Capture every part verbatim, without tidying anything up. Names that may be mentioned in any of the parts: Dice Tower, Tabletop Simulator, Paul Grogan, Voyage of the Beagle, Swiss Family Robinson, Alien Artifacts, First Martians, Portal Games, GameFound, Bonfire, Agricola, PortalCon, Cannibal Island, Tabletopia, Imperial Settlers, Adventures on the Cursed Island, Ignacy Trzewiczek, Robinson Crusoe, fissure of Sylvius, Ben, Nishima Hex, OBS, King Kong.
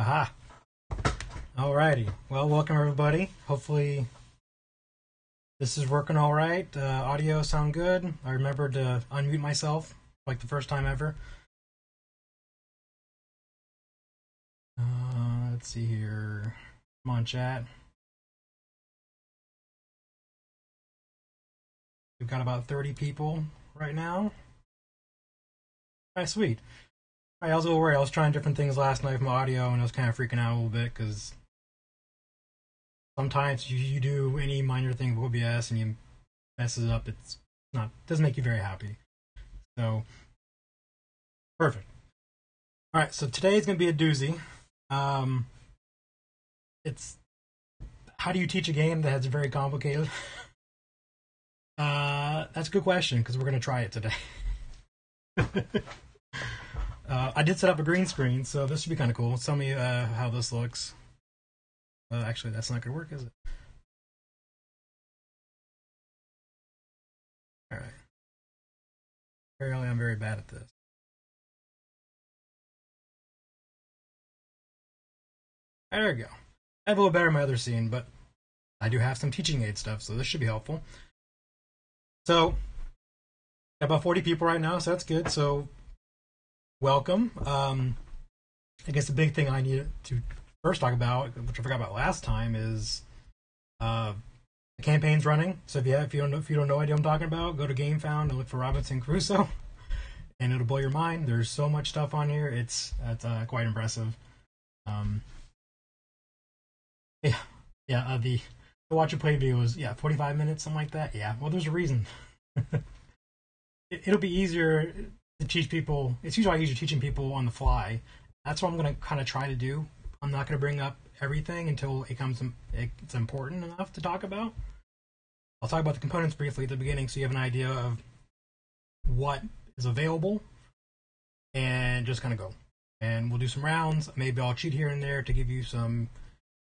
Aha. Alrighty. Well, welcome everybody. Hopefully this is working all right. Uh, audio sound good. I remembered to unmute myself like the first time ever. Uh, let's see here. Come on, chat. We've got about thirty people right now. All right, sweet. I was a little worried. I was trying different things last night with my audio, and I was kind of freaking out a little bit because sometimes you, you do any minor thing with O B S and you mess it up. It's not doesn't make you very happy. So perfect. All right, so today's gonna be a doozy. Um, it's how do you teach a game that's very complicated? uh, that's a good question because we're gonna try it today. Uh, I did set up a green screen, so this should be kind of cool. Tell me uh, how this looks. Uh, actually, that's not going to work, is it? All right. Apparently, I'm very bad at this. There we go. I have a little better in my other scene, but I do have some teaching aid stuff, so this should be helpful. So, about forty people right now, so that's good. So. Welcome. Um, I guess the big thing I need to first talk about, which I forgot about last time, is uh, the campaign's running. So if you have, if you don't know, if you don't know what I'm talking about, go to GameFound and look for Robinson Crusoe, and it'll blow your mind. There's so much stuff on here; it's that's uh, quite impressive. Um, yeah, yeah. Uh, the the watch and play video was yeah, forty-five minutes, something like that. Yeah. Well, there's a reason. it, it'll be easier. To teach people, it's usually easier teaching people on the fly. That's what I'm going to kind of try to do. I'm not going to bring up everything until it comes it's important enough to talk about. I'll talk about the components briefly at the beginning so you have an idea of what is available and just kind of go. And we'll do some rounds. Maybe I'll cheat here and there to give you some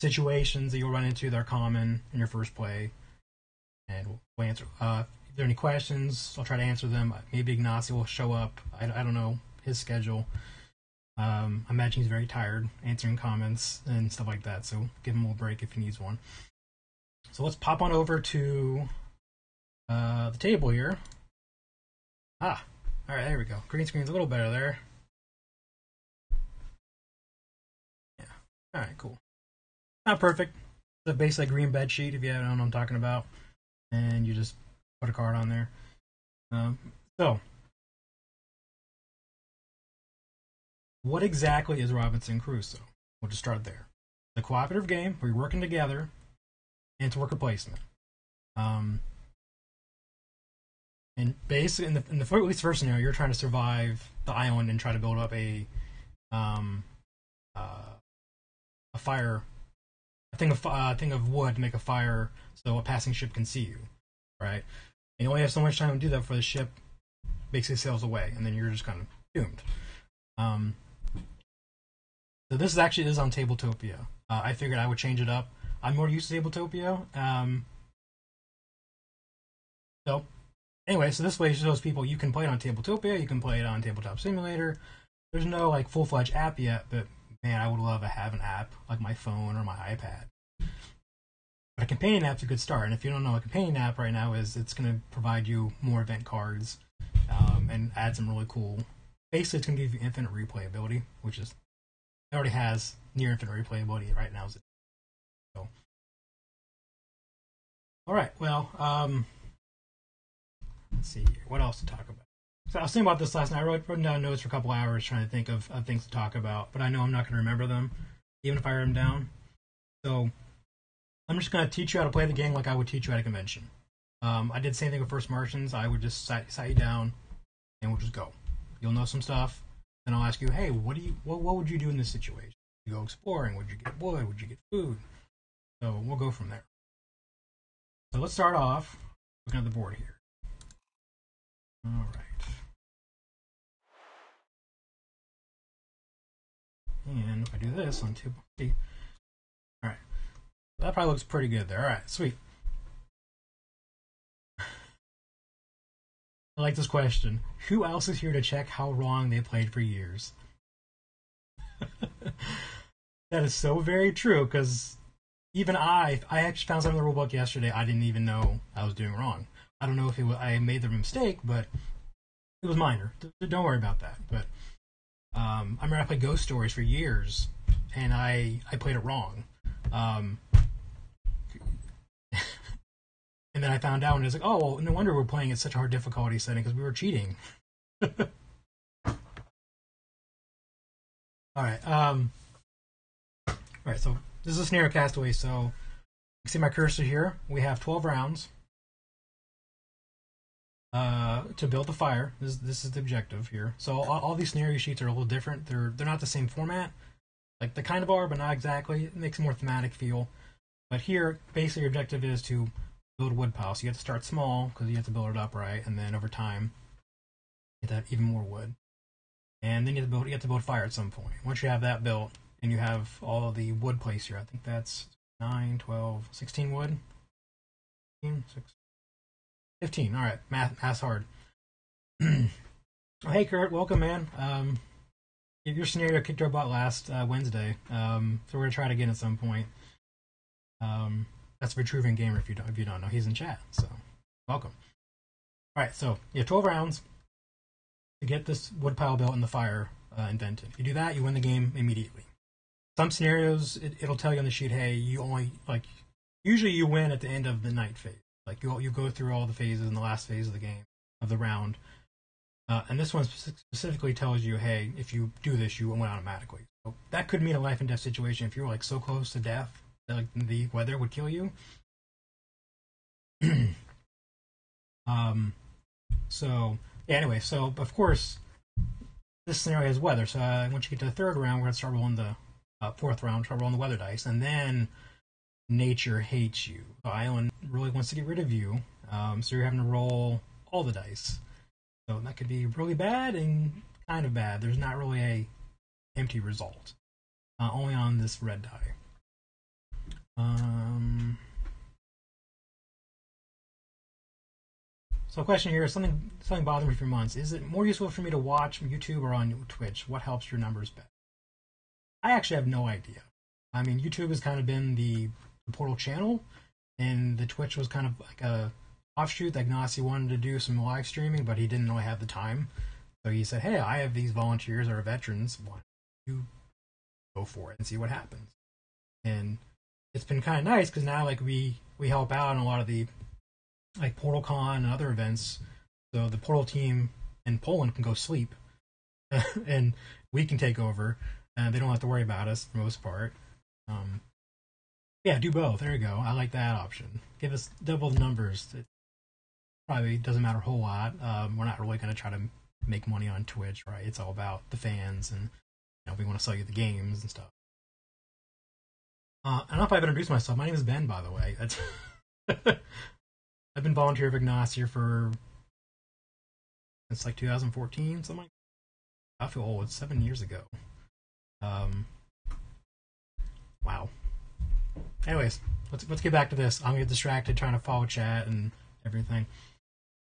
situations that you'll run into that are common in your first play. And we'll answer. Uh, If there are any questions, I'll try to answer them. Maybe Ignacy will show up. I, I don't know his schedule. Um, I imagine he's very tired answering comments and stuff like that, so give him a little break if he needs one. So let's pop on over to uh, the table here. Ah, all right, there we go. Green screen's a little better there. Yeah, all right, cool. Not perfect. It's basically a green bed sheet, if you don't know what I'm talking about, and you just put a card on there. Um, so, what exactly is Robinson Crusoe? We'll just start there. The cooperative game where you're working together, and it's worker placement. Um, and basically, in the, in the at least first scenario, you're trying to survive the island and try to build up a um, uh, a fire, a thing of uh, a thing of wood to make a fire, so a passing ship can see you, right? You only have so much time to do that before the ship basically sails away, and then you're just kind of doomed. Um, so this is actually is on Tabletopia. Uh, I figured I would change it up. I'm more used to Tabletopia. Um, so anyway, so this way shows people you can play it on Tabletopia, you can play it on Tabletop Simulator. There's no like full-fledged app yet, but man, I would love to have an app like my phone or my iPad. But a companion app's a good start, and if you don't know what a companion app right now is, it's going to provide you more event cards um, and add some really cool. Basically, it's going to give you infinite replayability, which is it already has near infinite replayability right now. So, all right, well, um, let's see here. What else to talk about? So I was thinking about this last night. I wrote, wrote down notes for a couple hours trying to think of, of things to talk about, but I know I'm not going to remember them, even if I write them down. So. I'm just going to teach you how to play the game like I would teach you at a convention. Um, I did the same thing with First Martians. I would just sat, sat you down, and we'll just go. You'll know some stuff, and I'll ask you, hey, what do you, what, what would you do in this situation? Would you go exploring? Would you get wood? Would you get food? So we'll go from there. So let's start off looking at the board here. All right. And if I do this on two, see. All right. That probably looks pretty good there. All right, sweet. I like this question. Who else is here to check how wrong they played for years? That is so very true, because even I, I actually found something in the rulebook yesterday I didn't even know I was doing wrong. I don't know if it was, I made the mistake, but it was minor. Don't worry about that. But um, I remember I played Ghost Stories for years, and I, I played it wrong. Um, and then I found out, and it's like, oh, well, no wonder we're playing at such a hard difficulty setting, because we were cheating. All right. Um, all right. So this is a scenario castaway. So you can see my cursor here. We have twelve rounds uh, to build the fire. This, this is the objective here. So all, all these scenario sheets are a little different. They're they're not the same format. Like they kind of are, but not exactly. It makes a more thematic feel. But here, basically, your objective is to build a wood pile. So you have to start small because you have to build it up, right? And then over time, you have to have even more wood. And then you have, to build, you have to build fire at some point. Once you have that built, and you have all of the wood placed here, I think that's nine, twelve, sixteen wood. fifteen, all right, math, math's hard. Oh, hey, Kurt, welcome, man. Um, your scenario kicked our butt last uh, Wednesday, um, so we're going to try it again at some point. Um, that's Vitruvian Gamer, if you, don't, if you don't know. He's in chat, so welcome. All right, so you have twelve rounds to get this wood pile built and the fire uh, invented. If you do that, you win the game immediately. Some scenarios, it, it'll tell you on the sheet, hey, you only, like, usually you win at the end of the night phase. Like, you you go through all the phases in the last phase of the game, of the round. Uh, and this one specifically tells you, hey, if you do this, you win automatically. So that could mean a life and death situation. If you were, like, so close to death that, like, the weather would kill you. um, so... Yeah, anyway, so, of course, this scenario is weather. So uh, once you get to the third round, we're going to start rolling the uh, fourth round, start rolling the weather dice. And then nature hates you. The island really wants to get rid of you. Um, so you're having to roll all the dice. So that could be really bad and kind of bad. There's not really a empty result, uh, only on this red die. Um... So the question here is, something, something bothered me for months. Is it more useful for me to watch YouTube or on Twitch? What helps your numbers better? I actually have no idea. I mean, YouTube has kind of been the, the Portal channel, and the Twitch was kind of like a offshoot that Ignacy wanted to do some live streaming, but he didn't really have the time. So he said, hey, I have these volunteers that are veterans. Why don't you go for it and see what happens? And it's been kind of nice because now like we, we help out on a lot of the like PortalCon and other events, so the Portal team in Poland can go sleep, and we can take over, and they don't have to worry about us for the most part. Um, yeah, do both. There you go. I like that option. Give us double the numbers. It probably doesn't matter a whole lot. Um, we're not really going to try to make money on Twitch, right? It's all about the fans, and you know, we want to sell you the games and stuff. Uh, I don't know if I've introduced myself. My name is Ben, by the way. That's I've been volunteer of Ignacy for since like two thousand fourteen, something like that. I feel old, it's seven years ago. Um, wow. Anyways, let's let's get back to this. I'm gonna get distracted trying to follow chat and everything.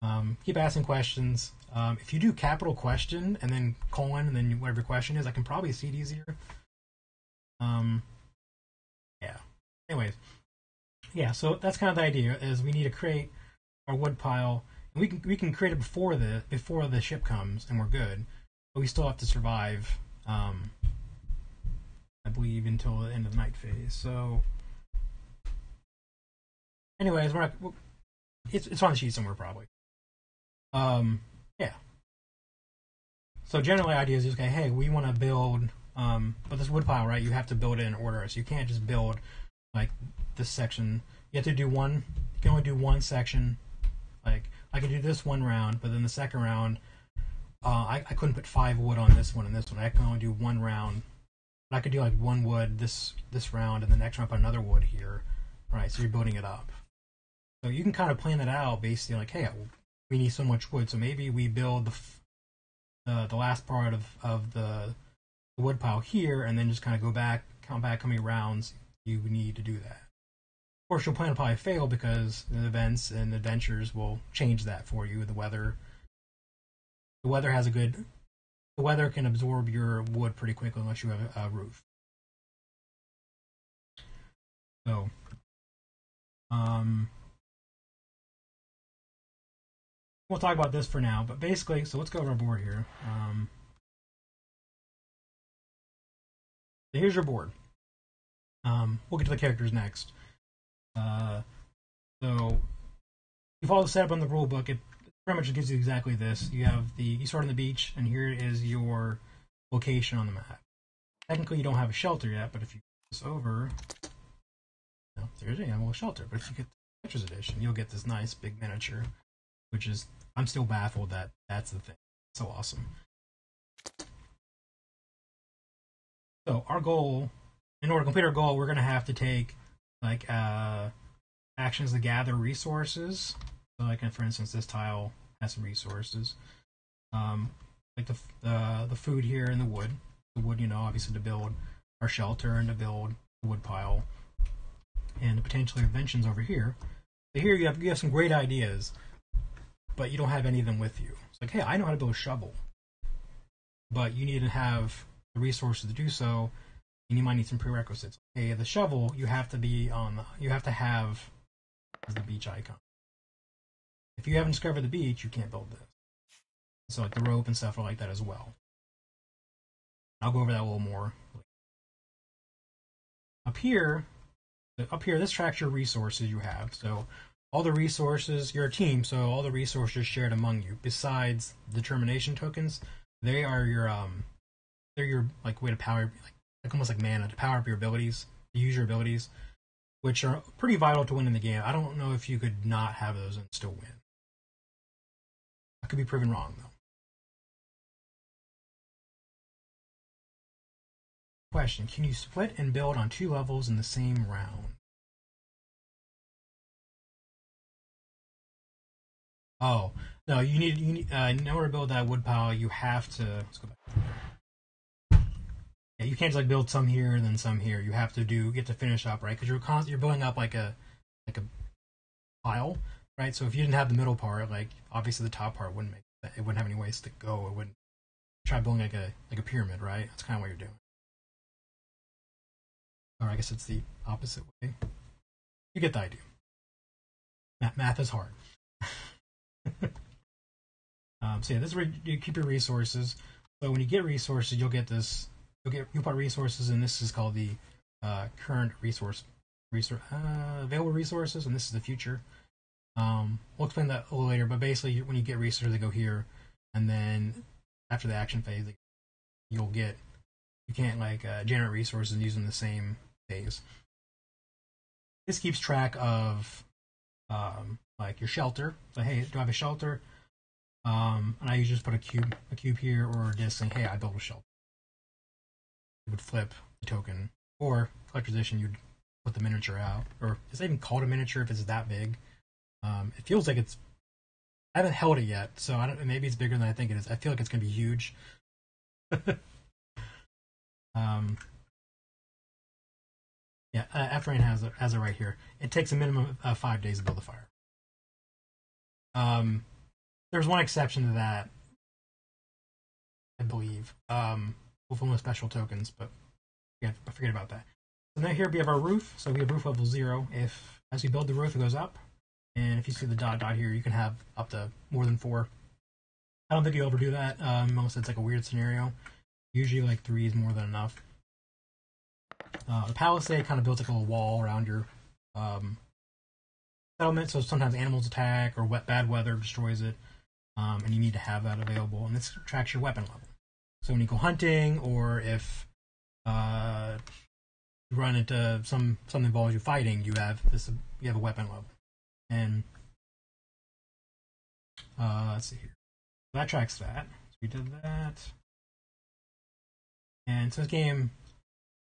Um, keep asking questions. Um, if you do capital question and then colon and then whatever your question is, I can probably see it easier. Um, yeah. Anyways. Yeah, so that's kind of the idea, is we need to create our wood pile. And we can we can create it before the before the ship comes, and we're good. But we still have to survive, um, I believe, until the end of the night phase. So, anyways, we're not, it's it's on the sheet somewhere probably. Um, yeah. So generally, the idea is just okay. Hey, we want to build, um, but this wood pile, right? You have to build it in order, so you can't just build like this section. You have to do one, you can only do one section. Like, I could do this one round, but then the second round, uh, I, I couldn't put five wood on this one and this one. I can only do one round. But I could do like one wood this this round, and the next round I put another wood here. Right, so you're building it up. So you can kind of plan that out basically like, hey, we need so much wood, so maybe we build the uh, the last part of, of the, the wood pile here, and then just kind of go back, count back how many rounds you need to do that. Of course, your plan will probably fail because the events and adventures will change that for you. The weather, the weather has a good, the weather can absorb your wood pretty quickly unless you have a roof. Um, we'll talk about this for now, but basically, so let's go over our board here. Um, so here's your board. Um, we'll get to the characters next. Uh, so you follow the setup on the rule book. It pretty much gives you exactly this. You have the you start on the beach, and here is your location on the map. Technically, you don't have a shelter yet, but if you this over, you know, there's an animal shelter. But if you get the Adventures Edition, you'll get this nice big miniature, which is I'm still baffled that that's the thing. It's so awesome. So our goal, in order to complete our goal, we're gonna have to take like uh, actions to gather resources. So like, for instance, this tile has some resources, um, like the uh, the food here and the wood. The wood, you know, obviously to build our shelter and to build a wood pile, and potentially inventions over here. So here you have you have some great ideas, but you don't have any of them with you. It's like, hey, I know how to build a shovel, but you need to have the resources to do so, and you might need some prerequisites. Okay, the shovel you have to be on. The, you have to have as the beach icon. If you haven't discovered the beach, you can't build this. So like the rope and stuff are like that as well. I'll go over that a little more. Up here, up here, this tracks your resources you have. So all the resources, you're a team, so all the resources shared among you, besides determination tokens, they are your um, they're your like way to power, like, like almost like mana to power up your abilities, to use your abilities, which are pretty vital to winning the game. I don't know if you could not have those and still win. I could be proven wrong though. Question, can you split and build on two levels in the same round? Oh, no, you need, you need uh, in order to build that wood pile, you have to, let's go back. Yeah, you can't just like build some here and then some here. You have to do, get to finish up, right? Because you're constantly, you're building up like a, like a pile, right? So if you didn't have the middle part, like obviously the top part wouldn't make, it wouldn't have any ways to go. It wouldn't try building like a, like a pyramid, right? That's kind of what you're doing. Or I guess it's the opposite way. You get the idea. Math, math is hard. um, so yeah, this is where you keep your resources. So when you get resources, you'll get this. You'll get you'll put resources, and this is called the uh, current resource, resource uh, available resources, and this is the future. Um, we'll explain that a little later. But basically, when you get resources, they go here, and then after the action phase, you'll get. You can't like uh, generate resources and use them the same. Days. This keeps track of um, like your shelter. So hey, do I have a shelter? Um, and I usually just put a cube, a cube here, or just saying, hey, I built a shelter. You would flip the token, or electrician, you'd put the miniature out, or is it even called a miniature if it's that big? Um, it feels like it's. I haven't held it yet, so I don't. Maybe it's bigger than I think it is. I feel like it's gonna be huge. um. Yeah, uh, Afrain has it, has it right here. It takes a minimum of five days to build a fire. Um, there's one exception to that, I believe. Um, with one of the special tokens, but forget, forget about that. So now here we have our roof. So we have roof level zero. If as we build the roof, it goes up, and if you see the dot dot here, you can have up to more than four. I don't think you overdo that. Um, unless it's like a weird scenario. Usually, like three is more than enough. Uh, the palisade kind of builds like a little wall around your um, settlement, so sometimes animals attack or wet, bad weather destroys it, um, and you need to have that available. And this tracks your weapon level. So when you go hunting, or if uh, you run into some something involves you fighting, you have this. You have a weapon level, and uh, let's see here. So that tracks that. So we did that, and so this game.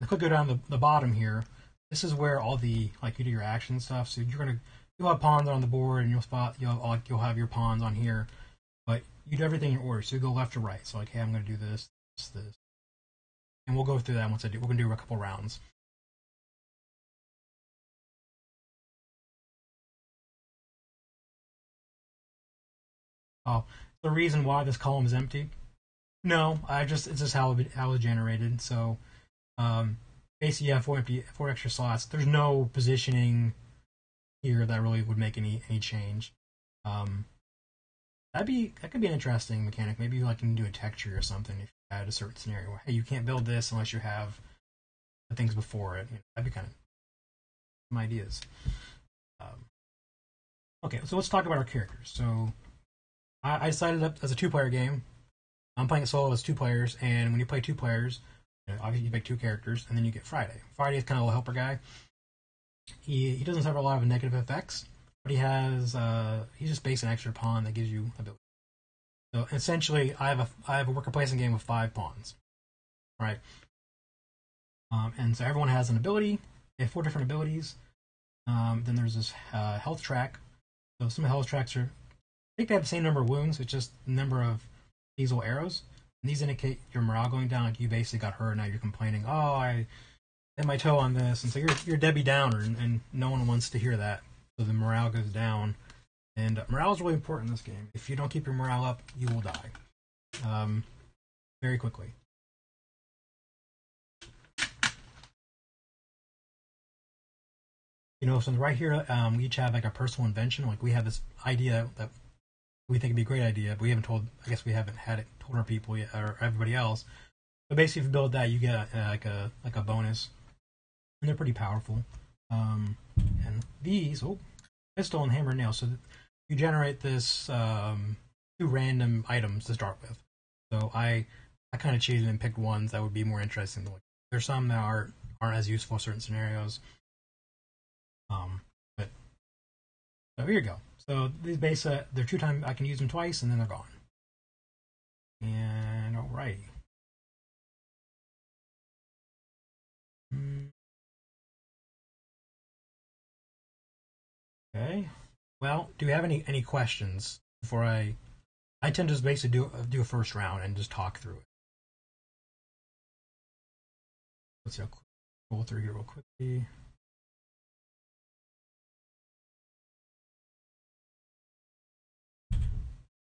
The click go down the, the bottom here. This is where all the like you do your action stuff. So you're gonna you'll have pawns on the board, and you'll spot you'll like you'll have your pawns on here, but you do everything in order. So you go left to right. So like, hey, I'm gonna do this, this, this, and we'll go through that once I do. We're gonna do a couple rounds. Oh, the reason why this column is empty? No, I just it's just how it, how it generated. So. Um, basically, you have four empty, four extra slots. There's no positioning here that really would make any any change. Um, that'd be that could be an interesting mechanic. Maybe you like can do a texture or something if you had a certain scenario. Where, hey, you can't build this unless you have the things before it. You know, that'd be kind of some ideas. Um, okay, so let's talk about our characters. So I, I decided up as a two-player game. I'm playing it solo as two players, and when you play two players, you know, obviously you make two characters, and then you get Friday. Friday is kind of a helper guy. He he doesn't have a lot of negative effects, but he has uh, he's just based an extra pawn that gives you ability. So essentially, I have a I have a worker placing game with five pawns, right? Um, and so everyone has an ability. They have four different abilities. Um, then there's this uh, health track. So some health tracks are, I think they have the same number of wounds. It's just the number of these little arrows. And these indicate your morale going down. Like you basically got hurt, and now you're complaining. Oh, I hit my toe on this, and so you're you're Debbie Downer, and, and no one wants to hear that. So the morale goes down, and uh, morale is really important in this game. If you don't keep your morale up, you will die, um, very quickly. You know, so right here, um, we each have like a personal invention. Like we have this idea that we think would be a great idea, but we haven't told. I guess we haven't had it told our people yet, or everybody else. But basically, if you build that, you get a, like a like a bonus, and they're pretty powerful. Um, and these, oh, pistol and hammer and nail. So you generate this um, two random items to start with. So I I kind of cheated and picked ones that would be more interesting. There's some that are aren't as useful in certain scenarios. Um, but so here you go. So these base, uh, they're two time. I can use them twice, and then they're gone. And alrighty. Mm. Okay. Well, do you have any any questions before I? I tend to just basically do do a first round and just talk through it. Let's see, I'll roll through here real quickly.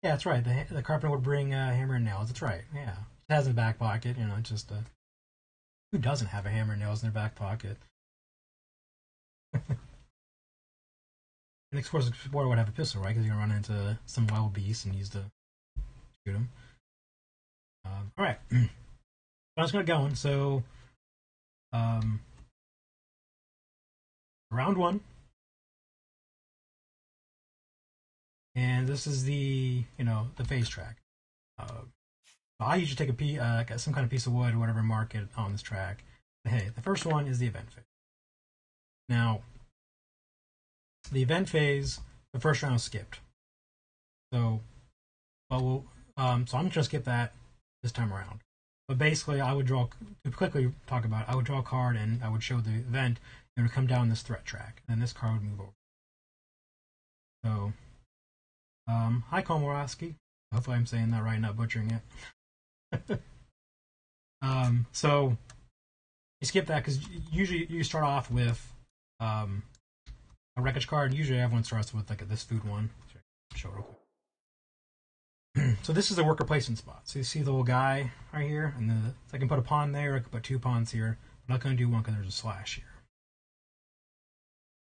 Yeah, that's right. The the carpenter would bring a uh, hammer and nails. That's right. Yeah, it has in the back pocket. You know, it's just a who doesn't have a hammer and nails in their back pocket? And of course, the explorer would have a pistol, right? Because you're gonna run into some wild beast and use to shoot him. Um, all right, so I was gonna go in. So, um, round one. And this is the, you know, the phase track. Uh, I usually take a piece, uh, some kind of piece of wood or whatever, mark it on this track. But hey, the first one is the event phase. Now, the event phase, the first round is skipped. So, but we'll, um, so I'm just going to skip that this time around. But basically, I would draw, to quickly talk about it, I would draw a card and I would show the event. It would come down this threat track. And this card would move over. So... Um, hi, Komorowski. Hopefully I'm saying that right, not butchering it. um, so, you skip that because usually you start off with um, a wreckage card. Usually everyone starts with like a, this food one. Show it real quick. So this is the worker placement spot. So you see the little guy right here. And the, so I can put a pawn there. I can put two pawns here. I'm not going to do one because there's a slash here.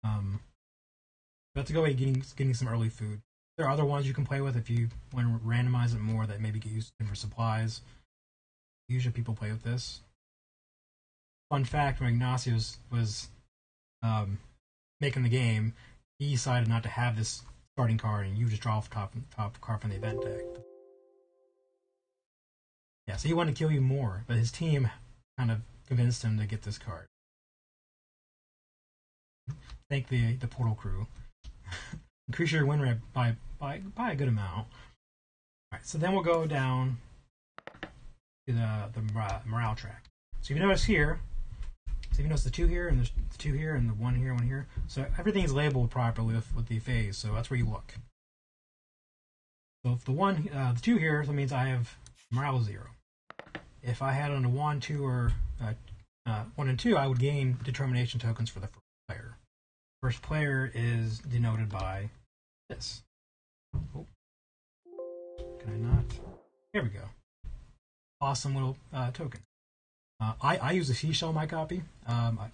Um, that's a good way of getting, getting some early food. There are other ones you can play with if you want to randomize it more that maybe get used for supplies. Usually people play with this. Fun fact, when Ignacy was, was um, making the game, he decided not to have this starting card and you just draw off the top, top card from the event deck. Yeah, so he wanted to kill you more, but his team kind of convinced him to get this card. Thank the, the Portal crew. Increase your win rate by, by, by a good amount. Alright, so then we'll go down to the, the morale track. So if you notice here, so if you notice the two here, and the two here, and the one here, one here, so everything is labeled properly with, with the phase, so that's where you look. So if the one, uh, the two here, that means I have morale zero. If I had on a one, two, or uh, uh, one and two, I would gain determination tokens for the first player. First player is denoted by this. Oh. Can I not? Here we go. Awesome little uh, token. Uh, I, I use a seashell in my copy. Um, I,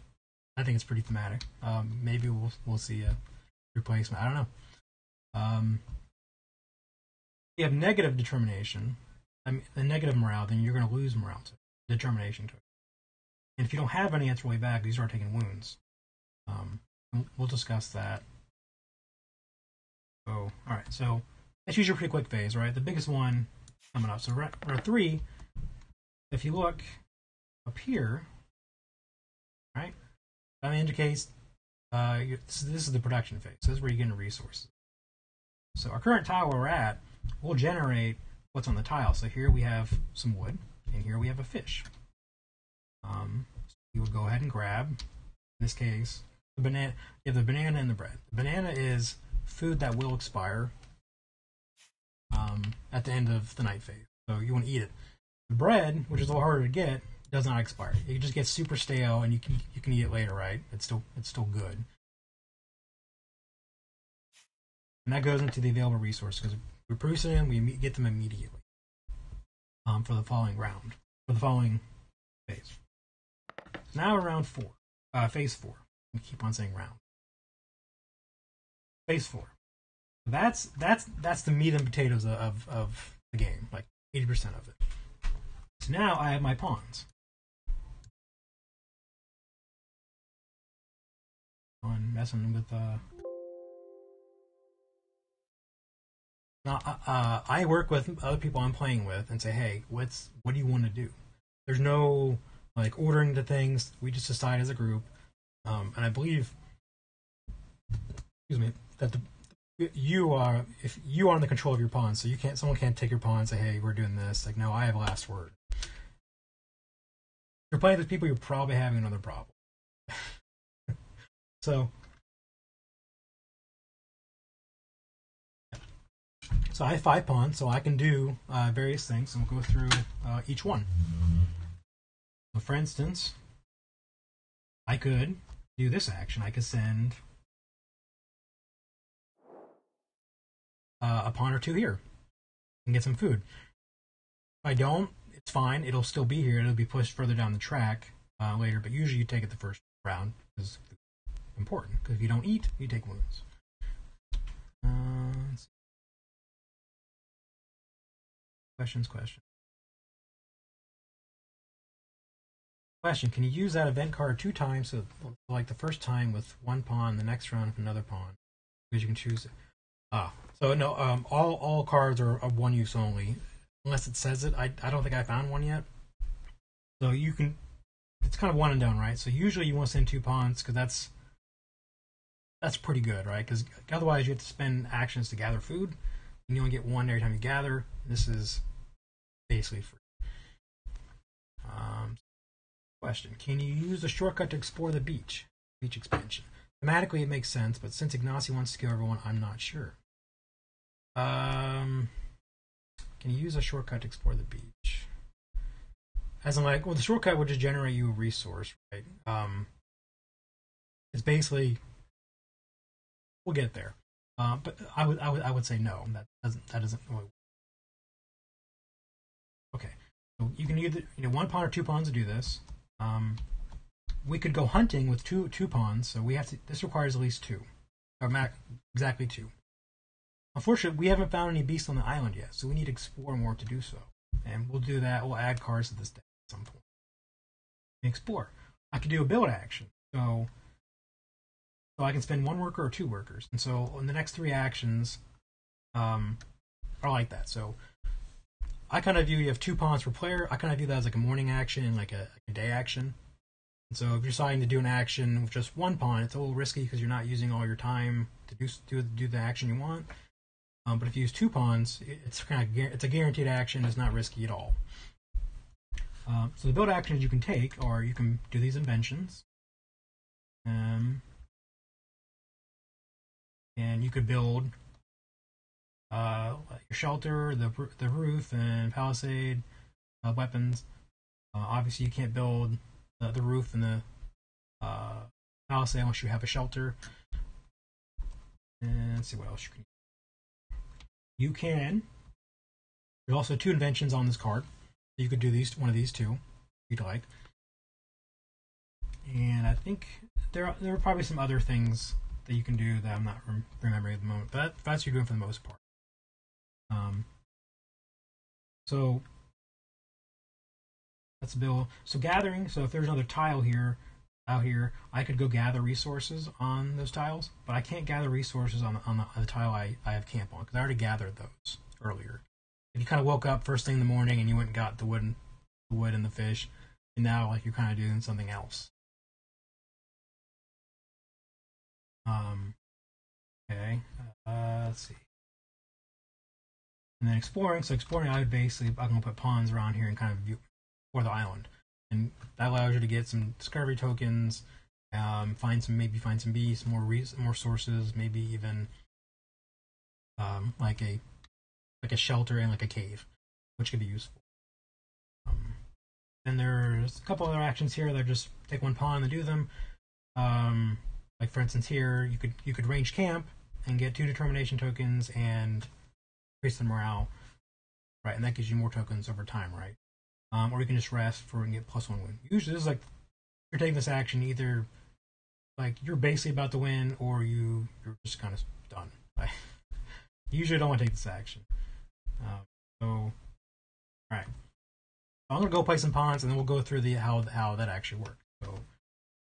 I think it's pretty thematic. Um, maybe we'll, we'll see a replacement. I don't know. Um, if you have negative determination, I mean, the negative morale, then you're going to lose morale to determination to it. And if you don't have any, that's really bad. You start taking wounds. Um, we'll discuss that. So, all right. So that's usually a pretty quick phase, right? The biggest one coming up. So round three. If you look up here, right, that indicates uh, this, this is the production phase. So this is where you get into resources. So our current tile we're at will generate what's on the tile. So here we have some wood, and here we have a fish. Um, so you would go ahead and grab, in this case, the banana. You have the banana and the bread. The banana is food that will expire um, at the end of the night phase. So you want to eat it. The bread, which is a little harder to get, does not expire. It just gets super stale, and you can you can eat it later, right? It's still it's still good. And that goes into the available resource because we produce them, we get them immediately um, for the following round, for the following phase. Now we're round four, uh, phase four. We keep on saying round. Phase four. That's that's that's the meat and potatoes of of the game, like eighty percent of it. So now I have my pawns. On messing with uh. Now uh, I work with other people I'm playing with and say, hey, what's what do you want to do? There's no like ordering the things. We just decide as a group, um, and I believe, excuse me, that the. You are if you are in the control of your pawn, so you can't. Someone can't take your pawn and say, "Hey, we're doing this." Like, no, I have last word. If you're playing with people, you're probably having another problem. so, so I have five pawns, so I can do uh, various things, and we'll go through uh, each one. So for instance, I could do this action. I could send. Uh, a pawn or two here and get some food. If I don't, it's fine. It'll still be here. It'll be pushed further down the track uh, later, but usually you take it the first round because it's important. Because if you don't eat, you take wounds. Uh, questions, question. Question, can you use that event card two times? So like the first time with one pawn, the next round with another pawn. Because you can choose it. Ah, so no, um, all all cards are of one use only, unless it says it. I I don't think I found one yet. So you can, it's kind of one and done, right? So usually you want to send two pawns because that's that's pretty good, right? Because otherwise you have to spend actions to gather food, and you only get one every time you gather. This is basically free. Um, question: can you use the shortcut to explore the beach? Beach expansion. Thematically, it makes sense, but since Ignacy wants to kill everyone, I'm not sure. Um, can you use a shortcut to explore the beach? As in, like, well, the shortcut would just generate you a resource, right? Um, it's basically we'll get there, uh, but I would, I would, I would say no. That doesn't, that doesn't. Really work. Okay, so you can either, you know, one pawn or two pawns to do this. Um, we could go hunting with two two pawns, so we have to. This requires at least two, or max, exactly two. Unfortunately, we haven't found any beasts on the island yet, so we need to explore more to do so. And we'll do that. We'll add cards to this deck at some point. And explore. I can do a build action. So, so I can spend one worker or two workers. And so in the next three actions um, are like that. So I kind of view you have two pawns per player. I kind of view that as like a morning action and like a, like a day action. And so if you're deciding to do an action with just one pawn, it's a little risky because you're not using all your time to do, do, do the action you want. Um, but if you use two pawns, it's kind of it's a guaranteed action. It's not risky at all. Um, so the build actions you can take are you can do these inventions, um, and you could build uh, your shelter, the the roof, and palisade uh, weapons. Uh, obviously, you can't build the, the roof and the uh, palisade unless you have a shelter. And let's see what else you can do. You can. There's also two inventions on this card. You could do these one of these two, if you'd like. And I think there are, there are probably some other things that you can do that I'm not rem remembering at the moment. But that, that's what you're doing for the most part. Um, so that's the bill. So gathering. So if there's another tile here, out here, I could go gather resources on those tiles, but I can't gather resources on the, on the, on the tile I, I have camp on because I already gathered those earlier. If you kind of woke up first thing in the morning and you went and got the wood and the wood and the fish, and now like you're kind of doing something else. Um. Okay. Uh, let's see. And then exploring. So exploring, I would basically I'm gonna put pawns around here and kind of view for the island, and that allows you to get some discovery tokens. Um, find some maybe find some beasts, more re more sources, maybe even um like a like a shelter and like a cave, which could be useful. Um, and there's a couple other actions here that just take one pawn and do them. Um. Like for instance, here you could you could range camp and get two determination tokens and increase the morale, right? And that gives you more tokens over time, right? Um, or you can just rest for and get plus one win. Usually, this is like you're taking this action either like you're basically about to win or you you're just kind of done. Right? You usually don't want to take this action. Um, so, all right, I'm gonna go play some pawns and then we'll go through the how how that actually works. So,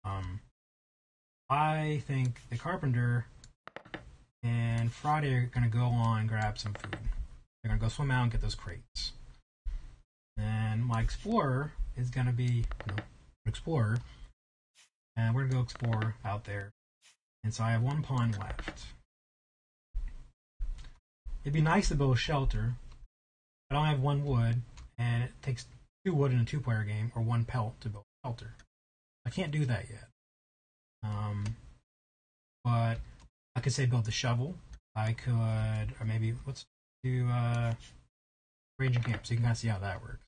um. I think the carpenter and Friday are going to go on and grab some food. They're going to go swim out and get those crates. And my explorer is going to be no, explorer, and we're going to go explore out there. And so I have one pawn left. It'd be nice to build a shelter, but I only have one wood, and it takes two wood in a two-player game, or one pelt to build a shelter. I can't do that yet. Um, but I could say build the shovel. I could, or maybe let's do uh, ranging camp so you can kind of see how that works.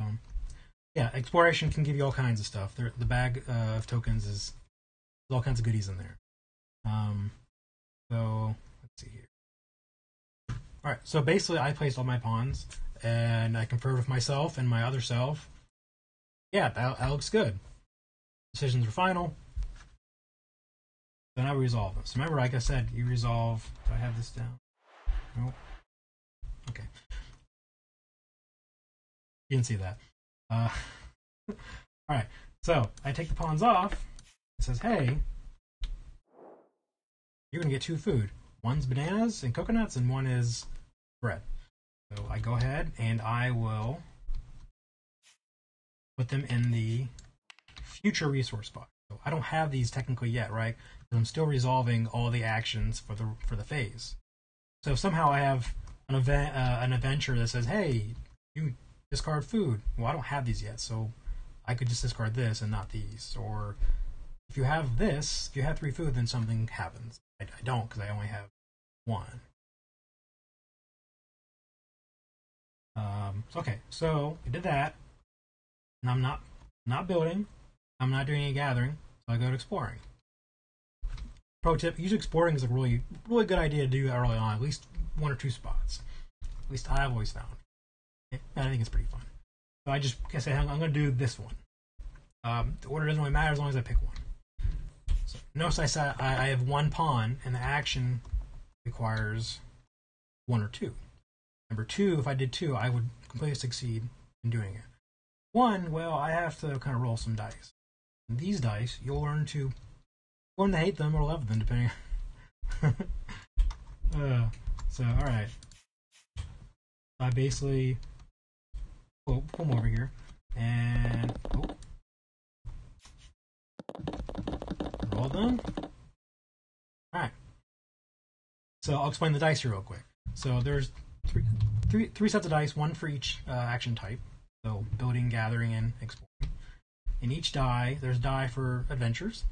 So, yeah, exploration can give you all kinds of stuff. There, the bag uh, of tokens is there's all kinds of goodies in there. Um, so let's see here. All right, so basically I placed all my pawns and I conferred with myself and my other self. Yeah, that, that looks good. Decisions are final. Then I resolve them. So remember, like I said, you resolve. Do I have this down? Nope. Okay. You didn't see that. Uh, all right. So I take the pawns off. It says, hey, you're going to get two food. One's bananas and coconuts, and one is bread. So I go ahead and I will put them in the future resource box. So I don't have these technically yet, right? Because I'm still resolving all the actions for the for the phase. So somehow I have an event, uh, an adventure that says, "Hey, you discard food." Well, I don't have these yet, so I could just discard this and not these. Or if you have this, if you have three food, then something happens. I, I don't because I only have one. Um, so, okay, so I did that. And I'm not not building, I'm not doing any gathering, so I go to exploring. Pro tip, usually exploring is a really really good idea to do early on, at least one or two spots. At least I've always found. I think it's pretty fun. So I just I say I'm, I'm gonna do this one. Um, the order doesn't really matter as long as I pick one. So notice I said I, I have one pawn and the action requires one or two. Number two, if I did two, I would completely succeed in doing it. One, well, I have to kind of roll some dice. And these dice, you'll learn to learn to hate them or love them, depending on... uh, so, alright. I basically... Oh, come over here. And... Oh. Roll them. Alright. So, I'll explain the dice here real quick. So, there's three, three, three sets of dice, one for each uh, action type. So building, gathering, and exploring. In each die, there's a die for adventures,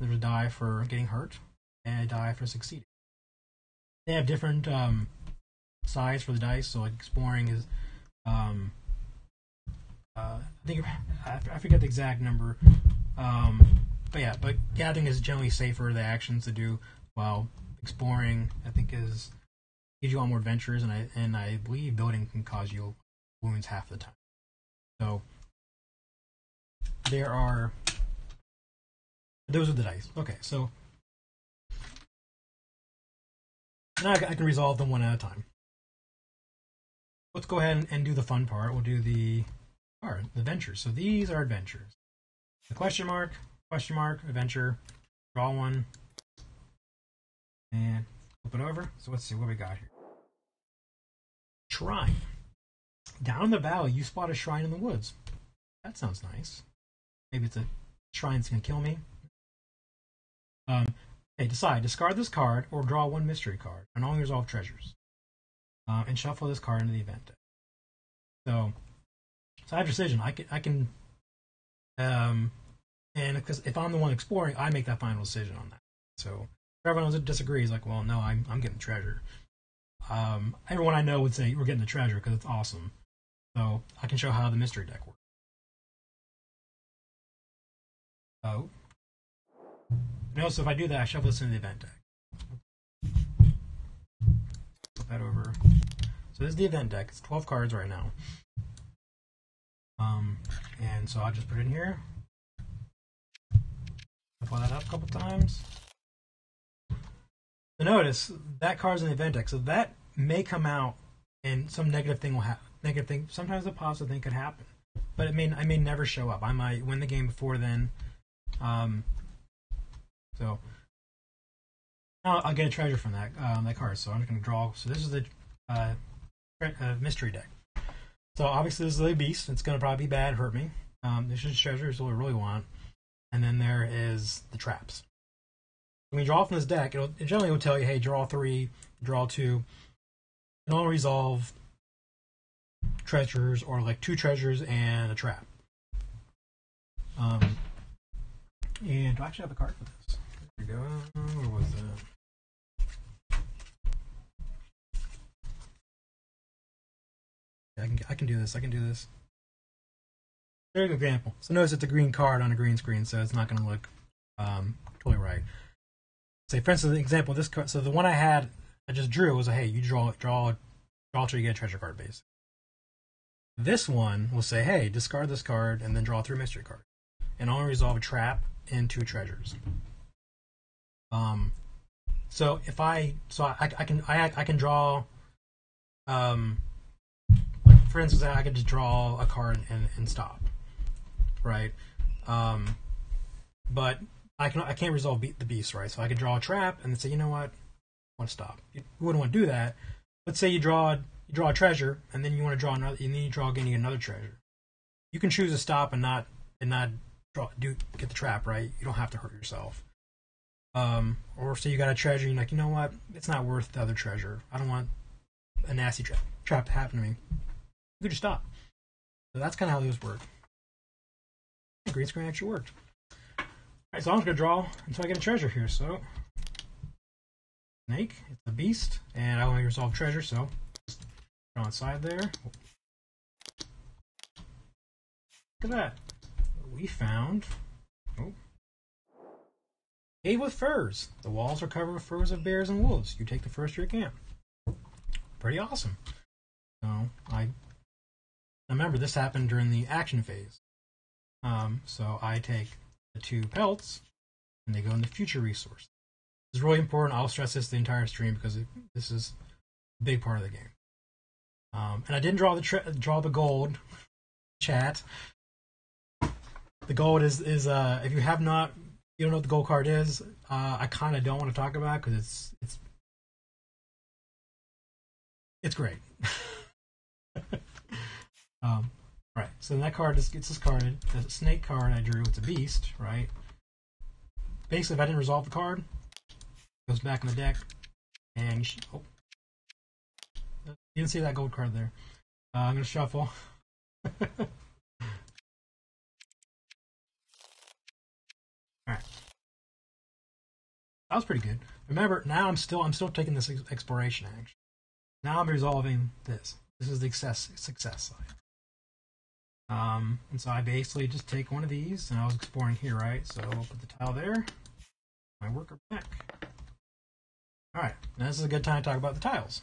there's a die for getting hurt, and a die for succeeding. They have different um, size for the dice. So like exploring is, um, uh, I think I, I forget the exact number, um, but yeah. But gathering is generally safer. The actions to do while exploring, I think, is gives you a lot more adventures, and I and I believe building can cause you wounds half the time. So there are Those are the dice. Okay, so now I can resolve them one at a time. Let's go ahead and, and do the fun part. We'll do the card, the adventures. So these are adventures. The question mark, question mark, adventure, draw one, and flip it over. So let's see what we got here. Shrine. Down in the valley, you spot a shrine in the woods. That sounds nice. Maybe it's a shrine that's going to kill me. Um, hey, decide. Discard this card or draw one mystery card and only resolve treasures. Uh, and shuffle this card into the event. So, so I have decision. I can, I can, um, and because if I'm the one exploring, I make that final decision on that. So if everyone else disagrees, like, well, no, I'm, I'm getting treasure. Um, everyone I know would say we're getting the treasure because it's awesome. So I can show how the mystery deck works. Oh. And also, if I do that, I shuffle this into the event deck. That over. So this is the event deck. It's twelve cards right now. Um, and so I'll just put it in here. Pull that up a couple times. So notice that card's in the event deck. So that may come out, and some negative thing will happen. Negative thing. Sometimes a positive thing could happen, but it may I may never show up. I might win the game before then. Um. So. Now I'll get a treasure from that um, that card, so I'm just going to draw. So this is the uh, mystery deck. So obviously this is the beast. It's going to probably be bad, hurt me. Um, this is treasure, is what I really want. And then there is the traps. When you draw from this deck, it'll, it generally will tell you, hey, draw three, draw two. And I'll resolve treasures, or like two treasures and a trap. Um, and do I actually have a card for this? There we go. Where was that? I can, I can do this. I can do this. There's an example. So notice it's a green card on a green screen, so it's not going to look um, totally right. Say, for instance, an example. This card. So the one I had, I just drew was a hey, you draw, draw, draw till you get a treasure card, basically. This one will say, hey, discard this card and then draw three mystery cards, and only resolve a trap and two treasures. Um, so if I, so I, I can, I, I can draw. Um. For instance, I could just draw a card and, and stop, right? Um, but I can I can't resolve beat the beast, right? So I could draw a trap and then say, you know what, I want to stop. You wouldn't want to do that. Let's say you draw you draw a treasure and then you want to draw another, and then you draw again, you get another treasure. You can choose to stop and not and not draw do get the trap, right? You don't have to hurt yourself. Um, or say you got a treasure, and you're like, you know what, it's not worth the other treasure. I don't want a nasty trap trap to happen to me. You could just stop. So that's kind of how those work. The green screen actually worked. All right, so I'm just going to draw until I get a treasure here. So, snake, it's the beast, and I want to resolve treasure, so just draw inside there. Look at that. We found oh, cave with furs. The walls are covered with furs of bears and wolves. You take the first to your camp. Pretty awesome. So, I... Remember, this happened during the action phase. Um, so I take the two pelts, and they go in the future resource. This is really important. I'll stress this the entire stream because it, this is a big part of the game. Um, and I didn't draw the tra draw the gold. Chat. The gold is is uh, if you have not, you don't know what the gold card is. Uh, I kind of don't want to talk about it because it's it's it's great. Um, right, so that card just gets discarded. The snake card I drew, it's a beast, right? Basically, if I didn't resolve the card, it goes back in the deck, and you should, oh. You didn't see that gold card there. Uh, I'm going to shuffle. Alright. That was pretty good. Remember, now I'm still, I'm still taking this exploration action. Now I'm resolving this. This is the success, success side. Um, and so I basically just take one of these, and I was exploring here, right? So I'll put the tile there, my worker back. All right, now this is a good time to talk about the tiles.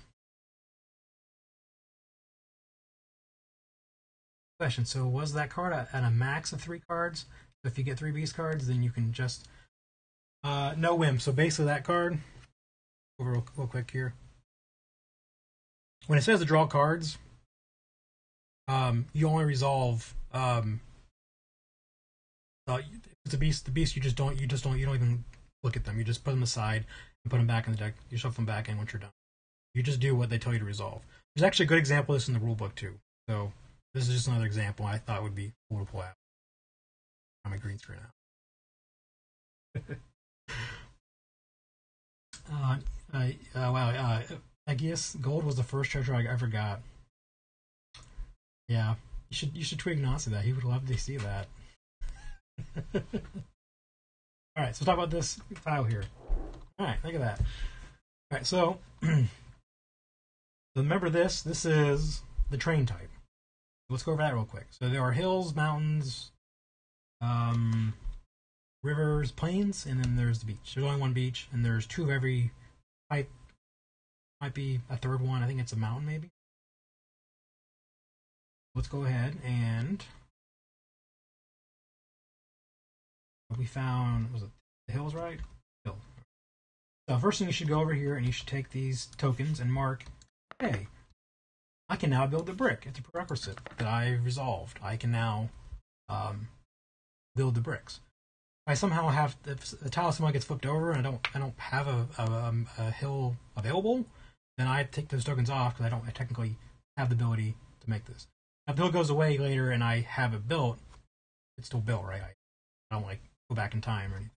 Question, so was that card at a max of three cards? If you get three beast cards, then you can just Uh, no whim. So basically that card, over real, real quick here. When it says to draw cards, um, you only resolve um, uh, the beast. The beast you just don't. You just don't. You don't even look at them. You just put them aside and put them back in the deck. You shuffle them back in once you're done. You just do what they tell you to resolve. There's actually a good example of this in the rule book too. So this is just another example I thought would be cool to pull out. I'm a green screen now. uh, uh, uh, wow. Uh, I guess gold was the first treasure I ever got. Yeah, you should you should tweet Ignacy that. He would love to see that. All right, so talk about this tile here. All right, look at that. All right, so remember this. This is the terrain type. Let's go over that real quick. So there are hills, mountains, um, rivers, plains, and then there's the beach. There's only one beach, and there's two of every type. Might be a third one. I think it's a mountain, maybe. Let's go ahead and we found, was it the hills, right? Hill. So first thing you should go over here and you should take these tokens and mark, hey, I can now build the brick. It's a prerequisite that I resolved. I can now um, build the bricks. I somehow have, if the tile somehow gets flipped over and I don't, I don't have a, a, a hill available, then I take those tokens off because I don't I technically have the ability to make this. Now, if the hill goes away later and I have it built, it's still built, right? I, I don't like go back in time or anything.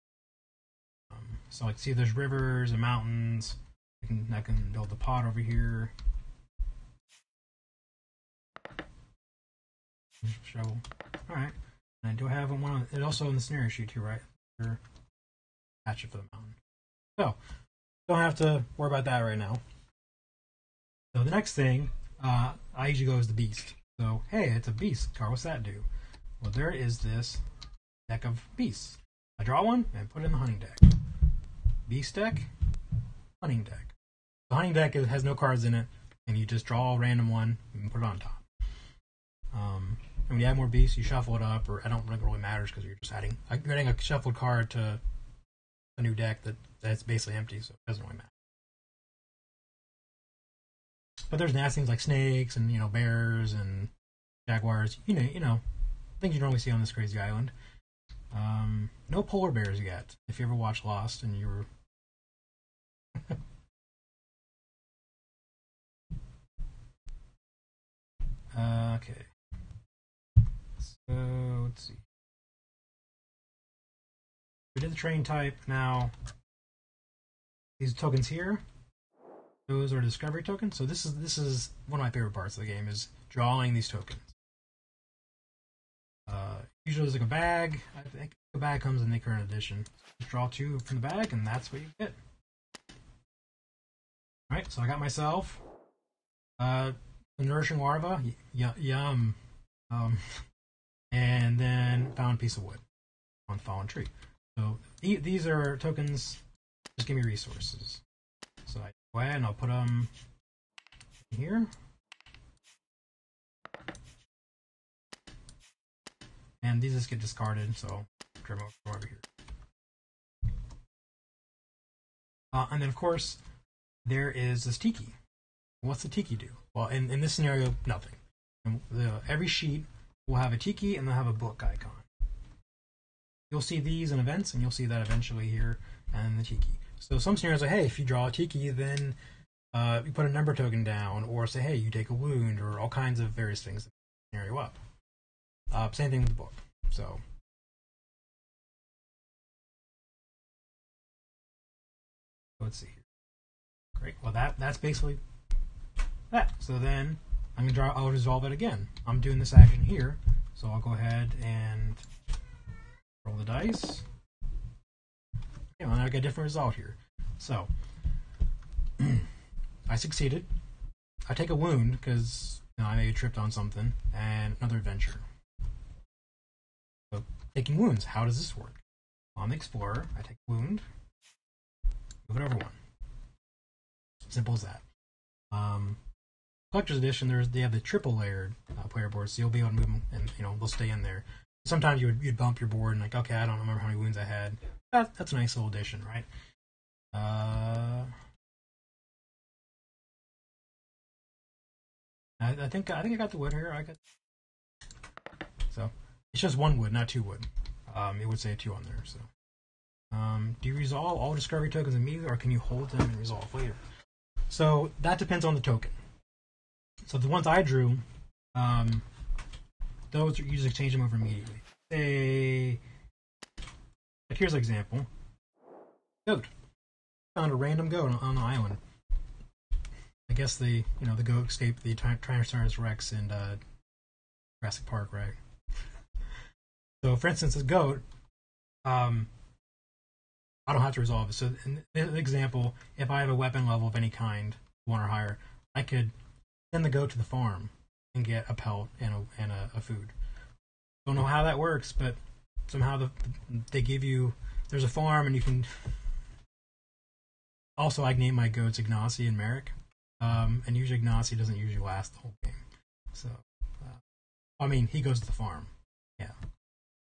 Um, so like, see, there's rivers and mountains. I can I can build the pot over here. Shovel. All right. And I do have one on it also in the scenario sheet too, right? Patch it for the mountain. So don't have to worry about that right now. So the next thing uh, I usually go is the beast. So hey, it's a beast card. What's that do? Well, there is this deck of beasts. I draw one and put it in the hunting deck. Beast deck, hunting deck. The hunting deck has no cards in it, and you just draw a random one and put it on top. Um. And when you add more beasts, you shuffle it up, or I don't think it really matters because you're just adding, you're adding a shuffled card to a new deck that, that's basically empty, so it doesn't really matter. But there's nasty things like snakes and, you know, bears and jaguars, you know, you know, things you normally see on this crazy island. Um, no polar bears yet, if you ever watched Lost and you were... uh, okay. So uh, let's see. We did the terrain type. Now these tokens here, those are discovery tokens. So this is this is one of my favorite parts of the game is drawing these tokens. Uh, usually there's like a bag. I think the bag comes in the current edition. Just draw two from the bag, and that's what you get. All right. So I got myself uh, a nourishing larva. Y yum. Um, and then found a piece of wood on fallen tree. So th these are tokens, just give me resources. So I go ahead and I'll put them in here. And these just get discarded, so come over here. Uh, and then of course, there is this tiki. What's the tiki do? Well, in, in this scenario, nothing. And the, every sheet we'll have a tiki and they'll have a book icon. You'll see these in events and you'll see that eventually here and the tiki. So some scenarios are, hey, if you draw a tiki, then uh, you put a number token down, or say, hey, you take a wound, or all kinds of various things that scenario up. Uh, same thing with the book. So let's see here. Great. Well, that that's basically that. So then I'm gonna draw. I'll resolve it again. I'm doing this action here, so I'll go ahead and roll the dice. Okay, well, now I get a different result here. So I succeeded. I take a wound because you know, I maybe tripped on something, and another adventure. So taking wounds. How does this work? Well, I'm the explorer. I take a wound. Move it over one. Simple as that. Um. Collector's edition, there's they have the triple layered uh, player boards, so you'll be able to move them, and you know they'll stay in there. sometimes you would you'd bump your board and like, okay, I don't remember how many wounds I had. That, that's a nice little addition, right? Uh, I, I think I think I got the wood here. I got so it's just one wood, not two wood. Um, it would say two on there. So, um, do you resolve all discovery tokens immediately, or can you hold them and resolve later? So that depends on the token. So the ones I drew, um, those you just exchange them over immediately. Say, like here's an example. Goat. Found a random goat on, on the island. I guess the you know the goat escaped the Tyrannosaurus Rex and uh, Jurassic Park, right? So, for instance, this goat, um, I don't have to resolve it. So, in this example, if I have a weapon level of any kind, one or higher, I could send the goat to the farm and get a pelt and a and a, a food. Don't know how that works, but somehow the, they give you. There's a farm, and you can. Also, I named my goats Ignacy and Merrick, um, and usually Ignacy doesn't usually last the whole game. So, uh, I mean, he goes to the farm. Yeah.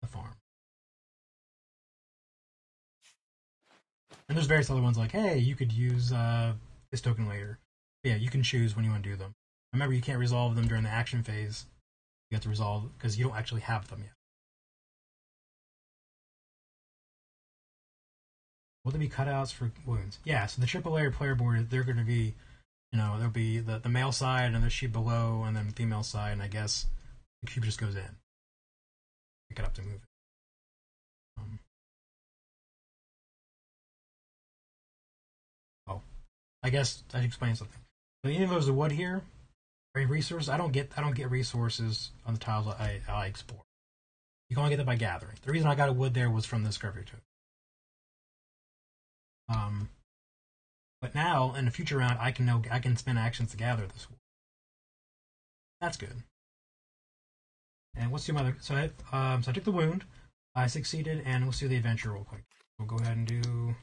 The farm. And there's various other ones like, hey, you could use uh, this token later. But yeah, you can choose when you want to do them. Remember, you can't resolve them during the action phase. You have to resolve because you don't actually have them yet. Will there be cutouts for wounds? Yeah, so the triple layer player board, they're going to be, you know, there'll be the, the male side and the sheep below and then the female side, and I guess the cube just goes in. Pick it up to move it. Um, oh, I guess I should explain something. So any of those are wood here? Are you resources? I don't get. I don't get resources on the tiles I, I explore. You can only get them by gathering. The reason I got a wood there was from the discovery token. Um, but now in the future round, I can know I can spend actions to gather this wood. That's good. And let's do my other, so I, um, so I took the wound, I succeeded, and let's do the adventure real quick. We'll go ahead and do...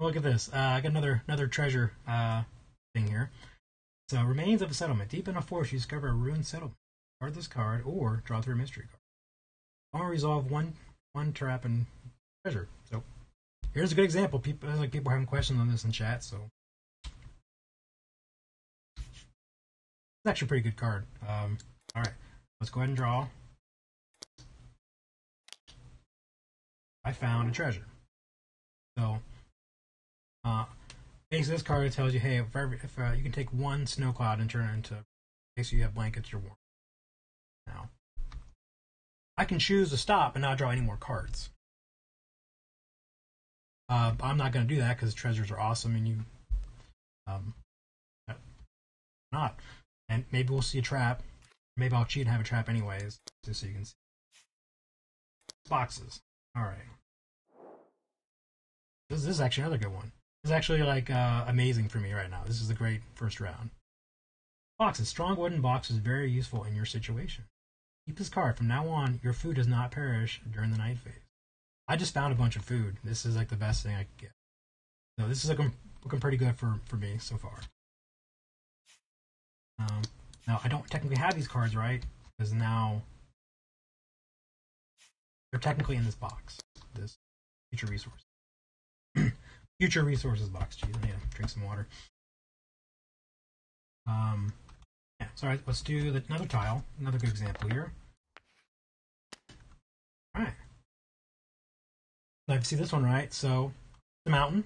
Look at this, uh, I got another another treasure uh, thing here. So, remains of a settlement. Deep in a forest, you discover a ruined settlement. Card this card, or draw through a mystery card. I'll resolve one, one trap and treasure, so... Here's a good example. People, like people having questions on this in chat, so it's actually a pretty good card. Um, all right, let's go ahead and draw. I found a treasure. So, uh, basically, this card tells you, hey, if, every, if uh, you can take one snow cloud and turn it into, basically, you have blankets, you're warm. Now, I can choose to stop and not draw any more cards. Uh, I'm not going to do that because treasures are awesome, and you, um, not. And maybe we'll see a trap. Maybe I'll cheat and have a trap anyways, just so you can see. Boxes. All right. This, this is actually another good one. This is actually like uh, amazing for me right now. This is a great first round. Boxes. Strong wooden boxes very useful in your situation. Keep this card. From now on, your food does not perish during the night phase. I just found a bunch of food. This is like the best thing I could get. So this is looking, looking pretty good for, for me so far. Um, now, I don't technically have these cards, right? Because now they're technically in this box. This future resources. Future resources box. Geez, I need to drink some water. Um, yeah, so all right, let's do the, another tile. Another good example here. All right. I've seen this one, right? So the mountain.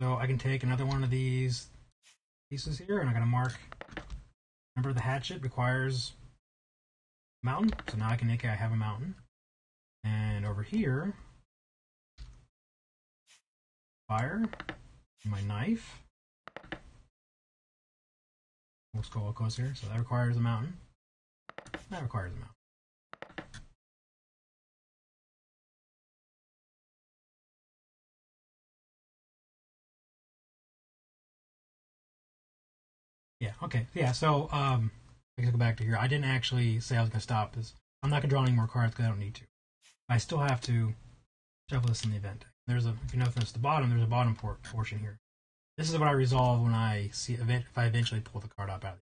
So I can take another one of these pieces here, and I'm gonna mark. Remember, the hatchet requires mountain. So now I can make I have a mountain. And over here, fire. My knife. Let's go closer. So that requires a mountain. That requires a mountain. Yeah, okay, yeah, so um, I can go back to here. I didn't actually say I was going to stop this. I'm not going to draw any more cards because I don't need to. I still have to shuffle this in the event. There's a, if you notice at the bottom, there's a bottom port portion here. This is what I resolve when I see event if I eventually pull the card up out.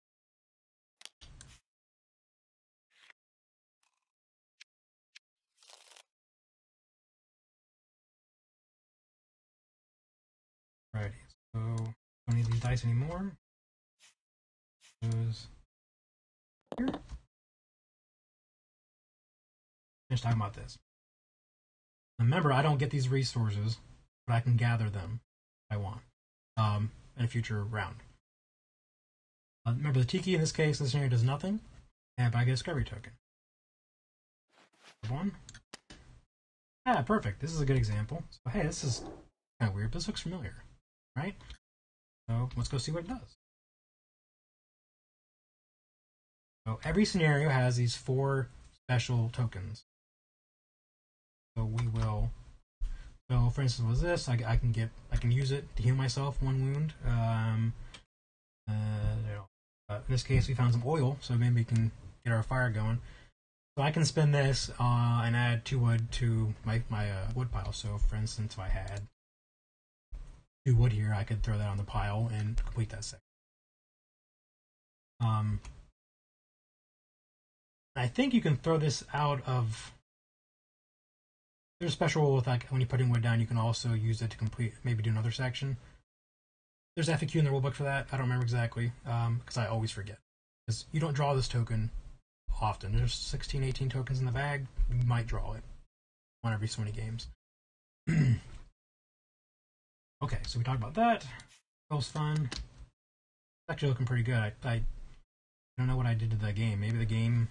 Alrighty, so don't need these dice anymore. Those here. Finish talking about this. Remember, I don't get these resources, but I can gather them if I want um, in a future round. Uh, remember, the Tiki in this case, this scenario does nothing, and but I get a discovery token. One. Ah, perfect. This is a good example. So, hey, this is kind of weird, but this looks familiar, right? So let's go see what it does. So every scenario has these four special tokens. So we will. So for instance, with this, I, I can get, I can use it to heal myself one wound. Um, uh, you know, uh, in this case, we found some oil, so maybe we can get our fire going. So I can spend this uh, and add two wood to my my uh, wood pile. So for instance, if I had two wood here, I could throw that on the pile and complete that section. Um. I think you can throw this out of. There's a special rule with like when you put in wood down, you can also use it to complete, maybe do another section. There's F A Q in the rulebook for that. I don't remember exactly because um, I always forget. Because you don't draw this token often. There's sixteen, eighteen tokens in the bag. You might draw it on every so many games. Okay, so we talked about that. That was fun. It's actually looking pretty good. I, I don't know what I did to the game. Maybe the game.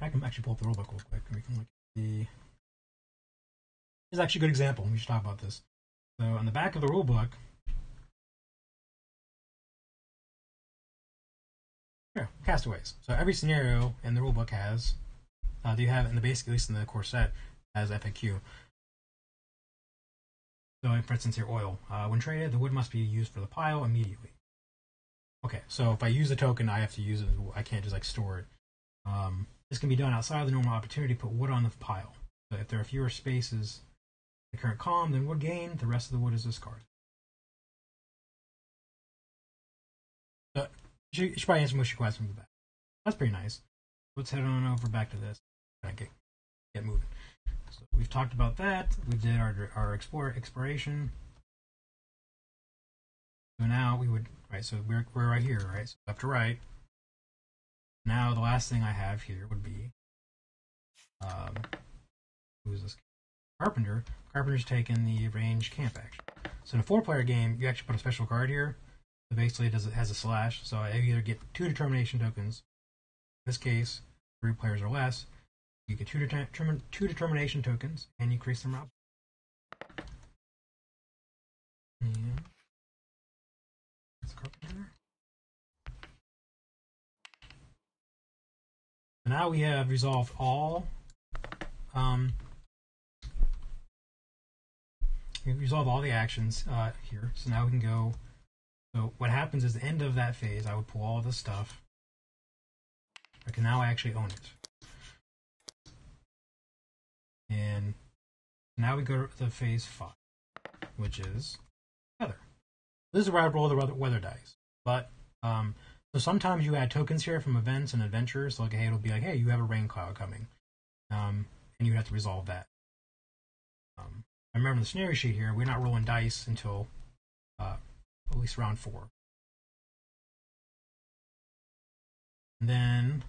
I can actually pull up the rulebook real quick and we can look at the. This is actually a good example. We should talk about this. So, on the back of the rulebook. Here, castaways. So, every scenario in the rulebook has. Uh, do you have in the basic, at least in the core set, has F A Q. So, for instance, here, oil. Uh, when traded, the wood must be used for the pile immediately. Okay, so if I use the token, I have to use it. I can't just like store it. Um, This can be done outside of the normal opportunity, put wood on the pile. So if there are fewer spaces in the current column than wood gained, the rest of the wood is discarded. So you should probably answer most of your questions with that. That's pretty nice. Let's head on over back to this. Okay, get moving. So we've talked about that. We did our our explore exploration. So now we would right, so we're we're right here, right? So left to right. Now the last thing I have here would be, um, who's this? Carpenter. Carpenter's taken the range camp action. So in a four-player game, you actually put a special card here. So basically, it does it has a slash. So I either get two determination tokens. In this case, three players or less. You get two determin two determination tokens, and you increase them up. Yeah. That's Carpenter. Now we have resolved all. Um, we resolve all the actions uh, here. So now we can go. So what happens is the end of that phase, I would pull all this stuff. I can now actually own it. And now we go to phase five, which is weather. This is where I roll the weather dice, but. Um, So sometimes you add tokens here from events and adventures, so like hey, it'll be like, hey, you have a rain cloud coming, um, and you have to resolve that. Um, I remember the scenario sheet here, we're not rolling dice until uh, at least round four. And then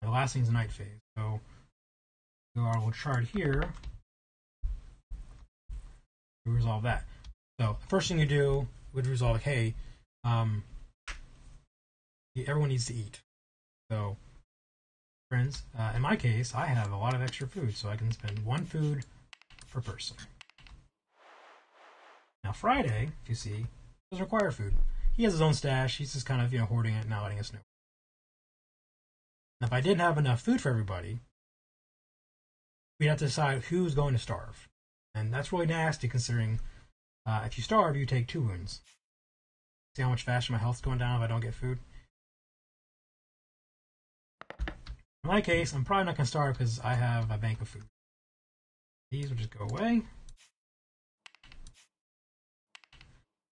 the last thing is the night phase. So go our little chart here, we resolve that. So the first thing you do would resolve like, hey. Um, Everyone needs to eat. So, friends, uh, in my case, I have a lot of extra food, so I can spend one food per person. Now, Friday, if you see, doesn't require food. He has his own stash. He's just kind of, you know, hoarding it and not letting us know. Now, if I didn't have enough food for everybody, we'd have to decide who's going to starve. And that's really nasty considering uh, if you starve, you take two wounds. See how much faster my health's going down if I don't get food? In my case, I'm probably not going to starve because I have a bank of food. These will just go away.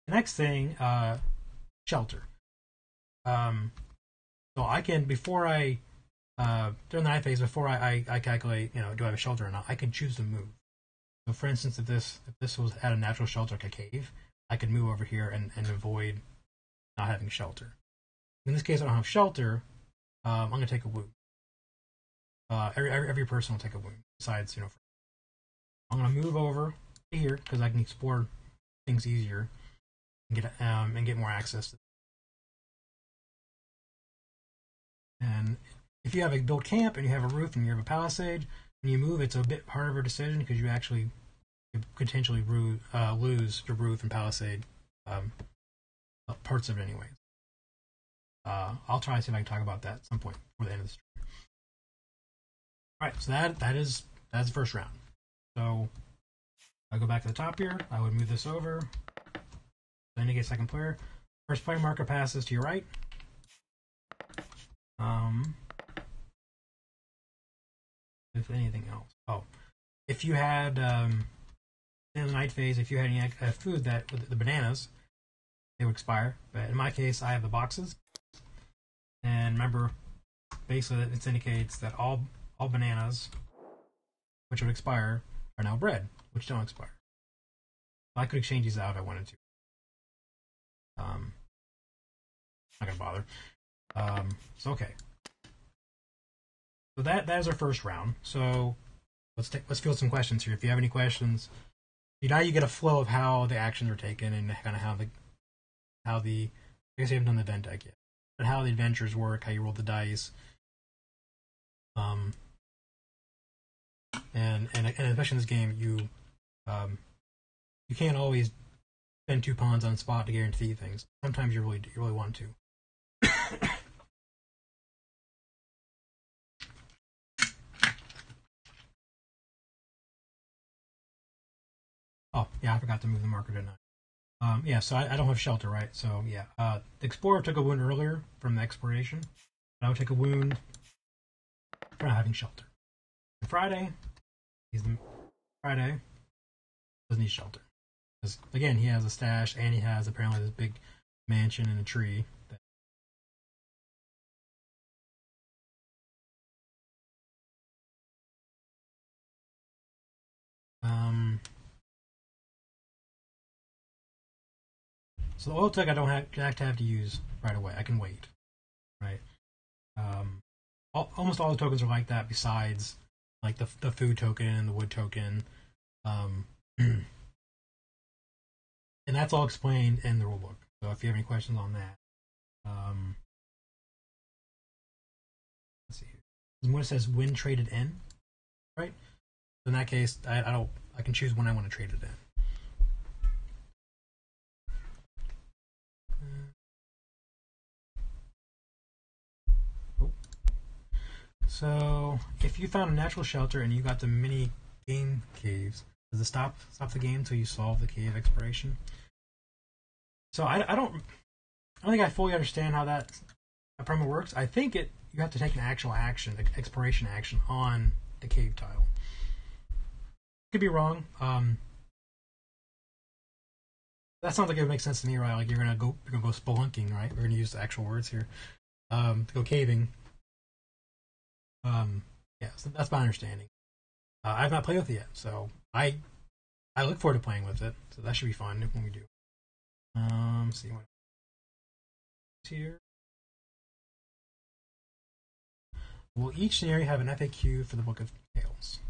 The next thing, uh, shelter. Um, so I can, before I, uh, during the night phase, before I, I, I calculate, you know, do I have a shelter or not, I can choose to move. So for instance, if this if this was at a natural shelter like a cave, I could move over here and, and avoid not having shelter. In this case, I don't have shelter. Um, I'm going to take a wound. Uh, every, every every person will take a wound. Besides, you know, I'm going to move over here because I can explore things easier and get um, and get more access to. And if you have a built camp and you have a roof and you have a palisade, when you move, it's a bit harder of a decision because you actually could potentially roo uh, lose your roof and palisade, um, parts of it anyway. Uh, I'll try to see if I can talk about that at some point before the end of the stream. All right, so that that is that's the first round. So I'll go back to the top here. I would move this over. Then you get second player. First player marker passes to your right. Um, if anything else, oh, if you had um, in the night phase, if you had any uh, food that with the bananas, they would expire. But in my case, I have the boxes, and remember, basically, it indicates that all all bananas, which would expire, are now bread, which don't expire. So I could exchange these out if I wanted to. Um, not gonna bother. Um, so okay, so that that is our first round. So let's take, let's field some questions here. If you have any questions, you know, you get a flow of how the actions are taken and kind of how the how the I guess I haven't done the event deck yet, but how the adventures work, how you roll the dice, um, and and and especially in this game, you um you can't always spend two pawns on the spot to guarantee things. Sometimes you really you really want to. Oh, yeah, I forgot to move the marker, didn't I? Um, yeah, so I, I don't have shelter, right? So, yeah. Uh, the explorer took a wound earlier from the exploration. But I would take a wound for not having shelter. And Friday, he's the, Friday doesn't need shelter. Because, again, he has a stash, and he has apparently this big mansion in a tree. That um... So the oil tech I don't have to have to use right away. I can wait, right? Um, all, almost all the tokens are like that, besides like the the food token and the wood token, um, and that's all explained in the rulebook. So if you have any questions on that, um, let's see here. And when it says when traded in, right? So in that case, I, I don't. I can choose when I want to trade it in. So, if you found a natural shelter and you got the mini game caves, does it stop stop the game until you solve the cave exploration? So I, I don't, I don't think I fully understand how that, that promo works. I think it you have to take an actual action, exploration action on the cave tile. Could be wrong. Um, that sounds like it would make sense to me, right? Like you're gonna go you're gonna go spelunking, right? We're gonna use the actual words here. Um, to go caving. Um, yeah, so that's my understanding. Uh, I've not played with it yet, so I I look forward to playing with it. So that should be fun when we do. Um, let's see what here. Will each scenario have an F A Q for the Book of Tales?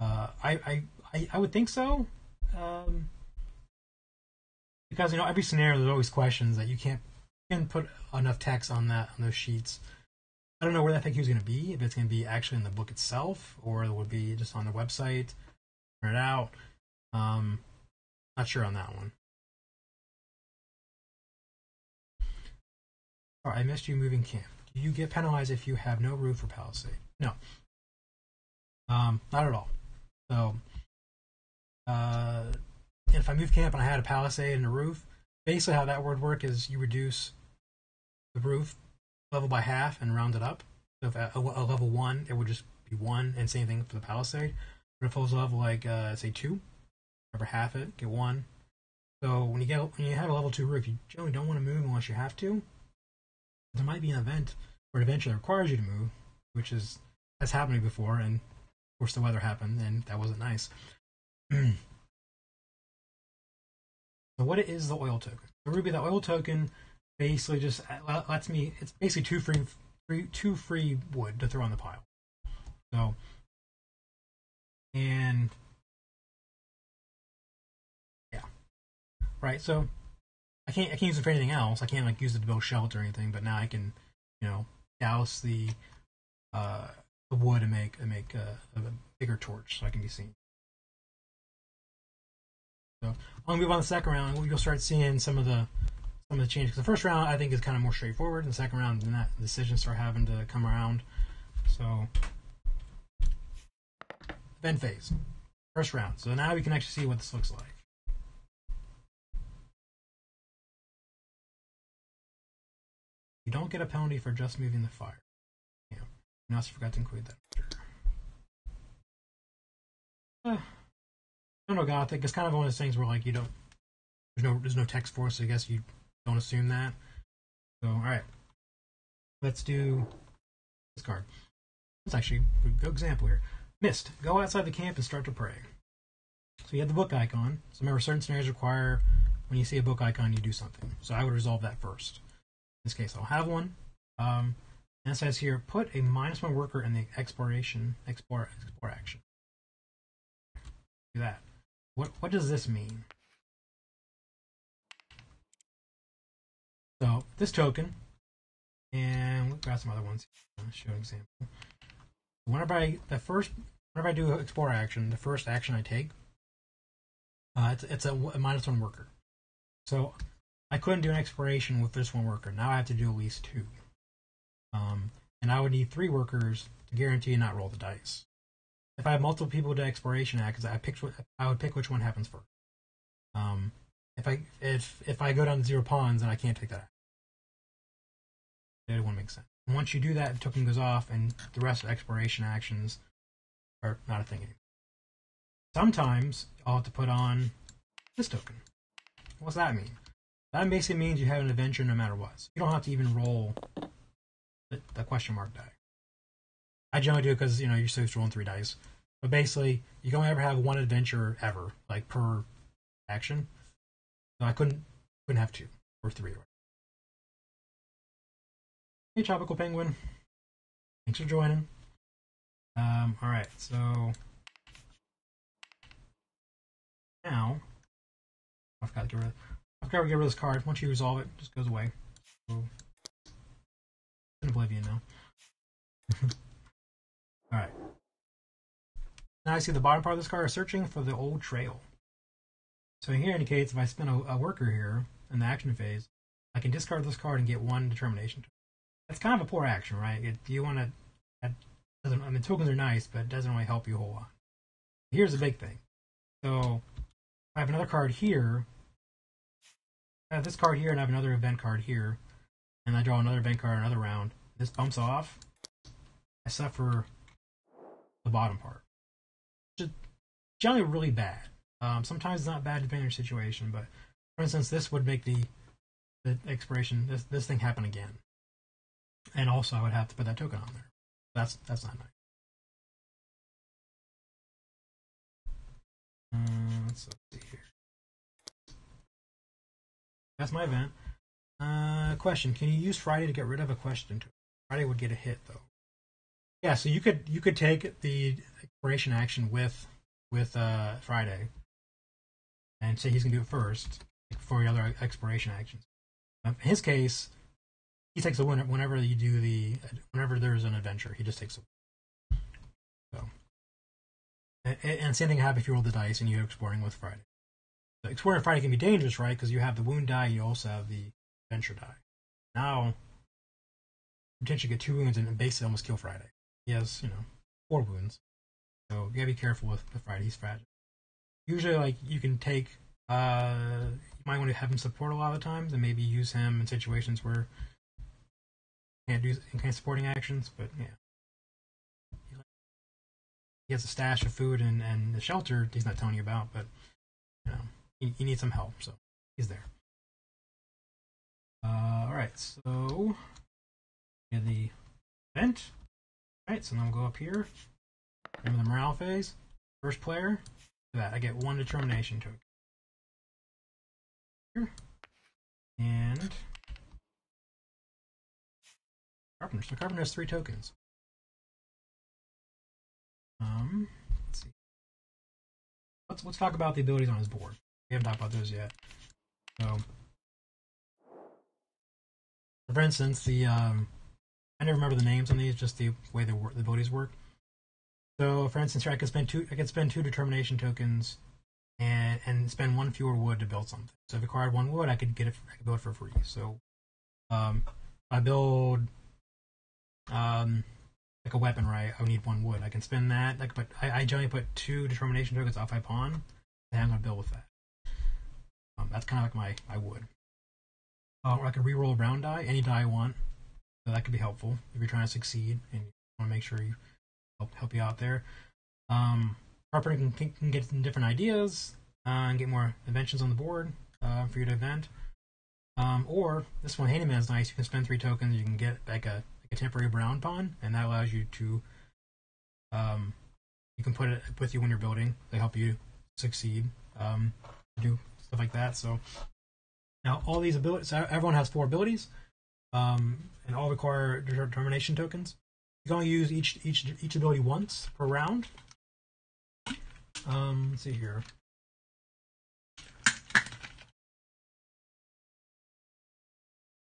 Uh, I, I I I would think so, um, because you know every scenario there's always questions that you can't you can put enough text on that on those sheets. I don't know where that F A Q is going to be, if it's going to be actually in the book itself, or it would be just on the website, print it out. Um, not sure on that one. All right, I missed you moving camp. Do you get penalized if you have no roof or palisade? No. Um, not at all. So, uh, if I move camp and I had a palisade and a roof, basically how that would work is you reduce the roof level by half and round it up. So if at a level one, it would just be one, and same thing for the palisade. But if it was a level like uh, say two, remember half it, get one. So when you get when you have a level two roof, you generally don't want to move unless you have to. There might be an event or an adventure that requires you to move, which is has happened before, and of course the weather happened, and that wasn't nice. So what is the oil token? The Ruby, the oil token, basically just lets me. It's basically two free, free, two free wood to throw on the pile. So, and yeah, right. So I can't, I can't use it for anything else. I can't like use it to build shelter or anything. But now I can, you know, douse the uh, the wood and make and make a, a bigger torch so I can be seen. So I'll move on to the second round, and you'll start seeing some of the some of the changes. The first round I think is kind of more straightforward, and the second round, then that decisions start having to come around. So event phase, first round. So now we can actually see what this looks like. You don't get a penalty for just moving the fire. Yeah, I also forgot to include that. Uh, I don't know, Gothic. It's kind of one of those things where like you don't, there's no, there's no text for it, so I guess you don't assume that. So all right, let's do this card. It's actually a good example here. Mist. Go outside the camp and start to pray. So you have the book icon. So remember, certain scenarios require when you see a book icon, you do something. So I would resolve that first. In this case, I'll have one. Um, and it says here, put a minus one worker in the exploration explore explore action. Do that. What what does this mean? So this token, and we'll grab some other ones. I'll show an example. Whenever I the first whenever I do an explore action, the first action I take, uh, it's it's a, a minus one worker. So I couldn't do an exploration with this one worker. Now I have to do at least two, um, and I would need three workers to guarantee not roll the dice. If I have multiple people to exploration actions, I picked I would pick which one happens first. Um, if I if if I go down to zero pawns, then I can't take that action. That wouldn't make sense. And once you do that, the token goes off, and the rest of the exploration actions are not a thing anymore. Sometimes I'll have to put on this token. What's that mean? That basically means you have an adventure no matter what. So you don't have to even roll the, the question mark die. I generally do because you know you're still rolling three dice, but basically you can only ever have one adventure ever, like per action. So I couldn't couldn't have two or three. Hey, Tropical Penguin, thanks for joining. Um, all right, so now I forgot to get rid of, I forgot to get rid of this card. Once you resolve it, it just goes away. So, it's in oblivion now. All right. Now I see the bottom part of this card is searching for the old trail. So here indicates if I spin a, a worker here in the action phase, I can discard this card and get one determination. That's kind of a poor action, right? It, you want to. That doesn't. I mean, tokens are nice, but it doesn't really help you a whole lot. Here's the big thing. So I have another card here. I have this card here, and I have another event card here, and I draw another event card another round. This bumps off. I suffer the bottom part, just generally really bad. Um, sometimes it's not bad depending on your situation, but for instance, this would make the the expiration this this thing happen again, and also I would have to put that token on there. That's that's not nice. Uh, let's see here. That's my event. Uh, question: can you use Friday to get rid of a question? Friday would get a hit though. Yeah, so you could you could take the exploration action with with uh, Friday, and say he's gonna do it first before the other exploration actions. In his case, he takes a win whenever you do the whenever there's an adventure. He just takes a win. So, and, and same thing happens if you roll the dice and you're exploring with Friday. So exploring Friday can be dangerous, right? Because you have the wound die, you also have the adventure die. Now, you potentially get two wounds and basically almost kill Friday. He has, you know, four wounds, so you gotta be careful with the Friday. He's fragile. Usually, like you can take, uh, you might want to have him support a lot of the times, and maybe use him in situations where can't do any kind of supporting actions, but yeah. He has a stash of food and, and the shelter he's not telling you about, but you know, he, he needs some help, so he's there. Uh, Alright, so we have the event. Alright, so now we'll go up here. Remember the morale phase. First player. Look at that, I get one determination token. Here. And Carpenter. So Carpenter has three tokens. Um, let's see. Let's let's talk about the abilities on his board. We haven't talked about those yet. So, for instance, the um, I never remember the names on these, just the way the, the abilities work. So, for instance, here I could spend two. I could spend two determination tokens, and and spend one fewer wood to build something. So, if I acquired one wood, I could get it. I could build it for free. So, um, I build um. like a weapon, right? I would need one wood. I can spend that. Like, but I, I generally put two determination tokens off my pawn, and I'm gonna build with that. Um, that's kind of like my my wood. Uh, or I can reroll a round die, any die I want. So that could be helpful if you're trying to succeed and you want to make sure you help help you out there. Um, Carpenter can, can get some different ideas uh, and get more inventions on the board uh, for you to invent. Um, or this one, Handyman, is nice. You can spend three tokens. You can get like a temporary brown pawn, and that allows you to um you can put it with you when you're building. They help you succeed, um do stuff like that. So now all these abilities, so everyone has four abilities, um and all require determination tokens. You can only use each each each ability once per round. Um let's see here.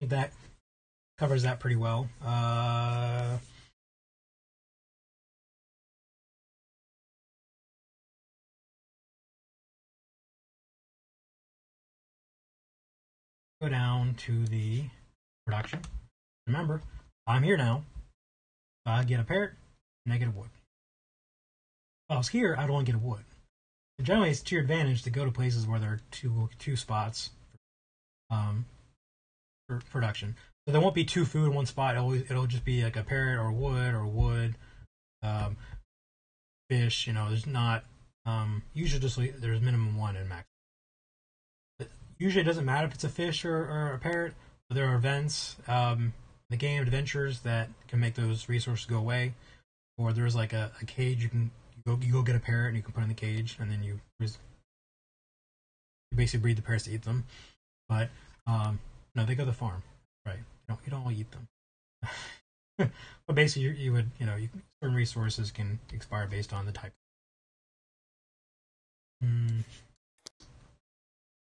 That covers that pretty well. Uh, go down to the production. Remember, I'm here now. I get a parrot, and I get a wood. If I was here, I'd only get a wood. But generally, it's to your advantage to go to places where there are two two spots um, for production. So there won't be two food in one spot. It'll, it'll just be like a parrot or wood or wood, um, fish. You know, there's not um, usually just there's minimum one and max. Usually it doesn't matter if it's a fish or, or a parrot. But there are events, um, the game adventures that can make those resources go away, or there's like a, a cage. You can you go you go get a parrot and you can put it in the cage, and then you you basically breed the parrots to eat them. But um, no, they go to the farm, right? You don't all eat them, but basically you, you would, you know, you, certain resources can expire based on the type. Mm.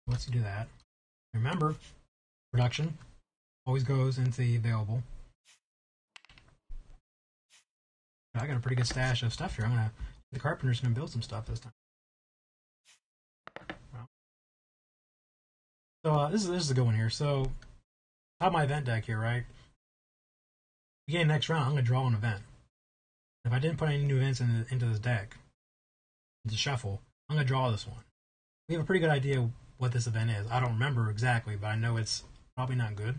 Once you do that, remember, production always goes into the available. I got a pretty good stash of stuff here. I'm gonna, the carpenter's gonna build some stuff this time. Wow. So uh, this is this is a good one here. So. Top of my event deck here, right? Beginning next round, I'm going to draw an event. If I didn't put any new events in the, into this deck, into shuffle, I'm going to draw this one. We have a pretty good idea what this event is. I don't remember exactly, but I know it's probably not good.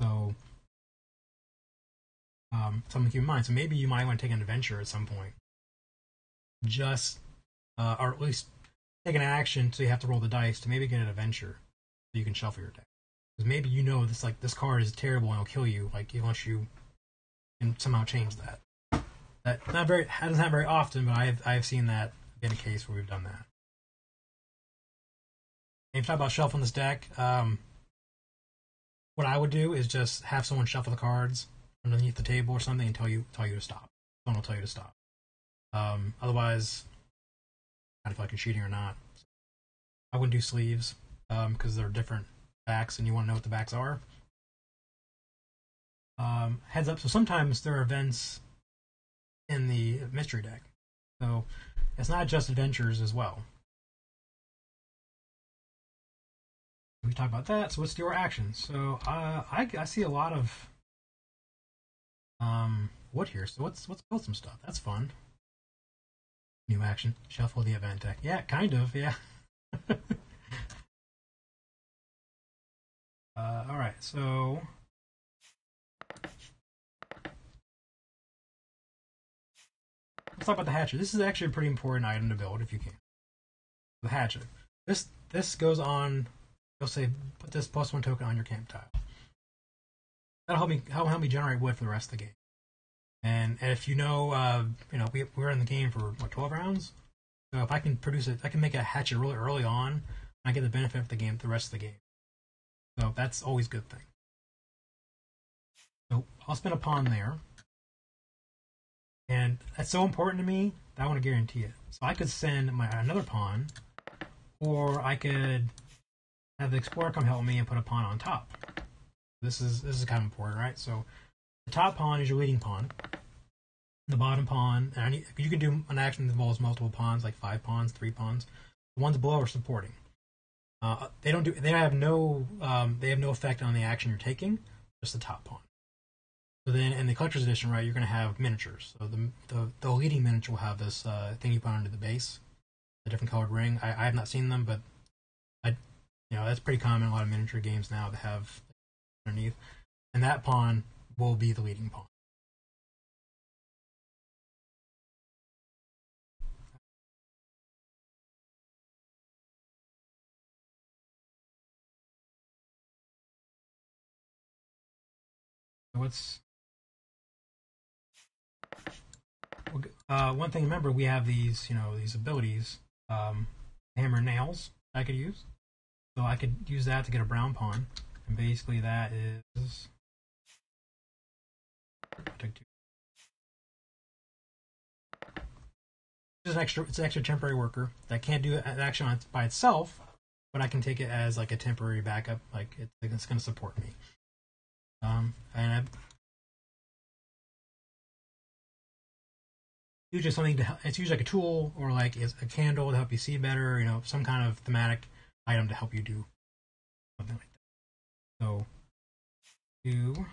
So, um, something to keep in mind. So maybe you might want to take an adventure at some point. Just, uh, or at least take an action so you have to roll the dice to maybe get an adventure so you can shuffle your deck. Because maybe you know this, like this card is terrible and it'll kill you, like unless you can somehow change that. That not very that doesn't happen very often, but I have I have seen that been a case where we've done that. And if you talk about shuffling this deck, um, what I would do is just have someone shuffle the cards underneath the table or something and tell you tell you to stop. Someone will tell you to stop. Um, otherwise, I don't know if I can cheating or not. I wouldn't do sleeves because um, they're different. Backs, and you want to know what the backs are. Um, heads up, so sometimes there are events in the mystery deck. So it's not just adventures as well. We talked about that, so let's do our actions. So uh, I, I see a lot of um, wood here, so let's, let's build some stuff. That's fun. New action, shuffle the event deck. Yeah, kind of, yeah. Uh, all right, so talk about the hatchet. This is actually a pretty important item to build if you can. The hatchet. This this goes on. You'll say put this plus one token on your camp tile. That'll help me help help me generate wood for the rest of the game. And, and if you know, uh, you know, we we're in the game for what, twelve rounds. So if I can produce it, I can make a hatchet really early on. I get the benefit of the game the rest of the game. So that's always a good thing. So I'll spin a pawn there. And that's so important to me that I want to guarantee it. So I could send my another pawn, or I could have the explorer come help me and put a pawn on top. This is this is kind of important, right? So the top pawn is your leading pawn. The bottom pawn, and I need, you can do an action that involves multiple pawns, like five pawns, three pawns. The ones below are supporting. Uh, they don't do. They have no. Um, they have no effect on the action you're taking. Just the top pawn. So then, in the collector's edition, right, you're going to have miniatures. So the, the the leading miniature will have this uh, thing you put under the base, a different colored ring. I, I have not seen them, but I, you know, that's pretty common. A lot of miniature games now that have underneath, and that pawn will be the leading pawn. What's uh, one thing? Remember, we have these, you know, these abilities, um, hammer and nails. I could use, so I could use that to get a brown pawn, and basically that is. I took two. It's an extra. It's an extra temporary worker that can't do an action on it by itself, but I can take it as like a temporary backup. Like it, it's going to support me. Um, and usually something to help, it's usually like a tool or like a candle to help you see better, you know, some kind of thematic item to help you do something like that. So, do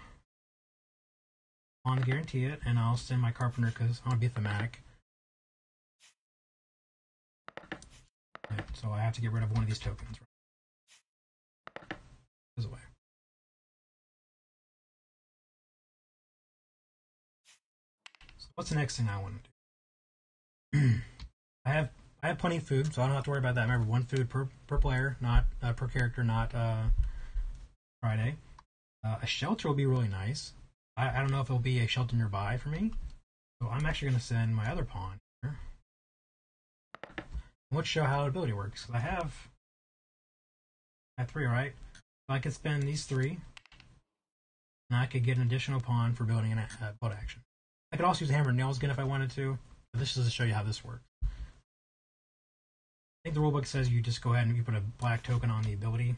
on guarantee it, and I'll send my carpenter because I want to be thematic. Right, so I have to get rid of one of these tokens. Right? Goes away. What's the next thing I want to do? I have I have plenty of food, so I don't have to worry about that. Remember, one food per per player, not uh, per character, not uh, Friday. Uh, a shelter will be really nice. I, I don't know if it'll be a shelter nearby for me, so I'm actually going to send my other pawn here. Let's show how ability works. I have I have three, right? So I could spend these three, and I could get an additional pawn for building an uh, build action. I could also use a hammer and nails again if I wanted to, but this is to show you how this works. I think the rulebook says you just go ahead and you put a black token on the ability.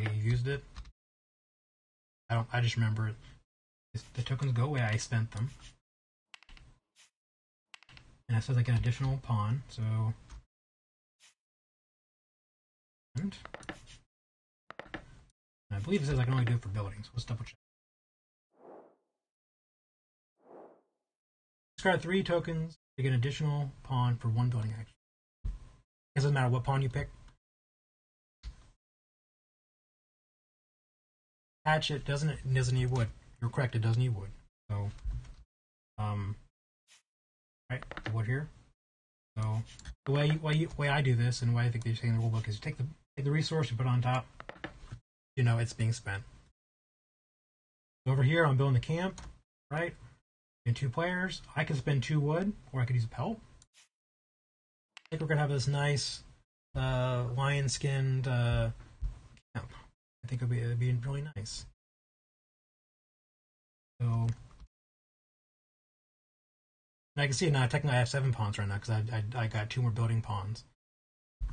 You used it. I don't. I just remember it. The tokens go away. I spent them, and it says like an additional pawn. So, and I believe it says I can only do it for buildings. So let's double check. Discard three tokens to get an additional pawn for one building action. It doesn't matter what pawn you pick. Hatchet doesn't it doesn't need wood. You're correct, it does need wood. So um right, the wood here. So the way you, way, you, way I do this and why I think they're saying the rule book is you take the take the resource and put it on top, you know it's being spent. Over here I'm building the camp, right? And two players, I can spend two wood, or I could use a pelt. I think we're gonna have this nice uh, lion-skinned uh, camp. I think it'll be it'll be really nice. So, and I can see now. Technically, I have seven pawns right now because I, I I got two more building pawns.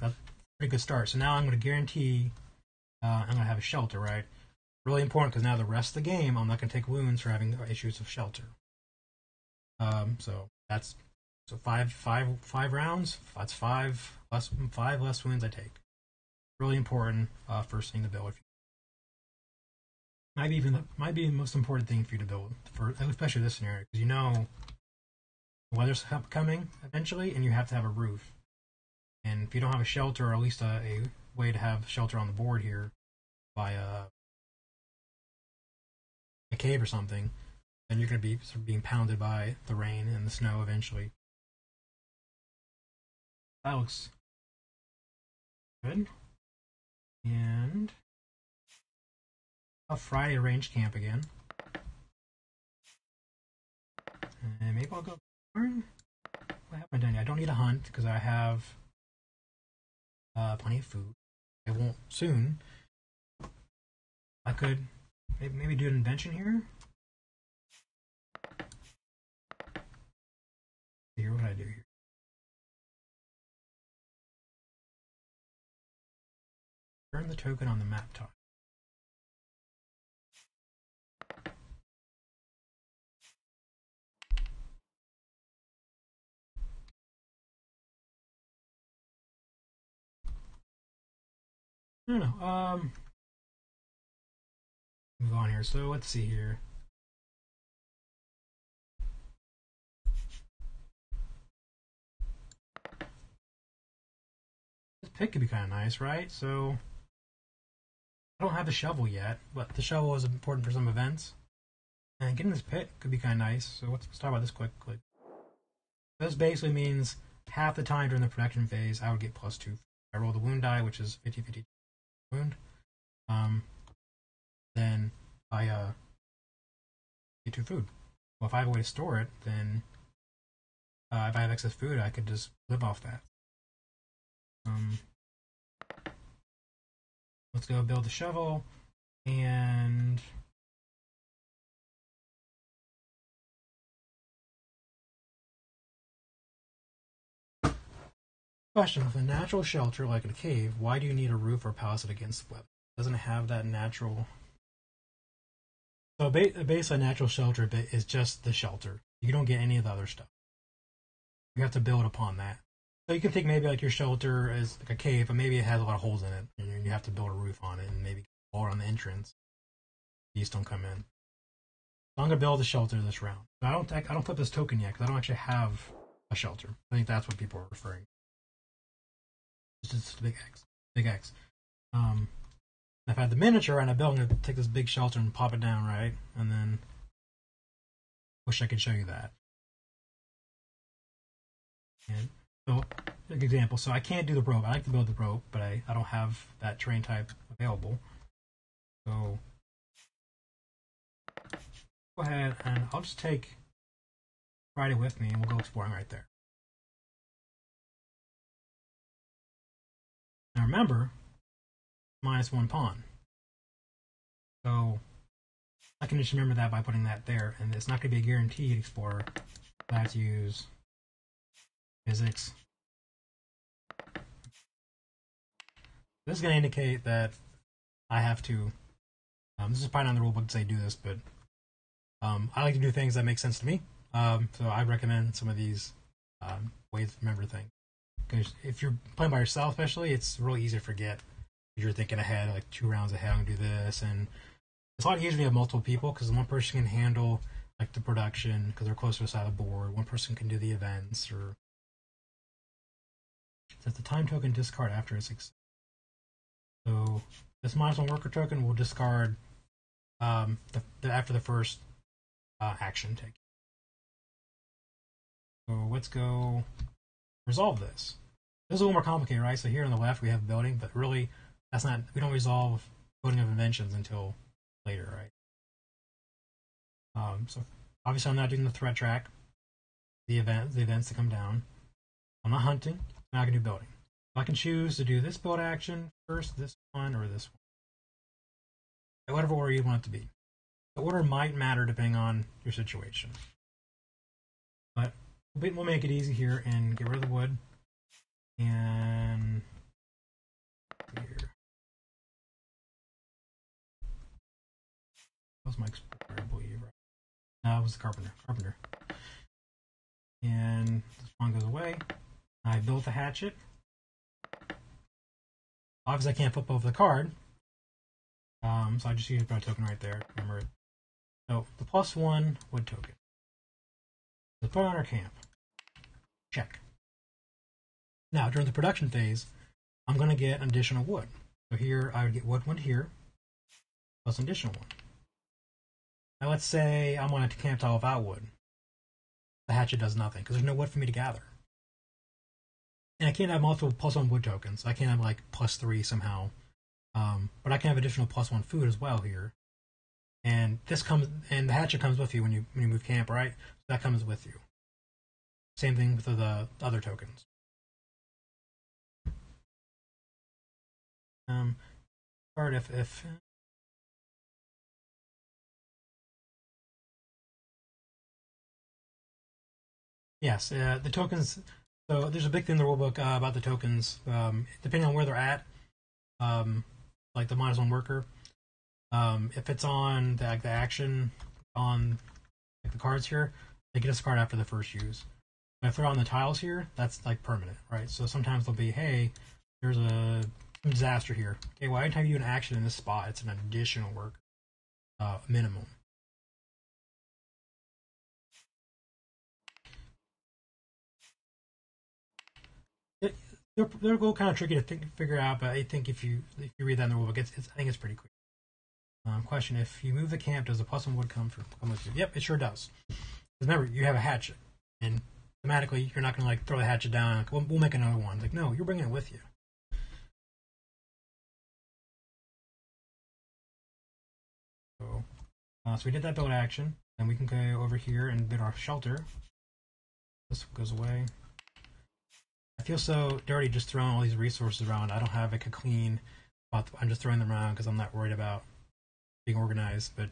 That's a pretty good start. So now I'm gonna guarantee uh, I'm gonna have a shelter, right? Really important because now the rest of the game, I'm not gonna take wounds for having issues of shelter. Um, so that's so five, five, five rounds. That's five less, five less wounds I take. Really important uh, first thing to build. If you, might be even the, might be the most important thing for you to build for especially this scenario because you know the weather's coming eventually, and you have to have a roof. And if you don't have a shelter, or at least a, a way to have shelter on the board here by a, a cave or something. And you're going to be sort of being pounded by the rain and the snow eventually. That looks good. And I'll Friday range camp again. And maybe I'll go barn. What have I done yet? I don't need a hunt because I have uh, plenty of food. I won't soon. I could maybe, maybe do an invention here. Here, what I do here. Turn the token on the map top. No, no. Um, move on here. So let's see here. This pick could be kind of nice, right? So I don't have the shovel yet, but the shovel is important for some events. And getting this pick could be kind of nice. So let's, let's talk about this quickly. This basically means half the time during the production phase, I would get plus two. I roll the wound die, which is fifty fifty. Wound. Um, then I uh, get two food. Well, if I have a way to store it, then uh, if I have excess food, I could just live off that. Um, let's go build the shovel and question, with a natural shelter like a cave, why do you need a roof or palisade against the weapon? It doesn't have that natural... So basically, a natural shelter bit is just the shelter. You don't get any of the other stuff. You have to build upon that. So you can think maybe like your shelter is like a cave, but maybe it has a lot of holes in it, and you have to build a roof on it, and maybe get a wall on the entrance. These don't come in. So I'm going to build a shelter this round. But I don't, I don't flip this token yet, because I don't actually have a shelter. I think that's what people are referring to. Just a big X. Big X. Um, if I had the miniature and a build, I'm going to take this big shelter and pop it down, right? And then wish I could show you that. And so, big example. So I can't do the rope. I like to build the rope, but I, I don't have that terrain type available. So go ahead and I'll just take Friday with me and we'll go exploring right there. Now remember, minus one pawn. So I can just remember that by putting that there, and it's not going to be a guaranteed explorer. I have to use physics. This is going to indicate that I have to. Um, this is probably not in the rulebook to say do this, but um, I like to do things that make sense to me. Um, so I recommend some of these um, ways to remember things. Because if you're playing by yourself, especially, it's really easy to forget. You're thinking ahead, like two rounds ahead, I'm gonna do this, and it's a lot easier when you have multiple people because one person can handle like the production because they're closer to the side of the board. One person can do the events, or says the time token discard after it's accepted. So this minus one worker token will discard um, the, the, after the first uh, action taken. So let's go. Resolve this. This is a little more complicated, right? So here on the left we have building, but really that's not, we don't resolve building of inventions until later, right? Um, so obviously I'm not doing the threat track, the event, the events that come down. I'm not hunting, now I can do building. So I can choose to do this build action first, this one, or this one. In whatever order you want it to be. The order might matter depending on your situation. But we'll make it easy here and get rid of the wood. And here. That was my explorer, I believe. Right? No, it was the carpenter. Carpenter. And this one goes away. I built the hatchet. Obviously, I can't flip over the card. Um, so I just used my token right there. Remember it. So the plus one wood token. So put on our camp. Check. Now, during the production phase, I'm going to get an additional wood. So here, I would get wood one here, plus an additional one. Now, let's say I wanted to camp tile without wood. The hatchet does nothing, because there's no wood for me to gather. And I can't have multiple plus one wood tokens. I can't have like plus three somehow. Um, but I can have additional plus one food as well here. And this comes, and the hatchet comes with you when you when you move camp, right? So that comes with you. Same thing with the other tokens. Um, start if if. Yes, uh, the tokens. So there's a big thing in the rulebook uh, about the tokens. Um, depending on where they're at, um, like the minus one worker, um, if it's on the, like the action on like the cards here, they get a card after the first use. But if they're on the tiles here, that's like permanent, right? So sometimes they'll be, hey, there's a disaster here. Okay, well, anytime you do an action in this spot, it's an additional work uh, minimum. They're, they're kind of tricky to think, figure out, but I think if you if you read that in the rulebook, it's, it's, I think it's pretty quick. Um, question: if you move the camp, does the plus one wood come for come with you? Yep, it sure does. Because remember, you have a hatchet, and thematically, you're not going to like throw the hatchet down. Like, we'll, we'll make another one. Like, no, you're bringing it with you. So, uh, so we did that build action, and we can go over here and build our shelter. This goes away. I feel so dirty just throwing all these resources around. I don't have like a clean, I'm just throwing them around because I'm not worried about being organized. But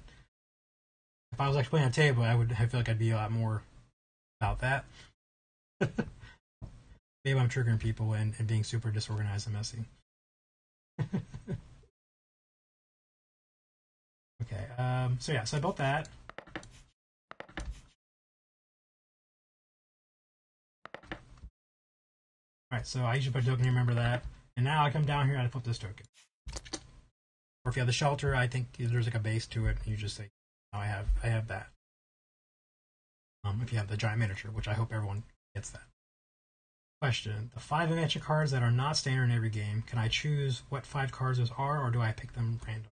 if I was actually playing a table, I would I feel like I'd be a lot more about that. Maybe I'm triggering people and, and being super disorganized and messy. Okay, um, so yeah, so I built that. Alright, so I usually put a token here, remember that. And now I come down here and I put this token. Or if you have the shelter, I think there's like a base to it, and you just say, "Now I have I have that." Um, if you have the giant miniature, which I hope everyone gets that. Question: the five adventure cards that are not standard in every game, can I choose what five cards those are, or do I pick them randomly?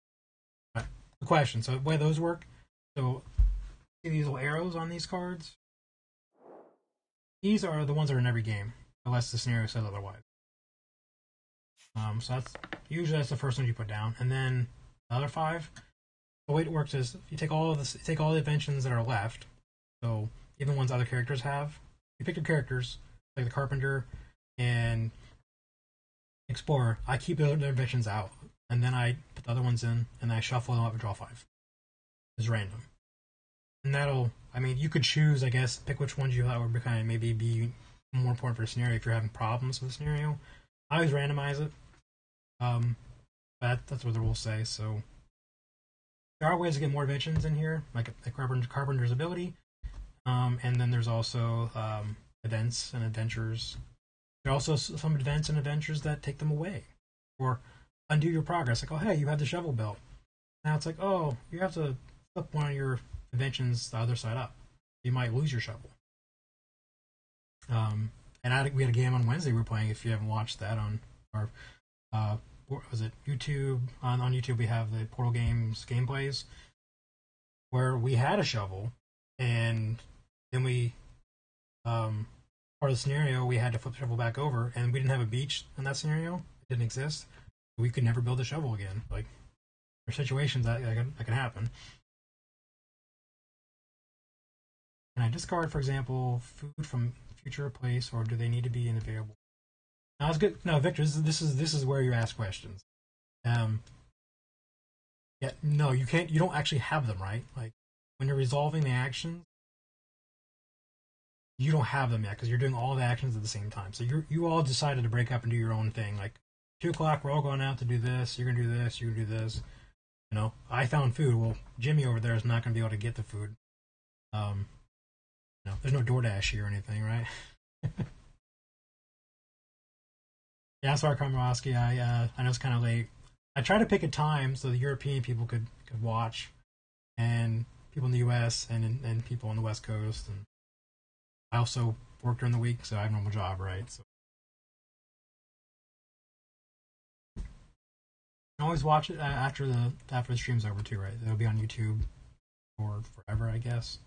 But the question, so the way those work, so see these little arrows on these cards? These are the ones that are in every game, unless the scenario says otherwise. Um, so that's usually that's the first one you put down, and then the other five. The way it works is you take all of this, you take all the inventions that are left. So even ones other characters have, you pick your characters like the carpenter and explorer. I keep the other inventions out, and then I put the other ones in, and I shuffle them up and draw five. It's random, and that'll. I mean, you could choose, I guess, pick which ones you thought would be kind of maybe be more important for a scenario if you're having problems with the scenario. I always randomize it. Um, but that's what the rules say, so there are ways to get more inventions in here, like the Carpenter, Carpenter's Ability. Um, and then there's also um, events and adventures. There are also some events and adventures that take them away or undo your progress. Like, oh, hey, you have the shovel belt. Now it's like, oh, you have to flip one of your inventions the other side up. You might lose your shovel. Um, and I, we had a game on Wednesday we were playing, if you haven't watched that, on our, uh, was it YouTube? On, on YouTube we have the Portal Games gameplays, where we had a shovel, and then we, um, part of the scenario, we had to flip the shovel back over, and we didn't have a beach in that scenario, it didn't exist, we could never build a shovel again. Like, there are situations that, that, can, that can happen. Can I discard, for example, food from future place, or do they need to be in available? Now it's good. No, Victor, this is this is, this is where you ask questions. Um, yeah, no, you can't. You don't actually have them, right? Like when you're resolving the actions, you don't have them yet because you're doing all the actions at the same time. So you you all decided to break up and do your own thing. Like two o'clock, we're all going out to do this. You're gonna do this. You're gonna do this. You know, I found food. Well, Jimmy over there is not gonna be able to get the food. Um. No, there's no DoorDash here or anything, right? Yeah, sorry, Komorowski. I uh, I know it's kind of late. I try to pick a time so the European people could, could watch, and people in the U S and and people on the West Coast. And I also work during the week, so I have a normal job, right? So I always watch it after the after the stream's over too, right? It'll be on YouTube for forever, I guess.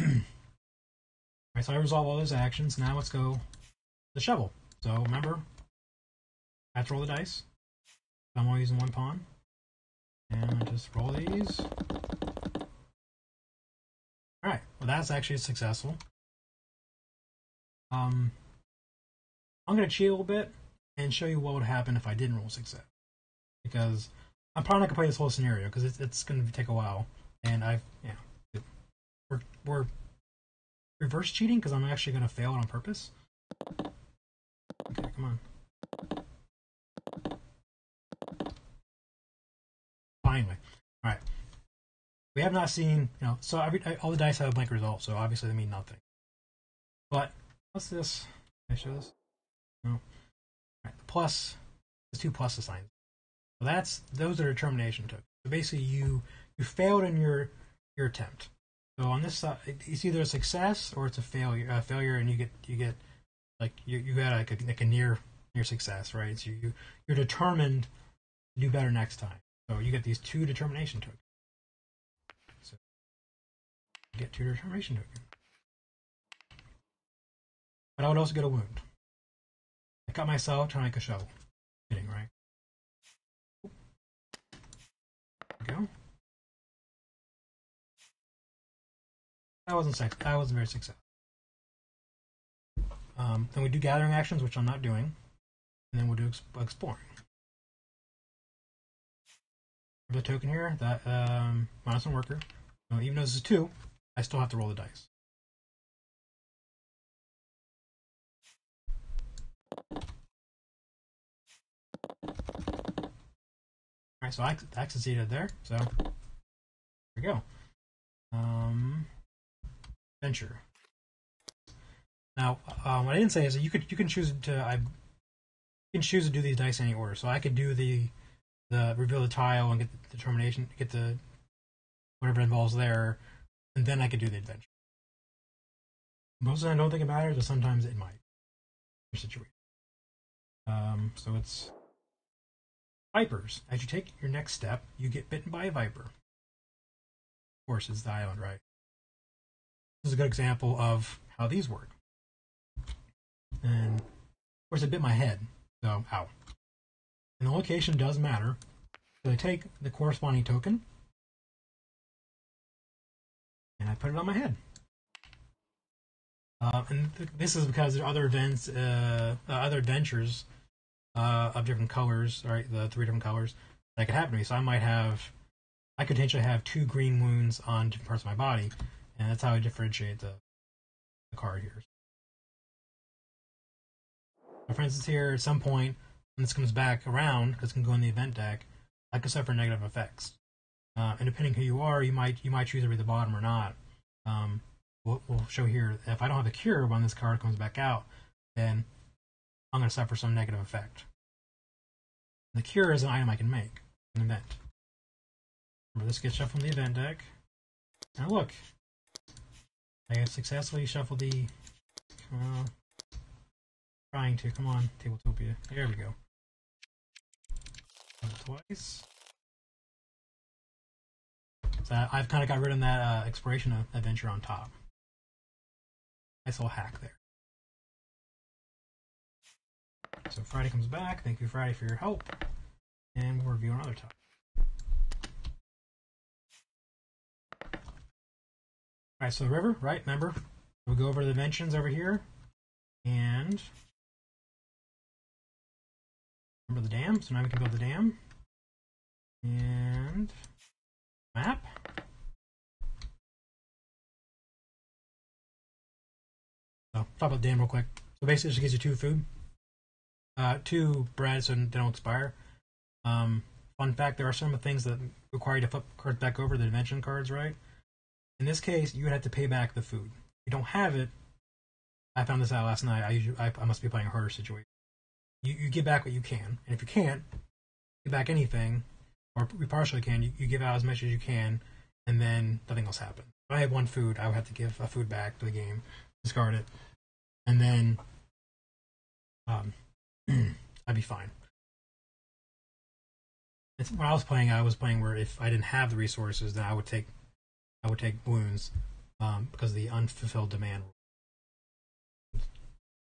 Alright, so I resolve all those actions. Now let's go the shovel. So remember, I have to roll the dice. I'm only using one pawn. And just roll these. Alright, well that's actually successful. Um, I'm going to cheat a little bit and show you what would happen if I didn't roll success. Because I'm probably not going to play this whole scenario, because it's, it's going to take a while. And I've, yeah, we're, we're reverse cheating, because I'm actually going to fail it on purpose. Okay, come on. Anyway, all right. We have not seen, you know, so every, all the dice have a blank result, so obviously they mean nothing. But what's this? Can I show this? No. All right. The plus, there's two plus signs. So that's those are determination tokens. So basically, you you failed in your your attempt. So on this side, it's either a success or it's a failure. A failure, and you get you get like you you got like a, like a near near success, right? So you you're determined to do better next time. So you get these two determination tokens. So you get two determination tokens. But I would also get a wound. I cut myself trying to make a shovel. Hitting, right? There we go. That wasn't sex that wasn't very successful. Um, then we do gathering actions, which I'm not doing. And then we'll do exp exploring. The token here, that um, minus one worker. So even though this is two, I still have to roll the dice. All right, so I, I succeeded there. So there we go. Um, venture. Now, um, what I didn't say is that you could you can choose to I you can choose to do these dice in any order. So I could do the The, reveal the tile and get the determination, get the whatever involves there, and then I could do the adventure. Most of the time I don't think it matters, but sometimes it might. Your situation. Um, so it's vipers. As you take your next step, you get bitten by a viper. Of course, it's the island, right? This is a good example of how these work. And of course, it bit my head, so ow. And the location does matter. So I take the corresponding token and I put it on my head. Uh, and th this is because there are other events, uh, uh, other adventures uh, of different colors, right? The three different colors that could happen to me. So I might have, I could potentially have two green wounds on different parts of my body, and that's how I differentiate the, the card here. So for instance, here at some point. And this comes back around because it can go in the event deck. I could suffer negative effects, uh, and depending who you are, you might you might choose to read the bottom or not. Um, we'll, we'll show here if I don't have the cure when this card comes back out, then I'm going to suffer some negative effect. The cure is an item I can make an event. Remember, this gets shuffled from the event deck. Now look, I have successfully shuffled the. Uh, trying to come on Tabletopia. There we go. Twice. So I've kind of got rid of that uh, exploration adventure on top. Nice little hack there. So Friday comes back. Thank you, Friday, for your help. And we'll review another topic. Alright, so the river, right? Remember, we'll go over to the inventions over here. And remember the dam, so now we can build the dam. And map. So talk about the dam real quick. So basically, it just gives you two food, uh, two bread, so they don't expire. Um, fun fact: there are some things that require you to flip cards back over the dimension cards, right? In this case, you would have to pay back the food. If you don't have it. I found this out last night. I usually I, I must be playing a harder situation. You you give back what you can, and if you can't give back anything, or you partially can, you, you give out as much as you can, and then nothing else happens. If I had one food, I would have to give a food back to the game, discard it, and then um, I'd be fine. It's, when I was playing, I was playing where if I didn't have the resources, then I would take I would take wounds um, because of the unfulfilled demand.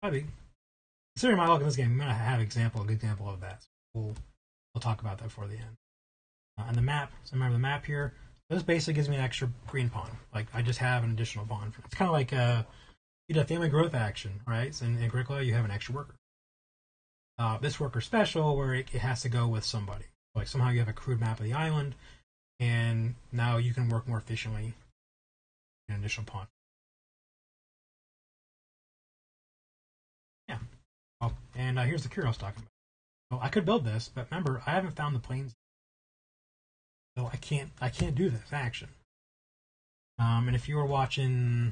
Probably considering my luck in this game, I'm going to have example, a good example of that. So we'll, we'll talk about that for the end. Uh, and the map, so remember the map here, this basically gives me an extra green pawn. Like, I just have an additional pawn. It's kind of like a, you know, family growth action, right? So in Agricola, you have an extra worker. Uh, this worker special, where it, it has to go with somebody. Like, somehow you have a crude map of the island, and now you can work more efficiently in an additional pawn. Yeah. Oh, and uh, here's the cure I was talking about. Well, I could build this, but remember, I haven't found the planes. So I can't, I can't do this action. Um, and if you were watching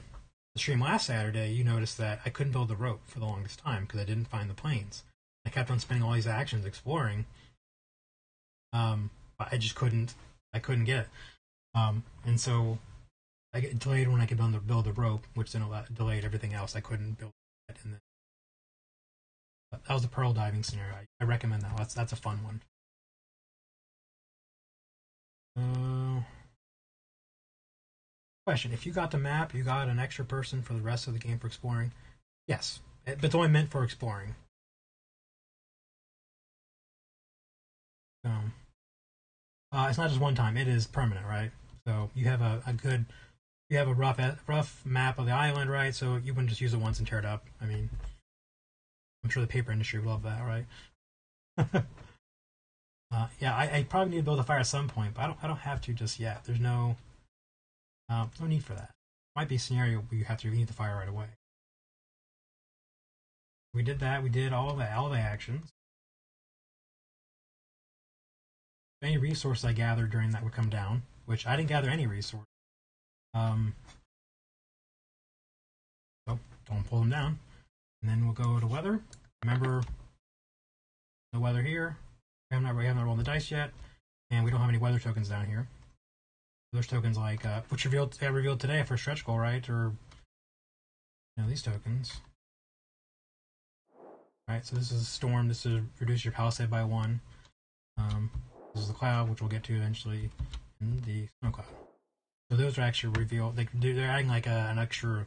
the stream last Saturday, you noticed that I couldn't build the rope for the longest time because I didn't find the planes. I kept on spending all these actions exploring, um, but I just couldn't, I couldn't get it. Um, and so I get delayed when I could build the, build the rope, which then delayed everything else. I couldn't build that. And then, that was the pearl diving scenario. I, I recommend that. That's, that's a fun one. Uh, question: if you got the map, you got an extra person for the rest of the game for exploring? Yes, but it's only meant for exploring. So uh, it's not just one time; it is permanent, right? So you have a, a good, you have a rough rough map of the island, right? So you wouldn't just use it once and tear it up. I mean, I'm sure the paper industry would love that, right? Uh, yeah, I, I probably need to build a fire at some point, but I don't. I don't have to just yet. There's no, uh, no need for that. Might be a scenario where you have to leave the fire right away. We did that. We did all the all the actions. Any resource I gathered during that would come down, which I didn't gather any resource. Um, so don't pull them down, and then we'll go to weather. Remember the weather here. We haven't, we haven't rolled the dice yet, and we don't have any weather tokens down here. There's tokens like uh, which revealed uh, revealed today for stretch goal, right? Or you know, these tokens, all right? So this is a storm. This is reduce your palisade by one. Um, this is the cloud, which we'll get to eventually, and the snow cloud. So those are actually revealed. They they're adding like a, an extra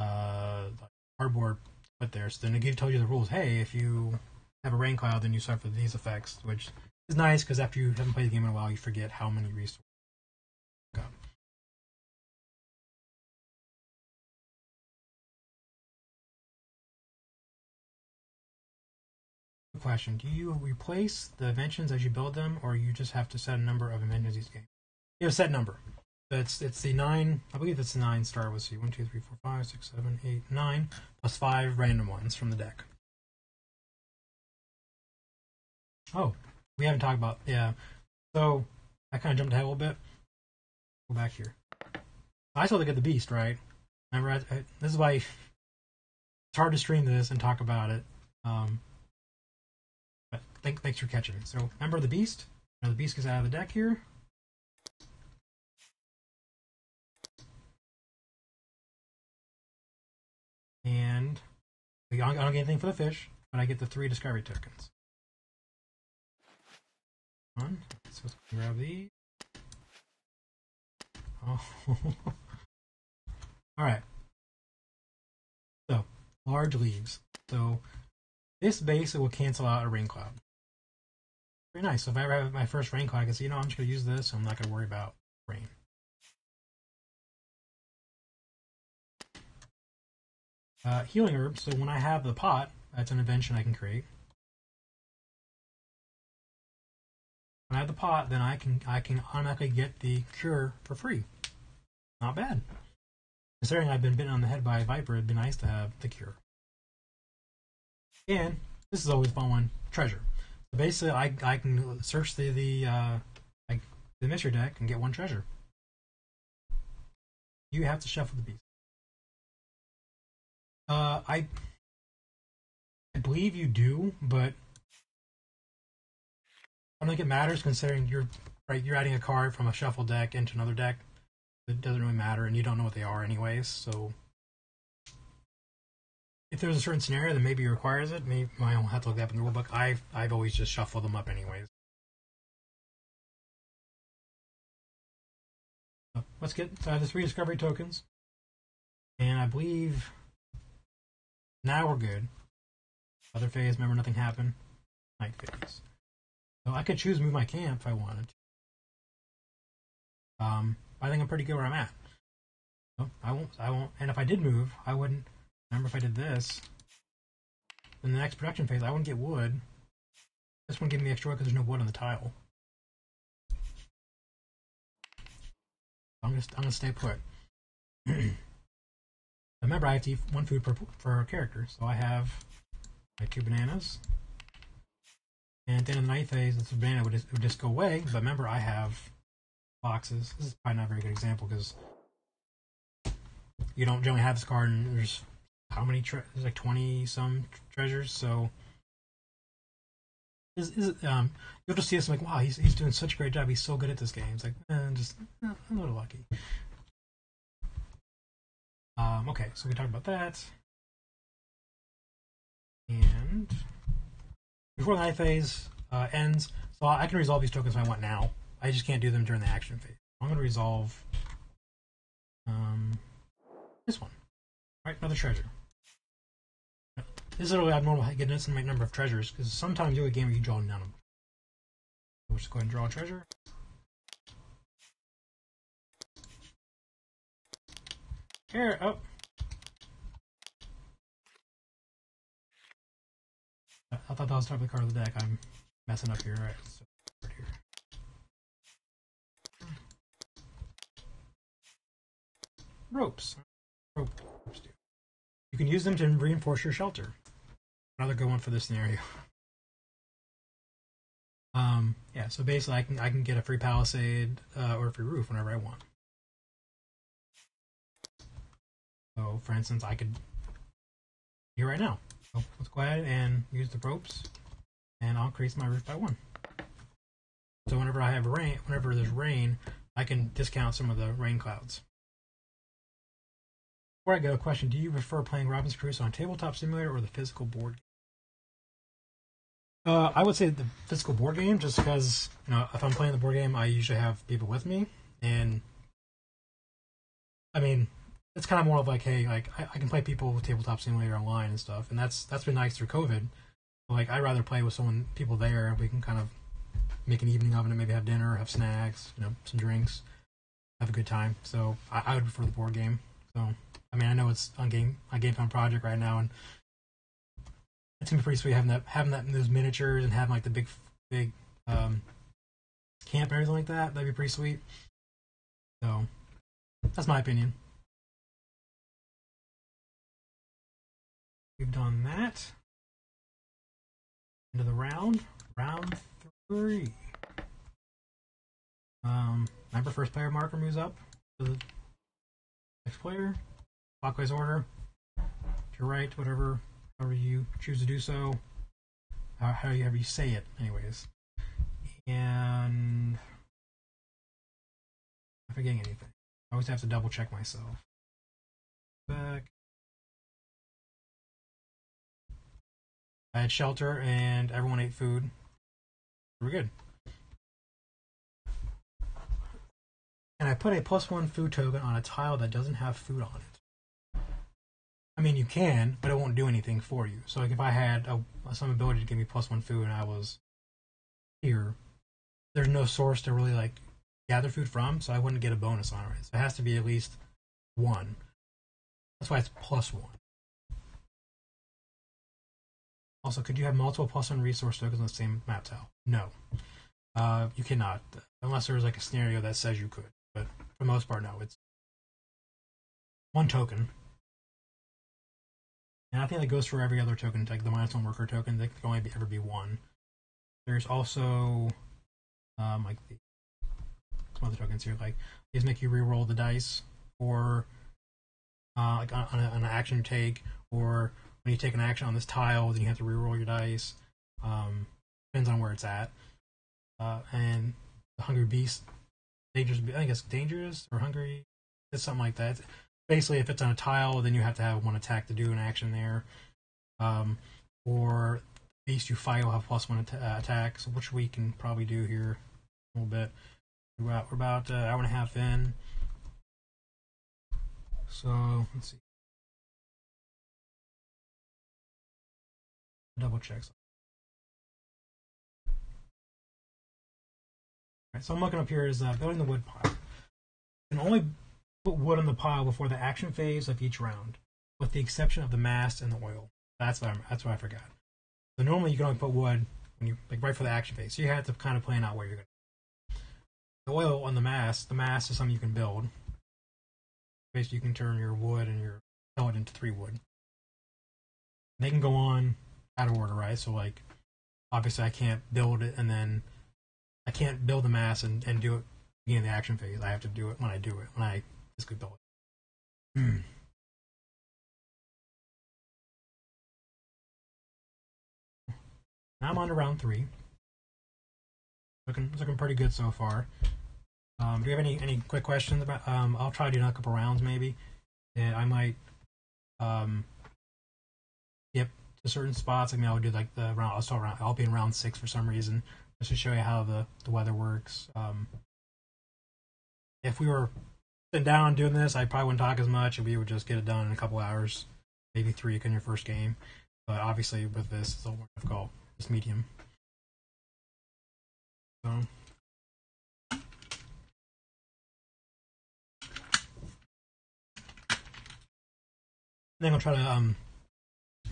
uh, cardboard put there. So then it tells you the rules. Hey, if you have a rain cloud, then you suffer these effects, which is nice because after you haven't played the game in a while, you forget how many resources you've got. Good question. Do you replace the inventions as you build them, or you just have to set a number of inventions each game? You have a set number. That's it's the nine, I believe it's the nine star. Let's see, one, two, three, four, five, six, seven, eight, nine, plus five random ones from the deck. Oh, we haven't talked about, yeah. So, I kind of jumped ahead a little bit. Go back here. I still have to get the beast, right? Remember, I, I, this is why it's hard to stream this and talk about it. Um, but thank, thanks for catching me. So, remember the beast? Now the beast gets out of the deck here. And I don't, I don't get anything for the fish, but I get the three discovery tokens. One. So let's grab these. Oh. Alright. So, large leaves. So, this basically will cancel out a rain cloud. Very nice. So, if I ever have my first rain cloud, I can say, you know, I'm just going to use this. So I'm not going to worry about rain. Uh, healing herb. So, when I have the pot, that's an invention I can create. When I have the pot, then I can I can automatically get the cure for free. Not bad. Considering I've been bitten on the head by a viper, it'd be nice to have the cure. And this is always a fun one, treasure. So basically, I I can search the the uh, I, the mystery deck and get one treasure. You have to shuffle the beast. Uh, I I believe you do, but I don't think it matters, considering you're right. You're adding a card from a shuffle deck into another deck. It doesn't really matter, and you don't know what they are, anyways. So, if there's a certain scenario that maybe requires it, maybe I don't have to look that up in the rulebook. I've I've always just shuffled them up, anyways. So let's get so I have the three discovery tokens, and I believe now we're good. Other phase, remember nothing happened? Night phase. So I could choose to move my camp if I wanted to. Um, I think I'm pretty good where I'm at. So I won't, I won't, and if I did move, I wouldn't, remember if I did this, in the next production phase, I wouldn't get wood. This one gave me extra wood because there's no wood on the tile. I'm just, I'm gonna stay put. Remember, I have to eat one food per, per character, so I have my two bananas. And at the end of the ninth phase, this banana would just, would just go away, but remember, I have boxes. This is probably not a very good example, because you don't generally have this card, and there's how many, tre there's like twenty-some treasures, so... Is, is, um, you'll just see us like, wow, he's, he's doing such a great job, he's so good at this game. It's like, eh, just, eh, I'm a little lucky. Um, okay, so we talked about that. And before the night phase uh, ends, so I can resolve these tokens if I want now. I just can't do them during the action phase. I'm going to resolve um, this one. All right, another treasure. This is a little abnormal getting an infinite number of treasures, because sometimes you do a game where you draw none of them. We'll just go ahead and draw a treasure. Here, oh. I thought that was the top of the card of the deck. I'm messing up here. All right, so right here. Ropes. Rope. Ropes do. You can use them to reinforce your shelter. Another good one for this scenario. Um, yeah, so basically I can I can get a free palisade uh, or a free roof whenever I want. So for instance, I could do right now. So let's go ahead and use the ropes, and I'll increase my roof by one. So whenever I have rain, whenever there's rain, I can discount some of the rain clouds. Before I go, a question: do you prefer playing Robinson Crusoe on Tabletop Simulator or the physical board game? Uh, I would say the physical board game, just because, you know, if I'm playing the board game, I usually have people with me, and I mean, it's kind of more of like, hey, like I, I can play people with Tabletop Simulator online and stuff, and that's that's been nice through COVID. But, like, I'd rather play with someone, people there, and we can kind of make an evening of it, and maybe have dinner, have snacks, you know, some drinks, have a good time. So I, I would prefer the board game. So. I mean, I know it's on game on GameFound project right now, and it's gonna be pretty sweet having that having that in those miniatures and having like the big big um, camp and everything like that. That'd be pretty sweet. So that's my opinion. We've done that. Into the round, round three. Um, remember, first player marker moves up to the next player. Clockwise order, to your right, whatever, however you choose to do so, uh, however you say it, anyways. And I'm forgetting anything. I always have to double check myself. Back. I had shelter and everyone ate food. We're good. And I put a plus one food token on a tile that doesn't have food on it. I mean, you can, but it won't do anything for you. So, like, if I had a, some ability to give me plus one food and I was here, there's no source to really, like, gather food from, so I wouldn't get a bonus on it. So it has to be at least one. That's why it's plus one. Also, could you have multiple plus one resource tokens on the same map tile? No. Uh, you cannot, unless there's, like, a scenario that says you could. But for the most part, no. It's one token. And I think that goes for every other token, like the minus one worker token. That can only be, ever be one. There's also, um, like the, some other tokens here, like these make you reroll the dice, or uh, like on, on, a, on an action you take, or when you take an action on this tile, then you have to reroll your dice. Um, depends on where it's at. Uh, and the hungry beast, dangerous. I think it's dangerous or hungry. It's something like that. It's, basically, if it's on a tile, then you have to have one attack to do an action there. Um, or beast you fight will have plus one at uh, attacks, which we can probably do here a little bit. We're about, we're about an hour and a half in. So, let's see. double check. Alright, so I'm looking up here is uh, building the wood pile. You can only put wood on the pile before the action phase of each round, with the exception of the mast and the oil. That's what, I'm, that's what I forgot. So normally you can only put wood when you, like, right for the action phase. So you have to kind of plan out where you're going to. The oil on the mast, the mast is something you can build. Basically, you can turn your wood and your pellet into three wood. They can go on out of order, right? So, like, obviously I can't build it and then I can't build the mass and, and do it in the action phase. I have to do it when I do it, when I basically build it. Hmm. Now I'm on to round three. Looking, it's looking pretty good so far. Um, do you have any, any quick questions about? Um, I'll try to do another couple rounds maybe, and I might um, skip to certain spots. I mean, I'll do like the round. I'll start round. I'll be in round six for some reason. Just to show you how the, the weather works. Um, if we were sitting down doing this, I probably wouldn't talk as much, and we would just get it done in a couple hours, maybe three in your first game. But obviously, with this, it's a little more difficult. It's medium. So. Then I'll try to um,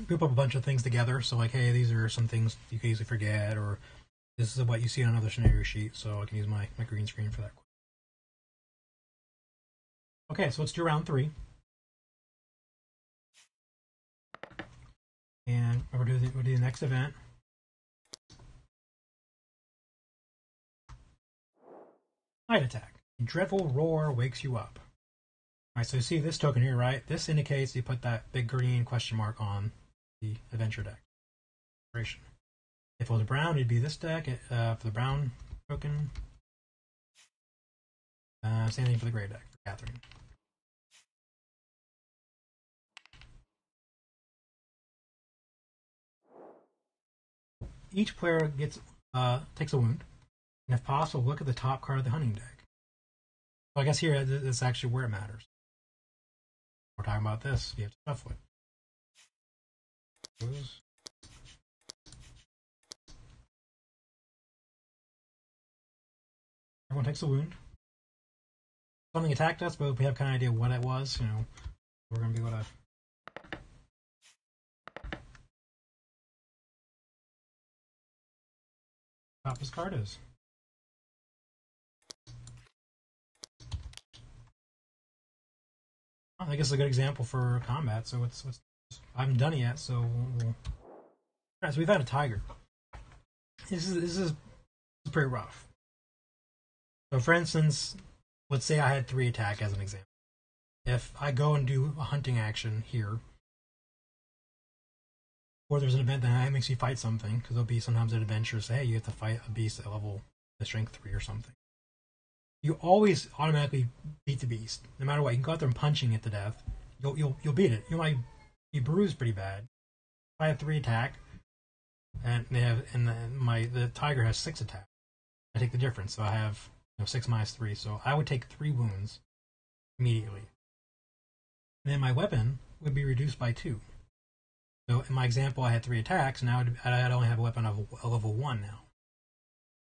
group up a bunch of things together. So, like, hey, these are some things you can easily forget, or this is what you see on another scenario sheet, so I can use my, my green screen for that. Okay, so let's do round three. And we'll do the, we'll do the next event. Night attack. A dreadful roar wakes you up. Alright, so you see this token here, right? This indicates you put that big green question mark on the adventure deck. Operation. If it was brown, it'd be this deck uh, for the brown token. Uh, same thing for the gray deck, for Catherine. Each player gets uh, takes a wound, and if possible, look at the top card of the hunting deck. So I guess here that's actually where it matters. We're talking about this. You have to shuffle it. Everyone takes a wound. Something attacked us, but we have kind of idea what it was. You know, we're going to be able to. Top this card is. I think it's a good example for combat. So it's, it's I haven't done it yet. So we'll... Alright, so we've had a tiger. This is this is pretty rough. So for instance, let's say I had three attack as an example. If I go and do a hunting action here, or there's an event that makes you fight something, because there'll be sometimes an adventure, say, hey, you have to fight a beast at level strength three or something. You always automatically beat the beast, no matter what. You can go out there and punching it to death. You'll you'll you'll beat it. You might be bruised pretty bad. If I have three attack, and they have and the, my the tiger has six attack, I take the difference. So I have. No, six minus three, so I would take three wounds immediately. And then my weapon would be reduced by two. So in my example, I had three attacks, and now I'd only have a weapon of a level one now.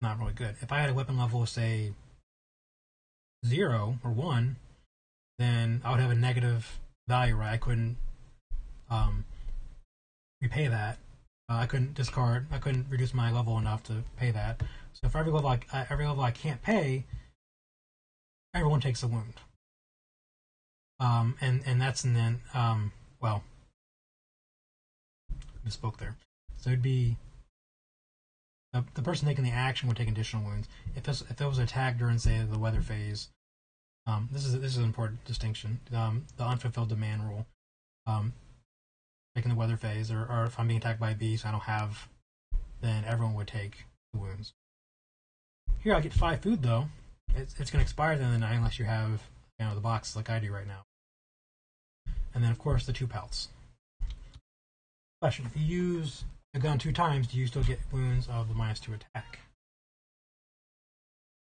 Not really good. If I had a weapon level, say, zero or one, then I would have a negative value, right? I couldn't um, repay that. Uh, I couldn't discard. I couldn't reduce my level enough to pay that. So for every level, I, uh, every level I can't pay, everyone takes a wound. Um, and and that's and then um, well, misspoke there. So it'd be the, the person taking the action would take additional wounds. If this, if there was an attack during, say, the weather phase, um, this is this is an important distinction. Um, the unfulfilled demand rule. Um, taking the weather phase, or, or if I'm being attacked by a beast, I don't have, then everyone would take the wounds. Here I get five food though. It's, it's going to expire at the end of the night unless you have, you know, the box like I do right now. And then of course the two pelts. Question: if you use the gun two times, do you still get wounds of the minus two attack?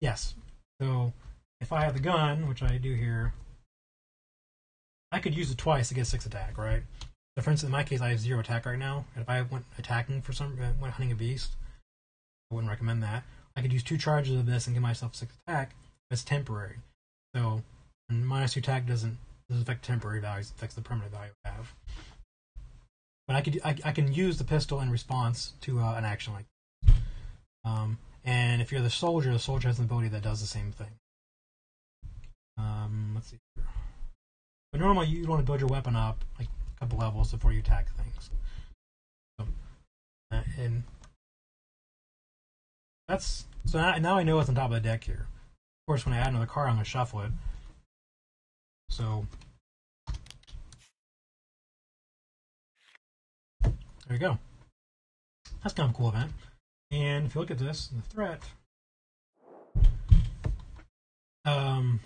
Yes. So if I have the gun, which I do here, I could use it twice to get six attack, right? So for instance, in my case, I have zero attack right now. And if I went attacking for some, went hunting a beast, I wouldn't recommend that. I could use two charges of this and give myself six attack. That's temporary. So minus two attack doesn't doesn't affect temporary values. It affects the permanent value I have. But I could I, I can use the pistol in response to uh, an action like that. Um, and if you're the soldier, the soldier has an ability that does the same thing. Um, let's see here. But normally you'd want to build your weapon up like a couple levels before you attack things. So, uh, and that's so now, now I know what's on top of the deck here. Of course, when I add another card, I'm gonna shuffle it. So there we go. That's kind of a cool event. And if you look at this, the threat. Um.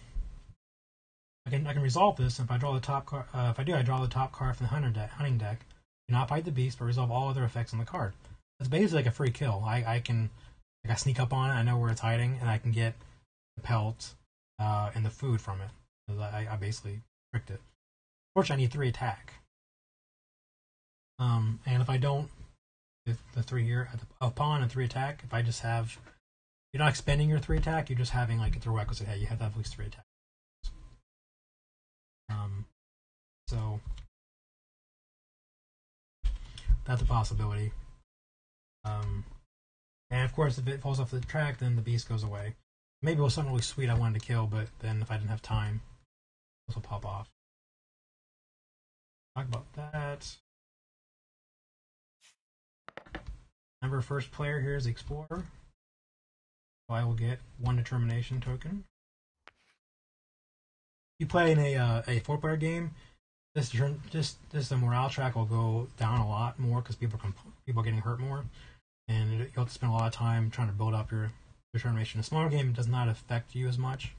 I can I can resolve this, and if I draw the top card, uh, if I do, I draw the top card from the hunter deck, hunting deck. Do not fight the beast, but resolve all other effects on the card. It's basically like a free kill. I I can like I sneak up on it. I know where it's hiding, and I can get the pelt uh, and the food from it. So I I basically tricked it. Fortunately, I need three attack. Um, and if I don't, the, the three here, a pawn and three attack. If I just have, you're not expending your three attack. You're just having like it's a requisite. Hey, you have to have at least three attack. Um, so that's a possibility. Um, and of course, if it falls off the track, then the beast goes away. Maybe it was something really sweet I wanted to kill, but then if I didn't have time, this will pop off. Talk about that. Remember, first player here is the explorer. So I will get one determination token. You play in a uh, a four player game, this turn, this this the morale track will go down a lot more because people are people are getting hurt more, and you'll have to spend a lot of time trying to build up your determination. A smaller game does not affect you as much.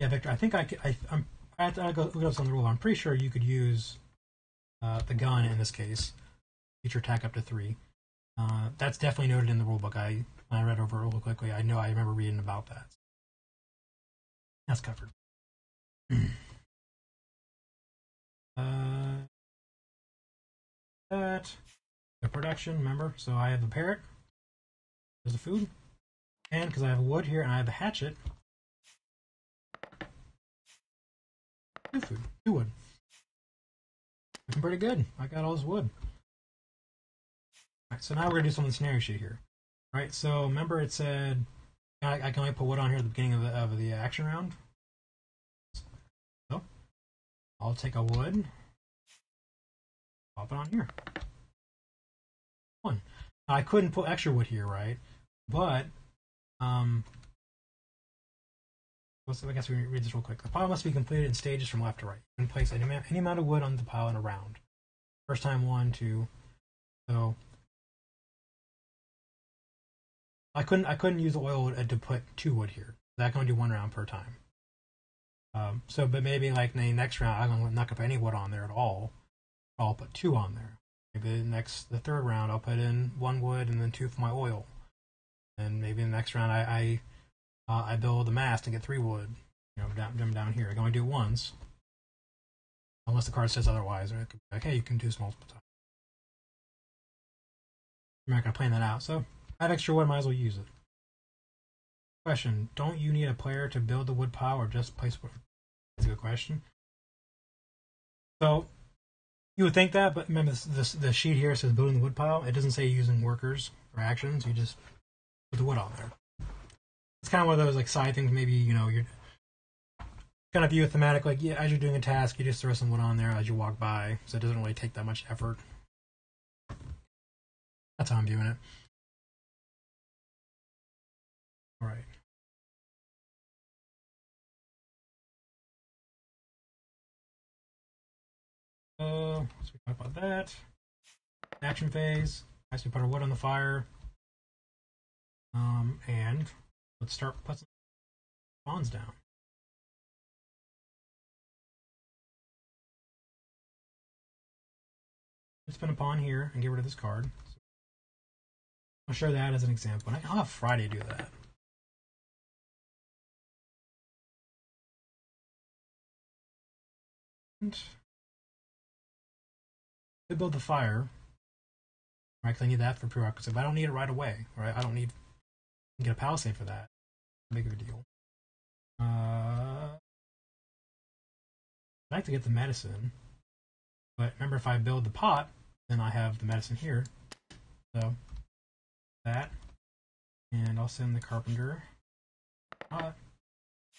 Yeah, Victor, I think I could, I I'm I have to I go look up some of the rules. I'm pretty sure you could use uh, the gun in this case, feature attack up to three. Uh, that's definitely noted in the rulebook. I when I read over it real quickly, I know I remember reading about that. That's covered. uh, that the production, remember? So I have a parrot. There's the food, and because I have wood here and I have a hatchet, two food, two wood. Looking pretty good. I got all this wood. Right, so now we're going to do something scenario sheet here. Right, so remember it said I, I can only put wood on here at the beginning of the, of the action round. So I'll take a wood, pop it on here. One. Now, I couldn't put extra wood here, right? But, um, let's, I guess we read this real quick. The pile must be completed in stages from left to right. You can place any, any amount of wood on the pile in a round. First time, one, two. So. I couldn't. I couldn't use oil to put two wood here. That can only do one round per time. Um, so, but maybe like in the next round, I'm not gonna put any wood on there at all. I'll put two on there. Maybe the next, the third round, I'll put in one wood and then two for my oil. And maybe the next round, I I, uh, I build a mast and get three wood. You know, down down here. I can only do it once, unless the card says otherwise. Or it could be like, hey, you can do this multiple times. I'm not gonna plan that out. So. I have extra wood, might as well use it. Question, don't you need a player to build the wood pile or just place wood? That's a good question. So, you would think that, but remember this, this, the sheet here says building the wood pile. It doesn't say using workers or actions, you just put the wood on there. It's kind of one of those like side things, maybe, you know, you're kind of view it thematic, like yeah, as you're doing a task, you just throw some wood on there as you walk by, so it doesn't really take that much effort. That's how I'm viewing it. All right. So, let's talk about that. Action phase. Nice, we put our wood on the fire. Um, and let's start putting spawns down. Let's put a pawn here and get rid of this card. So, I'll show that as an example. I'll have Friday do that. Could build the fire. Right, because I need that for prerequisites. But I don't need it right away, right? I don't need I can get a palisade for that. Big of a deal. Uh, I'd like to get the medicine. But remember, if I build the pot, then I have the medicine here. So that. And I'll send the carpenter. Uh,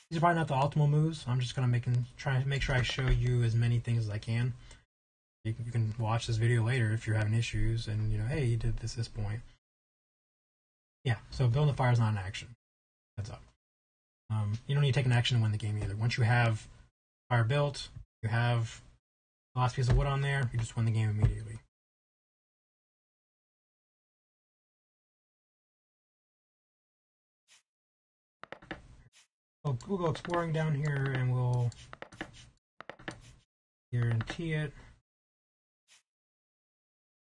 these are probably not the optimal moves. I'm just gonna make and try to make sure I show you as many things as I can. You can, you can watch this video later if you're having issues, and you know, hey, you did this this point. Yeah, so building the fire is not an action. That's up. Um, you don't need to take an action to win the game either. Once you have fire built, you have the last piece of wood on there, you just win the game immediately. We'll, we'll go exploring down here, and we'll guarantee it.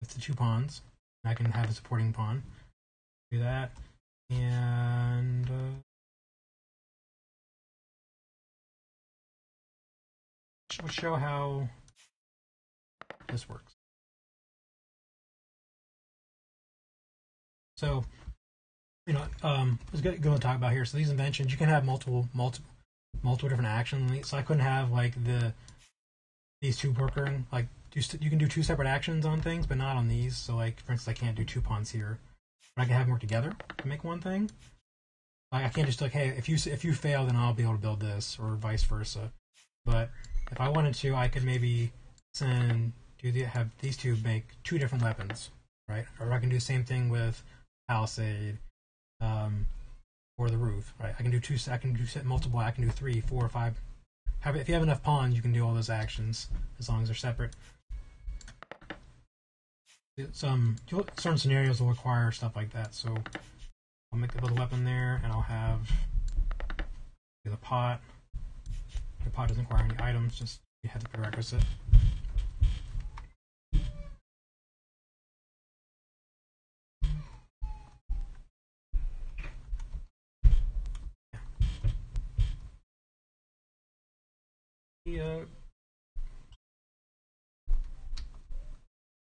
That's the two pawns. I can have a supporting pawn. Do that, and uh, we'll show how this works. So, you know, um, I was going to talk about here. So these inventions, you can have multiple, multiple, multiple different actions. So I couldn't have like the these two working. Like you, you can do two separate actions on things, but not on these. So like, for instance, I can't do two pawns here. But I can have them work together to make one thing. Like I can't just like, hey, if you if you fail, then I'll be able to build this, or vice versa. But if I wanted to, I could maybe send do the, have these two make two different weapons, right? Or I can do the same thing with palisade. Um, or the roof, right? I can do two. I can do multiple. I can do three, four, five. Have, if you have enough pawns, you can do all those actions as long as they're separate. Some certain scenarios will require stuff like that. So I'll make the little weapon there, and I'll have the pot. The pot doesn't require any items; just you have the prerequisite. Yeah.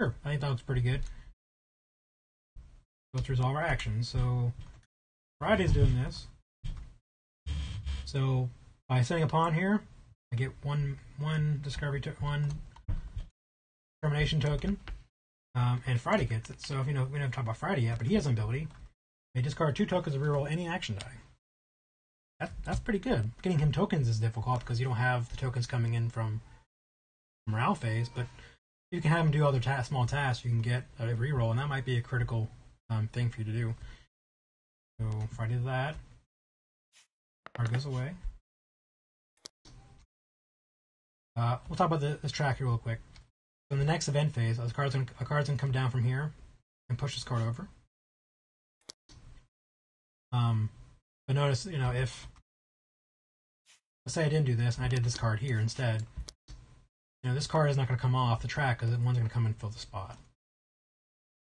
Sure, I think that looks pretty good. Go through all our actions. So Friday's doing this. So by setting a pawn here, I get one one discovery to one termination token, um, and Friday gets it. So if you know we don't have to talk about Friday yet, but he has an ability. They discard two tokens to reroll any action die. That, that's pretty good. Getting him tokens is difficult because you don't have the tokens coming in from morale phase, but you can have him do other ta small tasks. You can get a reroll, and that might be a critical um, thing for you to do. So if I did that, card goes away. Uh, we'll talk about the, this track here real quick. So in the next event phase, a card's going to come down from here and push this card over. Um... But notice, you know, if let's say I didn't do this and I did this card here instead, you know, this card is not going to come off the track because one's going to come and fill the spot,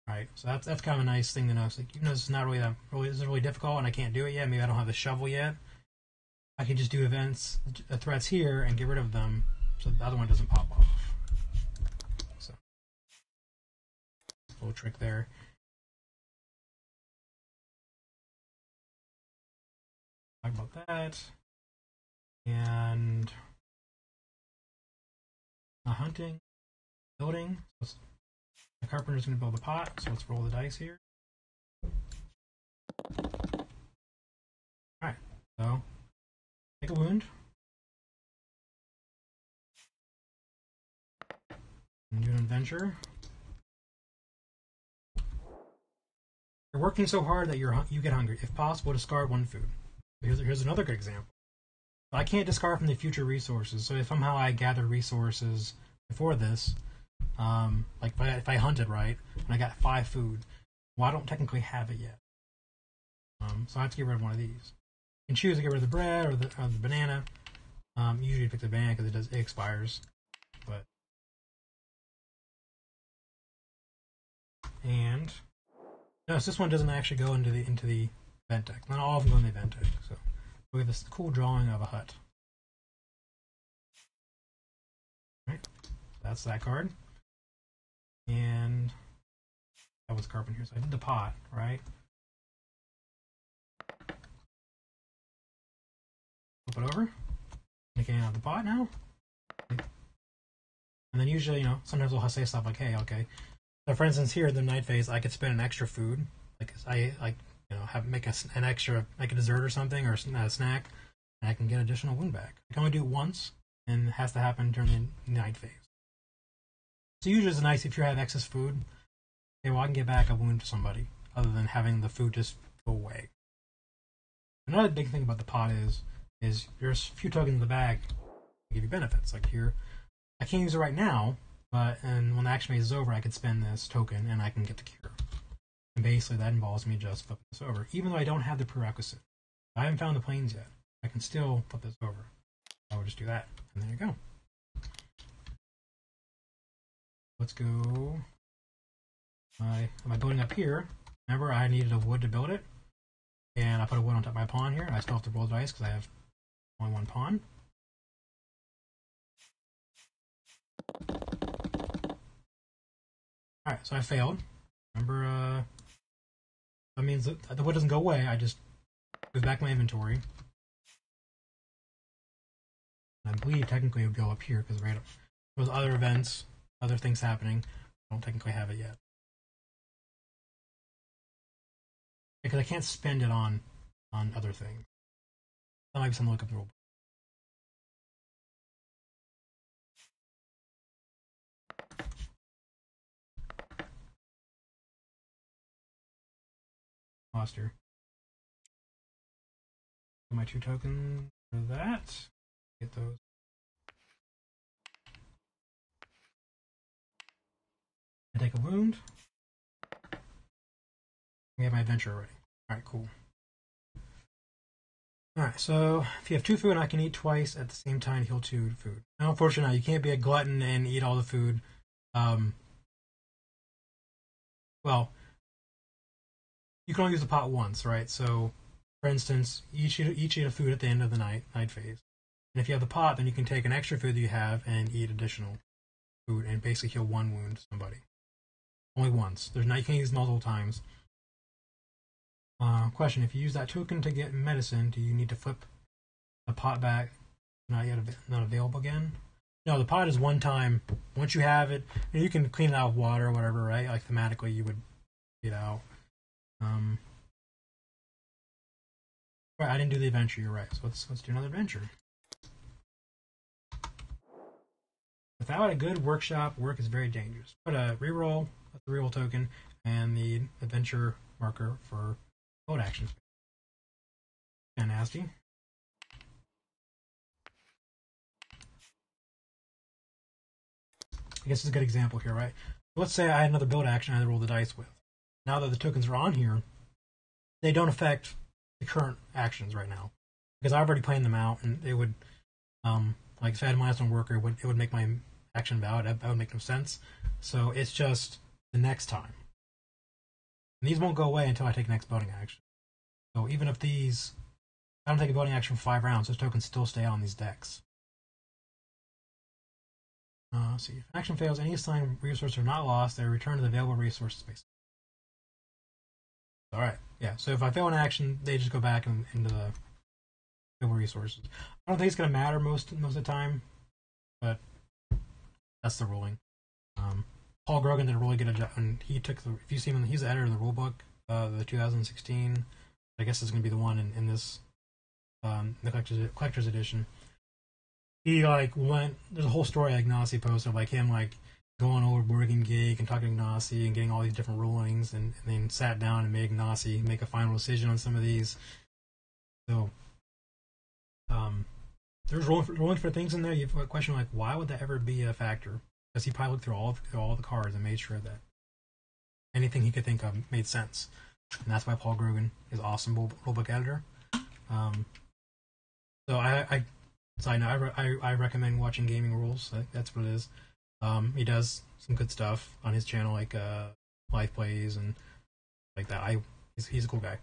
right? So that's that's kind of a nice thing to know. It's like, even though it's not really that really this is really difficult and I can't do it yet, maybe I don't have the shovel yet. I can just do events, uh, threats here and get rid of them, so the other one doesn't pop off. So little trick there. Talk about that, and uh, hunting, building. So the carpenter's going to build a pot, so let's roll the dice here. All right, so take a wound, and do an adventure. You're working so hard that you're you get hungry. If possible, discard one food. Here's, here's another good example. I can't discard from the future resources. So if somehow I gather resources before this, um, like if I, if I hunted right and I got five food, well, I don't technically have it yet. Um, so I have to get rid of one of these. You can choose to get rid of the bread or the, or the banana. Um, usually pick the banana because it does it expires. But and notice this one doesn't actually go into the into the. Vent deck. Not all of them go in the vent deck, so we have this cool drawing of a hut. That's that card. And that was carpenter here, so I did the pot, right? Flip it over. Again, out the pot now. And then usually, you know, sometimes we'll say stuff like, hey, okay. So for instance, here in the night phase, I could spend an extra food. Like I, like you know, have make a, an extra, like a dessert or something, or a snack, and I can get additional wound back. I can only do it once, and it has to happen during the night phase. So usually it's nice if you have excess food. Okay, well, I can get back a wound to somebody, other than having the food just go away. Another big thing about the pot is, is there's a few tokens in the bag that give you benefits. Like here, I can't use it right now, but and when the action phase is over, I can spend this token and I can get the cure. And basically that involves me just flipping this over, even though I don't have the prerequisite. I haven't found the planes yet. I can still flip this over. I will just do that, and there you go. Let's go. My, my building up here. Remember, I needed a wood to build it, and I put a wood on top of my pawn here. I still have to roll dice because I have only one pawn. Alright, so I failed. Remember, uh, that means that the wood doesn't go away. I just move back my inventory. I believe technically it would go up here because right up with other events, other things happening, I don't technically have it yet. Because I can't spend it on on other things. That might be something to look up the rule. Foster. My two tokens for that. Get those. I take a wound. We have my adventure already. Alright, cool. Alright, so if you have two food, I can eat twice at the same time and heal two food. Now, unfortunately, you can't be a glutton and eat all the food. Um, well, you can only use the pot once, right? So, for instance, each eat, each eat a food at the end of the night night phase. And if you have the pot, then you can take an extra food that you have and eat additional food and basically heal one wound to somebody. Only once. There's not, you can't use multiple times. Uh, question, if you use that token to get medicine, do you need to flip the pot back? Not yet, av not available again? No, the pot is one time. Once you have it, you, know, you can clean it out with water or whatever, right? Like thematically, you would get out. Um, right, I didn't do the adventure, you're right. So let's, let's do another adventure. Without a good workshop, work is very dangerous. Put a reroll, the reroll token, and the adventure marker for load action. Kinda nasty. I guess it's a good example here, right? Let's say I had another build action I had to roll the dice with. Now that the tokens are on here, they don't affect the current actions right now because I've already planned them out, and they would, um, like if I had minus one worker, it would, it would make my action valid. That would make no sense. So it's just the next time. And these won't go away until I take next voting action. So even if these, I don't take a voting action for five rounds, those tokens still stay on these decks. Uh, let's see, if action fails, any assigned resources are not lost, they return to the available resource space. Alright, yeah, so if I fail an action, they just go back in, into the available resources. I don't think it's going to matter most, most of the time, but that's the ruling. Um, Paul Grogan did a really good job, and he took the, if you see him, he's the editor of the rulebook, uh, the two thousand sixteen, I guess it's going to be the one in, in this, um, the collector's, collector's edition. He, like, went, there's a whole story like Ignacy posted of, like, him, like, going over Borgen Geek and talking to Ignacy and getting all these different rulings, and, and then sat down and made Ignacy make a final decision on some of these. So, um, there's ruling for, ruling for things in there. You have a question like, why would that ever be a factor? Because he probably looked through all of, all the cards and made sure that anything he could think of made sense, and that's why Paul Grogan is an awesome rulebook editor. Um, so I, I, so I, know, I, re I, I recommend watching Gaming Rules. I think that's what it is. Um, he does some good stuff on his channel, like uh, live plays and like that. I he's, he's a cool guy.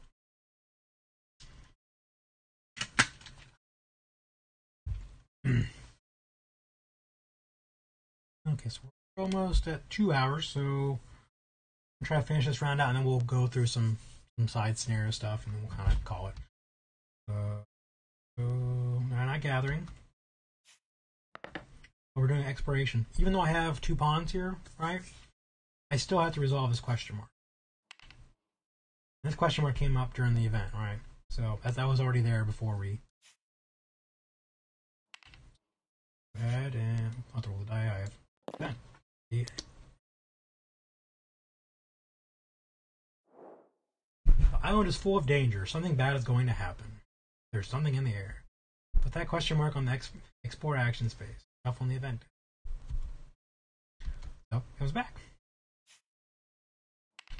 Okay, so we're almost at two hours, so I'll try to finish this round out, and then we'll go through some, some side scenario stuff, and then we'll kind of call it. Uh, so, night night gathering. We're doing exploration. Even though I have two pawns here, right? I still have to resolve this question mark. This question mark came up during the event, right? So that, that was already there before we. Go ahead and I'll roll the die. I have Ben. Yeah. The island is full of danger. Something bad is going to happen. There's something in the air. Put that question mark on the exp explore action space. Stuff on the event. So it comes back.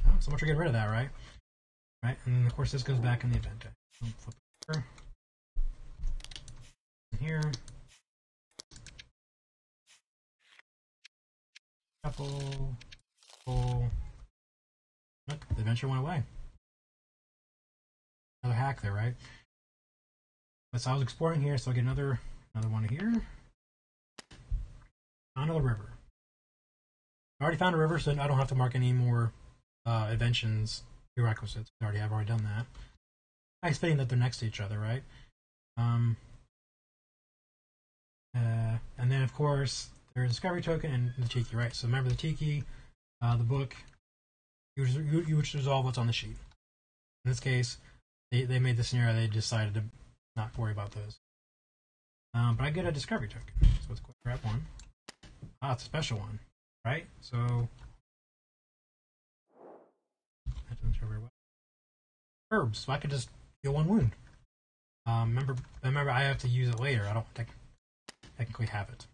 Oh, so much for getting rid of that, right? Right, and then of course this goes back in the event. Flip it over. Here. Couple. Couple. Look, the adventure went away. Another hack there, right? But so I was exploring here, so I get another, another one here. Onto the river. I already found a river, so I don't have to mark any more uh, inventions. Prerequisites. I already have already done that. I expect that they're next to each other, right? Um, uh, and then, of course, there's a discovery token and the tiki, right? So remember the tiki, uh, the book. You you, you would resolve what's on the sheet. In this case, they they made the scenario. They decided to not worry about those. Um, but I get a discovery token, so let's grab one. Ah, it's a special one, right? So. Herbs, so I could just heal one wound. Um, remember, remember, I have to use it later. I don't think technically have it.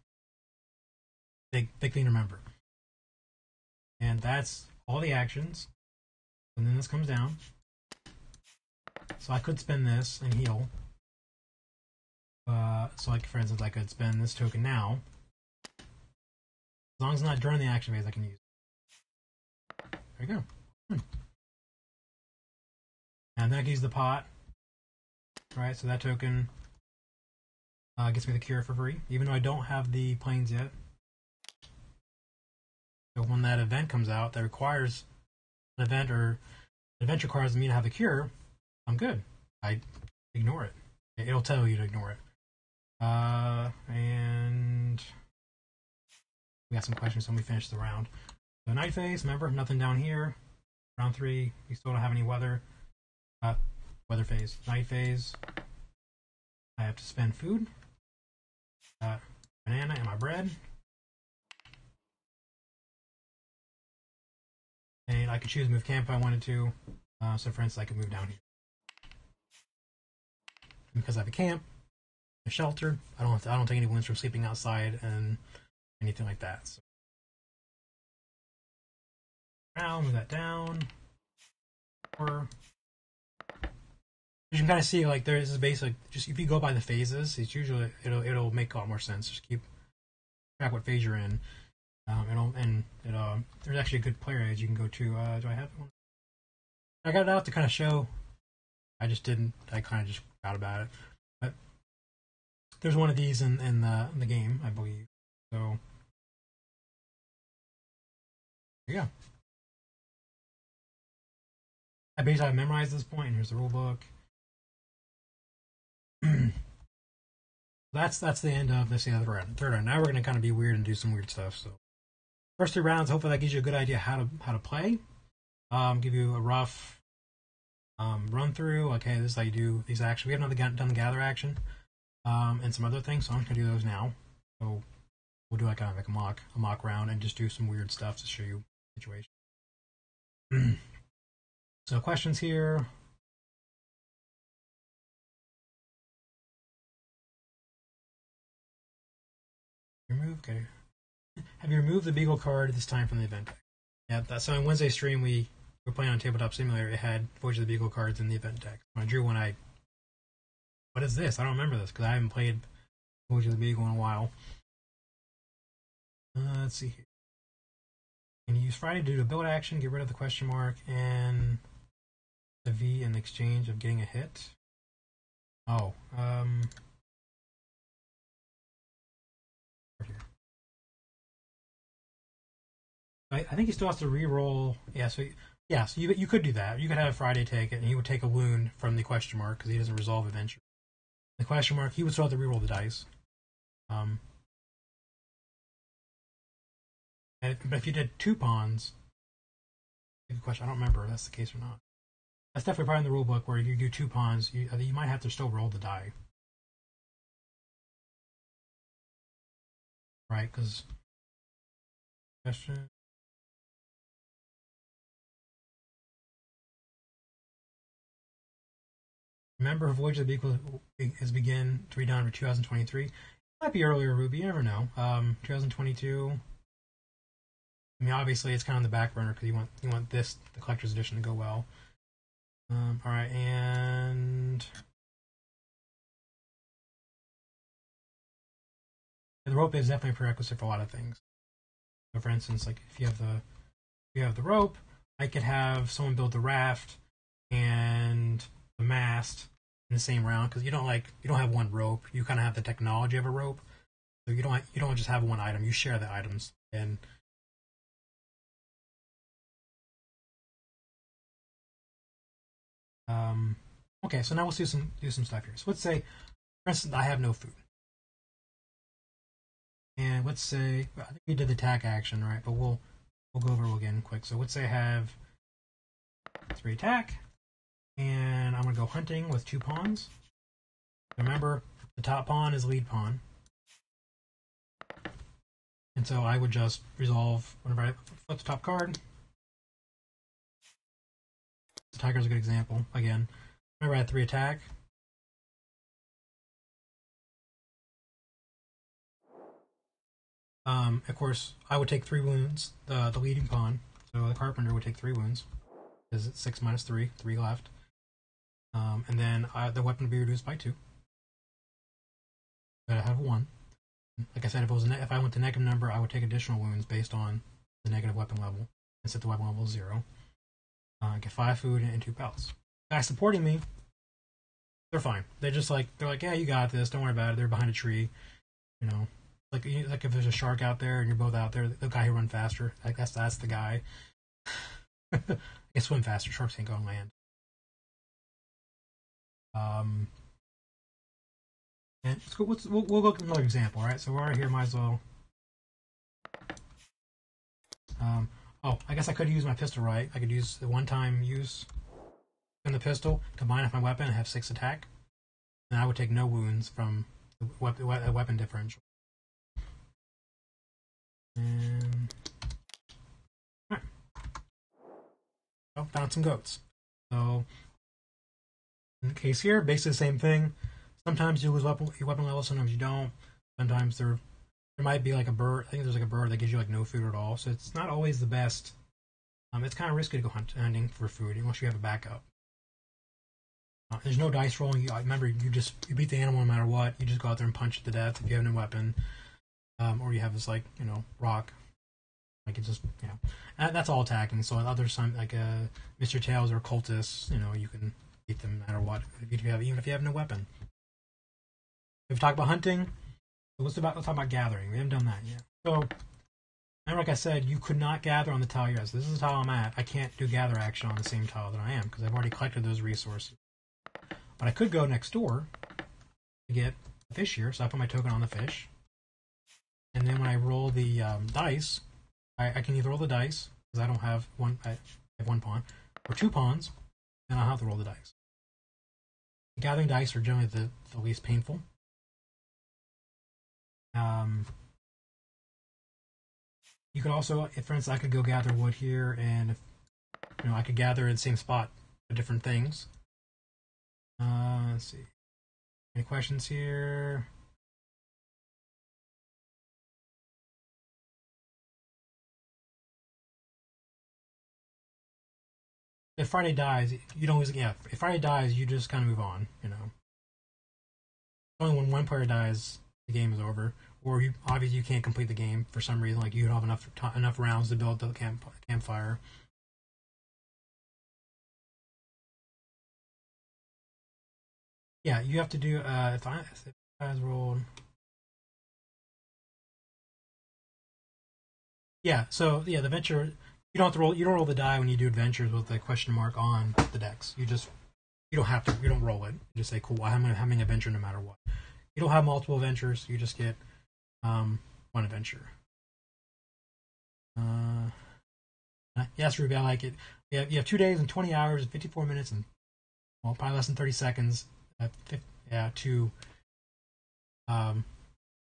Big, big thing to remember. And that's all the actions. And then this comes down. So I could spend this and heal. Uh, so, like for instance, I could spend this token now. As long as it's not during the action phase, I can use it. There you go. Hmm. And that gives the pot, right? So that token uh, gets me the cure for free, even though I don't have the planes yet. So when that event comes out, that requires an event or an event requires me to have the cure, I'm good. I ignore it. It'll tell you to ignore it. Uh, and we got some questions when we finish the round. So night phase, remember, nothing down here. Round three, we still don't have any weather. Uh, weather phase, night phase. I have to spend food, uh, banana, and my bread. And I could choose to move camp if I wanted to. Uh, so, for instance, I could move down here. And because I have a camp, a shelter. I don't. Have to, I don't take any wounds from sleeping outside and anything like that. So. Now move that down. Or. You can kind of see like there is this basic. Just if you go by the phases, it's usually it'll it'll make a lot more sense. Just keep track what phase you're in. Um, it'll and it um uh, there's actually a good player age you can go to. Uh, do I have one? I got it out to kind of show. I just didn't. I kind of just forgot about it. But there's one of these in in the in the game, I believe. So yeah, I basically memorized this point. Here's the rule book. that's that's the end of this the other round. Third round. Now we're going to kind of be weird and do some weird stuff. So first three rounds. Hopefully that gives you a good idea how to how to play. Um, give you a rough um, run through. Okay, this is how you do these actions. We have another done gather action um, and some other things. So I'm just going to do those now. So we'll do like kind of like a mock a mock round and just do some weird stuff to show you the situation. So questions here. Remove, okay. Have you removed the Beagle card this time from the event deck? Yeah, that's, so on Wednesday stream we were playing on Tabletop Simulator. It had Voyage of the Beagle cards in the event deck. When I drew one, I what is this? I don't remember this because I haven't played Voyage of the Beagle in a while. Uh, let's see here. Can you use Friday to do a build action? Get rid of the question mark and the V in exchange of getting a hit. Oh, um. I, I think he still has to reroll. Yeah, so he, yeah, so you you could do that. You could have Friday take it, and he would take a wound from the question mark because he doesn't resolve adventure. The question mark, he would still have to reroll the dice. Um, and, but if you did two pawns, good question. I don't remember if that's the case or not. That's definitely probably in the rule book where if you do two pawns, you you might have to still roll the die, right? Because question. Remember, Voyage of the Beagle has begun to be done for two thousand twenty-three. It might be earlier, Ruby. You never know. Um, twenty twenty-two. I mean, obviously, it's kind of on the back burner because you want you want this the collector's edition to go well. Um, all right, and the rope is definitely a prerequisite for a lot of things. So, for instance, like if you have the if you have the rope, I could have someone build the raft and the mast in the same round because you don't like you don't have one rope. You kind of have the technology of a rope, so you don't you don't just have one item. You share the items and. Um, okay, so now we'll do some do some stuff here. So let's say, for instance, I have no food, and let's say I think we did the attack action, right? But we'll we'll go over it again quick. So let's say I have three attack, and I'm gonna go hunting with two pawns. Remember, the top pawn is lead pawn, and so I would just resolve whenever I flip the top card. Tiger's a good example. Again, remember I had three attack. Um, of course, I would take three wounds, the, the leading pawn. So the carpenter would take three wounds. Because it's six minus three, three left. Um, and then I, the weapon would be reduced by two. But I have one. Like I said, if, it was a if I went to negative number, I would take additional wounds based on the negative weapon level and set the weapon level to zero. Uh, get five food and two pelts. Guys supporting me, they're fine. They're just like they're like, yeah, you got this. Don't worry about it. They're behind a tree, you know. Like like if there's a shark out there and you're both out there, the guy who run faster, like that's that's the guy. They swim faster. Sharks can't go on land. Um, and let's go. Let's, we'll we'll go to another example. All right. So we're right here. Might as well. Um. Oh, I guess I could use my pistol, right? I could use the one-time use in the pistol, combine with my weapon, and have six attack. And I would take no wounds from the weapon differential. And... Alright. Oh, found some goats. So, in the case here, basically the same thing. Sometimes you lose weapon, your weapon level, sometimes you don't. Sometimes they're... There might be like a bird. I think there's like a bird that gives you like no food at all. So it's not always the best. Um, it's kind of risky to go hunt, hunting for food unless you have a backup. Uh, there's no dice rolling. You, remember, you just you beat the animal no matter what. You just go out there and punch it to death if you have no weapon, um, or you have this like you know rock. Like it just you know, and that's all attacking. So other some like uh, Mister Tails or cultists, you know, you can beat them no matter what. If you have even if you have no weapon. We've talked about hunting. Let's, about, let's talk about gathering. We haven't done that yet. So, remember, like I said, you could not gather on the tile you're at. So this is the tile I'm at. I can't do gather action on the same tile that I am because I've already collected those resources. But I could go next door to get a fish here. So I put my token on the fish. And then when I roll the um, dice, I, I can either roll the dice because I don't have one, I have one pawn, or two pawns, and I'll have to roll the dice. Gathering dice are generally the, the least painful. Um, you could also, if, for instance, I could go gather wood here, and if, you know, I could gather in the same spot for different things. Uh, let's see. Any questions here? If Friday dies, you don't always, yeah, if Friday dies, you just kind of move on, you know. Only when one player dies, the game is over, or you, obviously you can't complete the game for some reason. Like you don't have enough enough rounds to build the camp, campfire. Yeah, you have to do. Uh, if I if I was rolled, Yeah, so yeah, the venture, you don't have to roll you don't roll the die when you do adventures with the question mark on the decks. You just you don't have to you don't roll it. You just say, cool, I'm having a venture no matter what. You don't have multiple ventures, you just get um one adventure. Uh yes, Ruby, I like it. You have, you have two days and twenty hours and fifty-four minutes and well, probably less than thirty seconds uh, fifty, yeah, to um,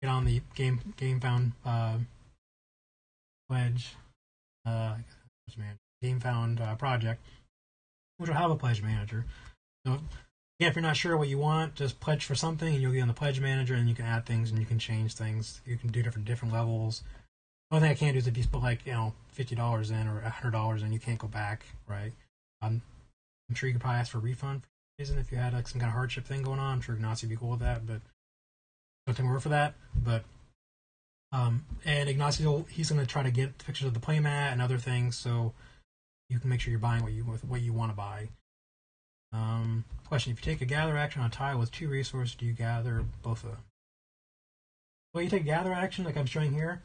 get on the game GameFound uh, pledge uh, GameFound uh, project, which will have a pledge manager. So again, if you're not sure what you want, just pledge for something, and you'll get on the pledge manager, and you can add things and you can change things. You can do different different levels. One thing I can't do is if you put like you know fifty dollars in or a hundred dollars in, you can't go back, right? Um, I'm sure you could probably ask for a refund for some reason if you had like some kind of hardship thing going on. I'm sure Ignacy would be cool with that, but don't take my word for that. But um, and Ignacy, he's going to try to get pictures of the playmat and other things, so you can make sure you're buying what you what you want to buy. Um, question: if you take a gather action on a tile with two resources, do you gather both of them? Well, you take gather action, like I'm showing here.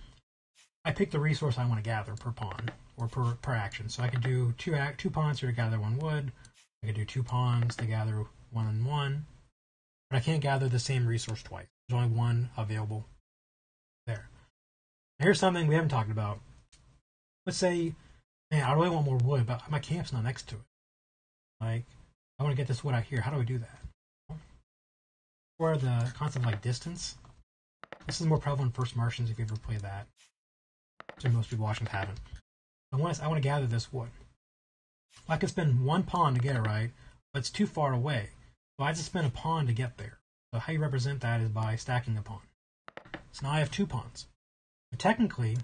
I pick the resource I want to gather per pawn or per, per action. So I could do two act, two pawns here to gather one wood. I could do two pawns to gather one and one. But I can't gather the same resource twice. There's only one available there. Now here's something we haven't talked about. Let's say, man, I really want more wood, but my camp's not next to it. Like, I want to get this wood out here. How do I do that? Or the concept of like distance. This is more prevalent in First Martians if you ever play that. So most people watching haven't. I want to, I want to gather this wood. Well, I could spend one pawn to get it right, but it's too far away. So I have to spend a pawn to get there. So how you represent that is by stacking the pawn. So now I have two pawns. But technically,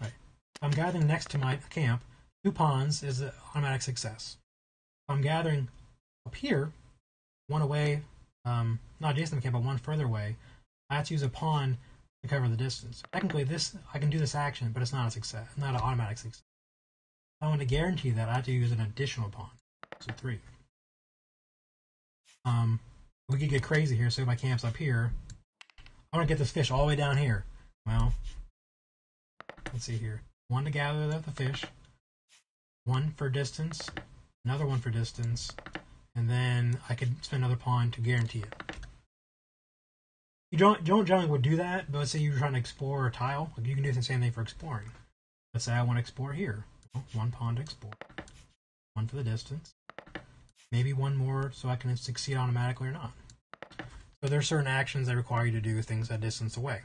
right, if I'm gathering next to my camp, two pawns is an automatic success. If I'm gathering up here, one away, um, not adjacent to my camp, but one further away, I have to use a pawn to cover the distance. Technically, this I can do this action, but it's not a success, not an automatic success. I want to guarantee that I have to use an additional pawn, so three. Um, we could get crazy here. So my camp's up here. I want to get this fish all the way down here. Well, let's see here. One to gather the fish, one for distance, another one for distance, and then I could spend another pawn to guarantee it. You don't, don't generally would do that, but let's say you're trying to explore a tile. Like you can do the same thing for exploring. Let's say I want to explore here. One pawn to explore. One for the distance. Maybe one more so I can succeed automatically or not. So there are certain actions that require you to do things that distance away.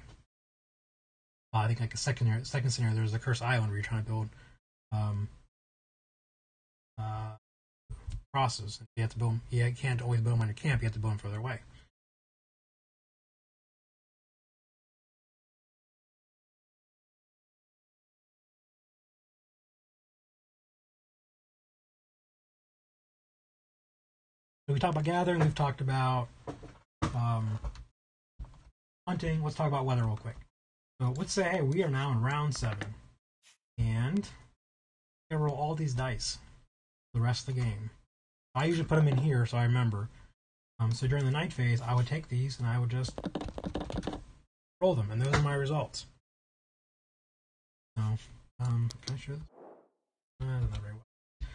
Uh, I think like a second, second scenario, there's the Cursed Island where you're trying to build um, uh, crosses. You have to build them. You can't always build them on your camp. You have to build them further away. So we talked about gathering, we've talked about um, hunting. Let's talk about weather real quick. So let's say, hey, we are now in round seven. And I roll all these dice the rest of the game. I usually put them in here so I remember. Um, so during the night phase, I would take these and I would just roll them. And those are my results. So, um, can I show this? I don't know very well.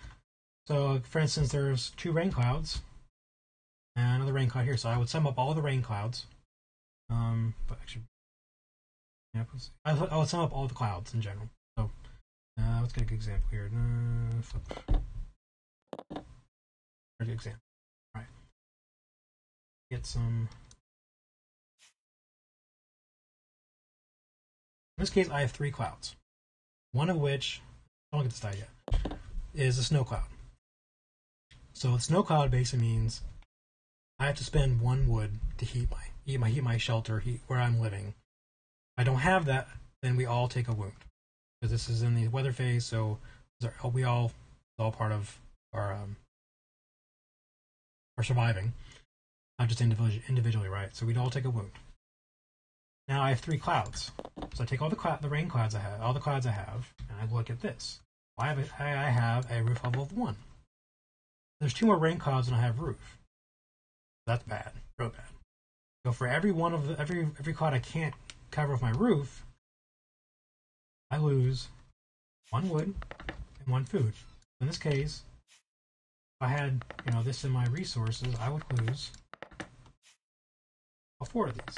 So for instance, there's two rain clouds. And another rain cloud here. So I would sum up all the rain clouds. Um, but actually, yeah, I would, I would sum up all the clouds in general. So uh, let's get a good example here. Uh, flip. Pretty good example. All right. Get some. In this case, I have three clouds. One of which, I don't get this die yet, is a snow cloud. So a snow cloud basically means I have to spend one wood to heat my heat my heat my shelter, heat where I'm living. If I don't have that, then we all take a wound because this is in the weather phase. So we all it's all part of our um, our surviving, not just individually, individually, right? So we'd all take a wound. Now I have three clouds, so I take all the cloud, the rain clouds I have, all the clouds I have, and I look at this. I have a, I have a roof level of one. There's two more rain clouds than I have roof. That's bad, real bad. So for every one of the, every every cloud I can't cover with my roof, I I lose one wood and one food. In this case, if I had, you know, this in my resources, I would lose all four of these.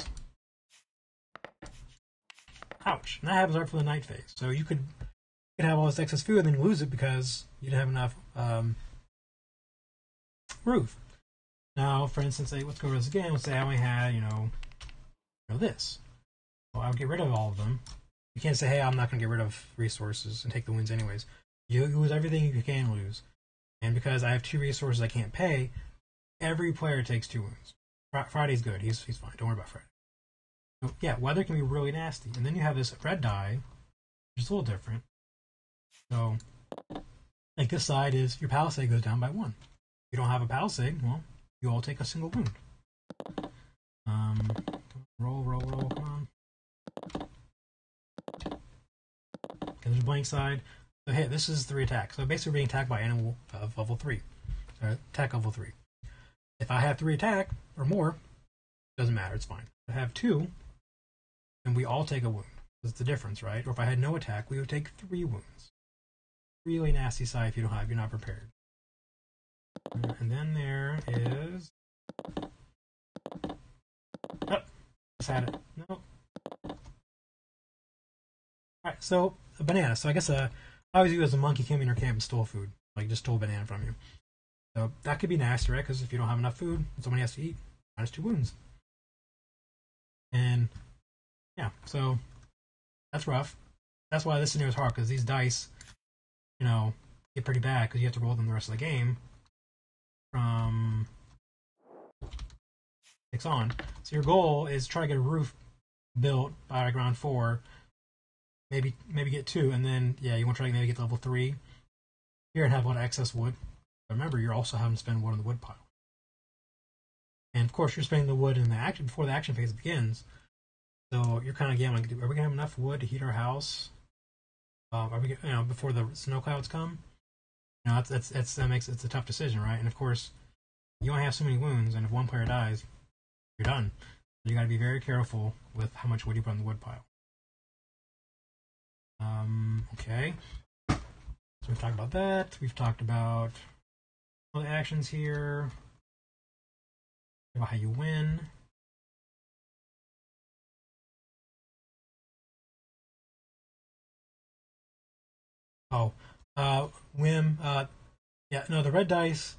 Ouch. And that happens right for the night phase. So you could, you could have all this excess food and then lose it because you didn't have enough um, roof. Now, for instance, say, let's go over this again. Let's say I only had, you know, you know this. Well, I'll get rid of all of them. You can't say, hey, I'm not going to get rid of resources and take the wins anyways. You lose everything you can lose. And because I have two resources I can't pay, every player takes two wounds. Fr Friday's good. He's, he's fine. Don't worry about Friday. So, yeah, weather can be really nasty. And then you have this red dye, which is a little different. So, like this side is your palisade goes down by one. If you don't have a palisade, well, you all take a single wound. Um, roll, roll, roll, come on. Okay, there's a blank side. So, hey, this is three attack. So, basically, we're being attacked by animal of level three. Or attack level three. If I have three attack or more, it doesn't matter. It's fine. If I have two, then we all take a wound. That's the difference, right? Or if I had no attack, we would take three wounds. Really nasty side if you don't have, you're not prepared. And then there is. Oh, just had it. No. All right, so a banana. So I guess uh, I always use a monkey came in your camp and stole food, like just stole a banana from you. So that could be nasty, right? Because if you don't have enough food, somebody has to eat. Minus two wounds. And yeah, so that's rough. That's why this scenario is hard because these dice, you know, get pretty bad because you have to roll them the rest of the game. From six on. So your goal is try to get a roof built by like round four, maybe maybe get two, and then yeah, you want to try to maybe get level three here and have a lot of excess wood. But remember, you're also having to spend wood on the wood pile, and of course you're spending the wood in the action before the action phase begins. So you're kind of gambling. Are we gonna have enough wood to heat our house? Um, are we gonna, you know, before the snow clouds come? You know, that's, that's, that's, that makes it's a tough decision, right? And of course, you only have so many wounds, and if one player dies, you're done. So you got to be very careful with how much wood you put on the wood pile. Um, okay, so we've talked about that. We've talked about all the actions here, about how you win. Oh. Uh, Wim, uh, yeah, no, the red dice,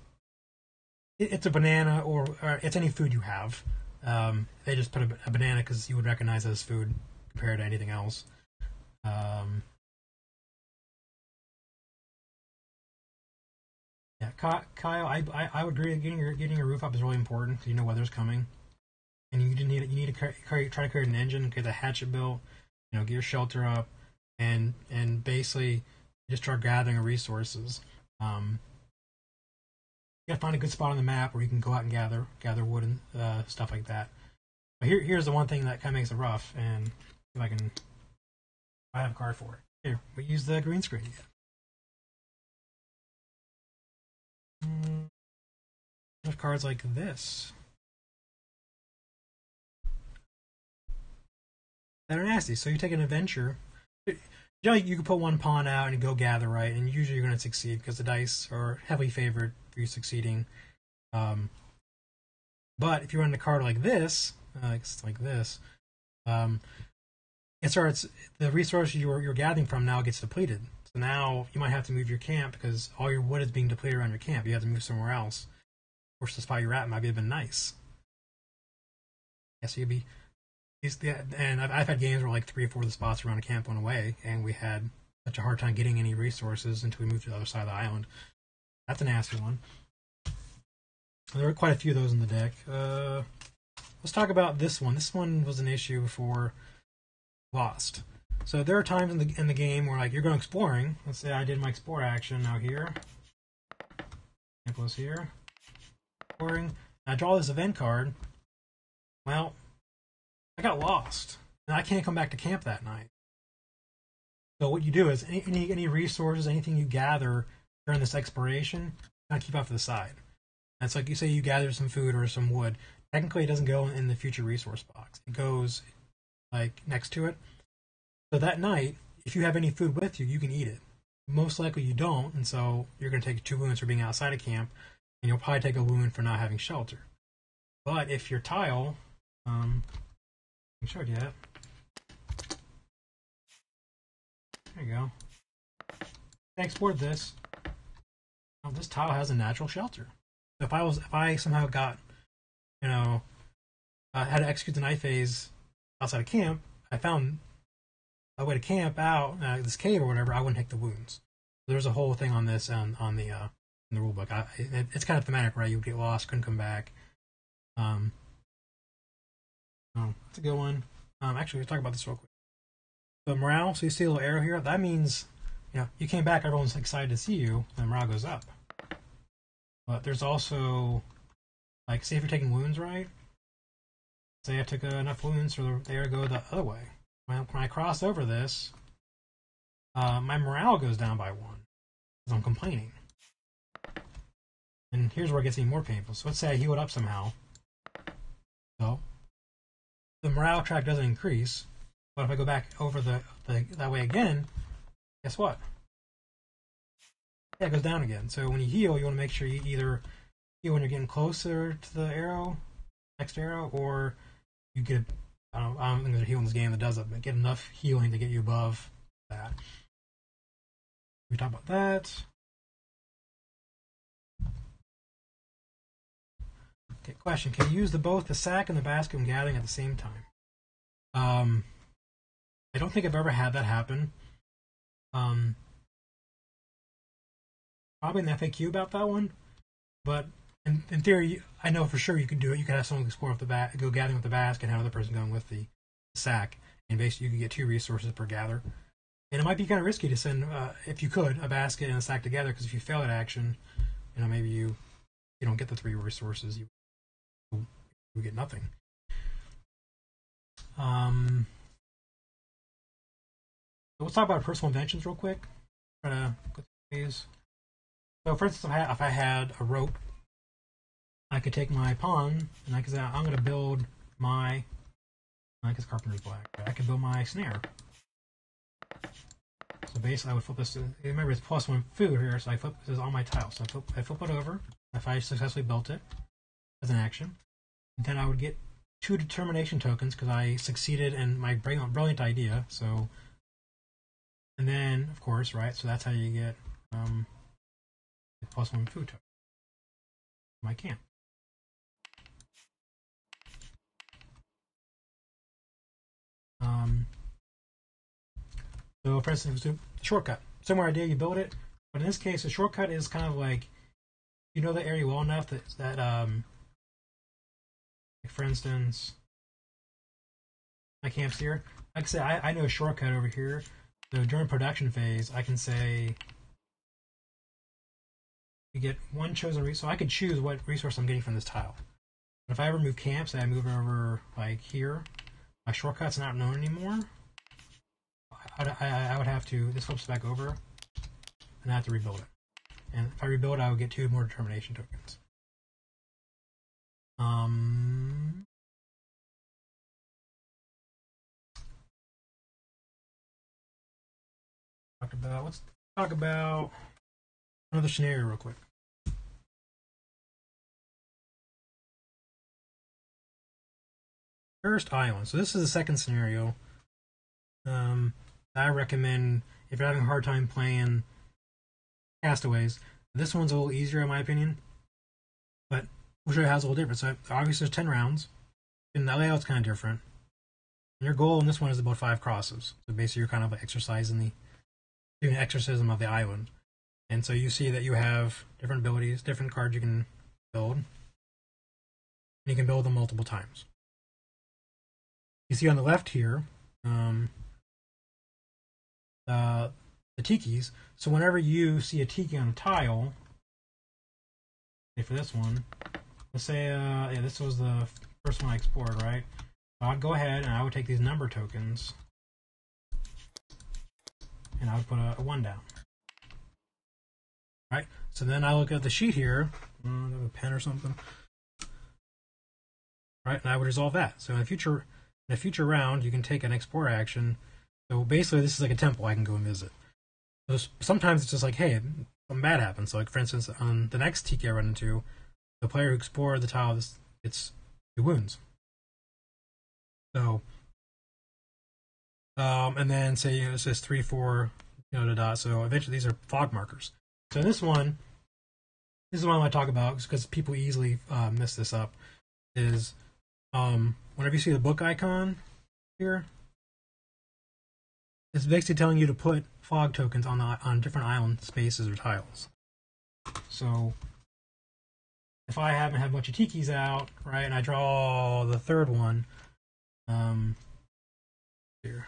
it, it's a banana or, or it's any food you have. Um, they just put a, a banana because you would recognize it as food compared to anything else. Um, yeah, Kyle, I, I, I would agree that getting your, getting your roof up is really important because you know weather's coming. And you need, you need to carry, try to create an engine, get the hatchet built, you know, get your shelter up, and, and basically... just start gathering resources. Um, you gotta find a good spot on the map where you can go out and gather, gather wood and uh, stuff like that. But here, here's the one thing that kind of makes it rough. And if I can, I have a card for it. Here, we use the green screen again. There's cards like this that are nasty. So you take an adventure. It, You, know, you can put one pawn out and go gather, right? And usually you're going to succeed because the dice are heavily favored for you succeeding. Um, but if you run a card like this, uh, like this, um, it starts, the resource you're, you're gathering from now gets depleted. So now you might have to move your camp because all your wood is being depleted around your camp. You have to move somewhere else. Of course, the spot you're at might have been nice. Yeah, so you'd be... And I've had games where like three or four of the spots around a camp went away, and we had such a hard time getting any resources until we moved to the other side of the island. That's a nasty one. There were quite a few of those in the deck. Uh, let's talk about this one. This one was an issue before Lost. So there are times in the in the game where like you're going exploring. Let's say I did my explore action out here. Nicholas here. Exploring. And I draw this event card. Well. I got lost, and I can't come back to camp that night. So what you do is any any resources, anything you gather during this exploration, kind of keep off to the side. That's like you say you gather some food or some wood. Technically, it doesn't go in the future resource box. It goes like next to it. So that night, if you have any food with you, you can eat it. Most likely you don't, and so you're going to take two wounds for being outside of camp, and you'll probably take a wound for not having shelter. But if your tile, um, I showed you that. There you go. Export this. Now this tile has a natural shelter. So if I was, if I somehow got, you know, uh, had to execute the night phase outside of camp, I found a way to camp out uh, this cave or whatever. I wouldn't take the wounds. There's a whole thing on this and on the uh, in the rulebook. I, it, it's kind of thematic, right? You would get lost, couldn't come back. Um, oh, that's a good one. Um, actually, let's talk about this real quick. The morale. So you see a little arrow here. That means, you know, you came back, everyone's excited to see you, and morale goes up. But there's also, like, say if you're taking wounds, right? Say I took uh, enough wounds, so they go the other way. When I, when I cross over this, uh, my morale goes down by one, because I'm complaining. And here's where it gets even more painful. So let's say I heal it up somehow. So, the morale track doesn't increase, but if I go back over the, the that way again, guess what? Yeah, it goes down again. So when you heal, you want to make sure you either heal when you're getting closer to the arrow, next arrow, or you get, I don't, I don't think there's a heal in this game that does it, but get enough healing to get you above that. We talk about that. Okay, question. Can you use the, both the sack and the basket when gathering at the same time? Um, I don't think I've ever had that happen. Um, probably an F A Q about that one, but in, in theory, I know for sure you could do it. You could have someone explore with the ba go gathering with the basket, and have another person going with the sack, and basically you could get two resources per gather. And it might be kind of risky to send, uh, if you could, a basket and a sack together, because if you fail that action, you know, maybe you you don't get the three resources, you, you get nothing. Um. So let's talk about personal inventions real quick. Try to go through these. So, for instance, if I had a rope, I could take my pawn and I could say, I'm going to build my, like, it's carpenter's black, I could build my snare. So, basically, I would flip this to, remember, it's plus one food here, so I flip this is all my tiles. So, I flip, I flip it over if I successfully built it as an action. And then I would get two determination tokens because I succeeded in my brilliant, brilliant idea. So, and then, of course, right, so that's how you get um, plus one food token from my camp. Um, so, for instance, the shortcut. Similar idea, you build it, but in this case, the shortcut is kind of like, you know the area well enough that, that um, like for instance, my camp's here. Like I said, I, I know a shortcut over here. So during production phase, I can say you get one chosen resource. So I could choose what resource I'm getting from this tile. But if I ever move camps, I move over like here. My shortcut's not known anymore. I, I, I would have to, this flips back over, and I have to rebuild it. And if I rebuild, I would get two more determination tokens. Um. Talk about, let's talk about another scenario real quick. Cursed Island. So this is the second scenario. Um, I recommend if you're having a hard time playing Castaways. This one's a little easier in my opinion, but we'll show you how it's a little different. So obviously there's ten rounds, and the layout's kind of different. And your goal in this one is about five crosses. So basically you're kind of exercising the doing an exorcism of the island. And so you see that you have different abilities, different cards you can build. And you can build them multiple times. You see on the left here, um, uh, the tikis. So whenever you see a tiki on a tile, say for this one, let's say uh, yeah, this was the first one I explored, right? So I'd go ahead and I would take these number tokens, and I would put a, a one down. Right? So then I look at the sheet here, I have a pen or something. Right? And I would resolve that. So in a future in a future round, you can take an export action So basically this is like a temple I can go and visit. So sometimes it's just like, hey, something bad happens. So like for instance, on the next T K I run into, the player who explored the tile gets two wounds. So um, and then say, you know, it says three, four, you know, da da. So eventually these are fog markers. So this one, this is what I want to talk about because people easily uh, mess this up. Is um, whenever you see the book icon here, it's basically telling you to put fog tokens on the, on different island spaces or tiles. So if I haven't had a bunch of tikis out, right, and I draw the third one, um, here,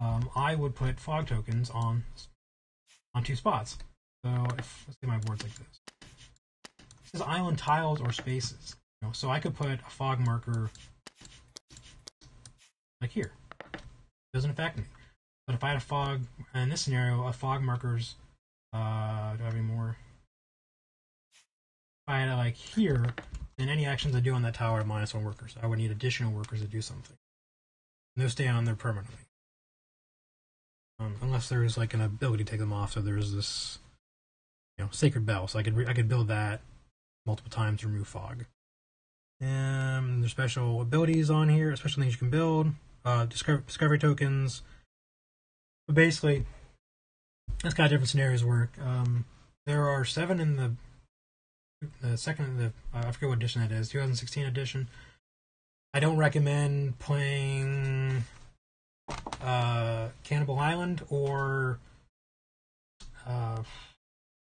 um, I would put fog tokens on on two spots. So if, let's get my board like this. This is island tiles or spaces. You know, so I could put a fog marker like here. Doesn't affect me. But if I had a fog, in this scenario, a fog marker's, uh, do I have any more? If I had it like here, then any actions I do on that tile are minus one workers. I would need additional workers to do something. And those stay on there permanently. Um, unless there's like an ability to take them off, so there's this, you know, sacred bell. So I could re I could build that multiple times to remove fog. And there's special abilities on here, special things you can build, uh, discover discovery tokens. But basically, that's kind of how different scenarios work. Um, there are seven in the the second, the uh, I forget what edition that is, twenty sixteen edition. I don't recommend playing uh Cannibal Island or uh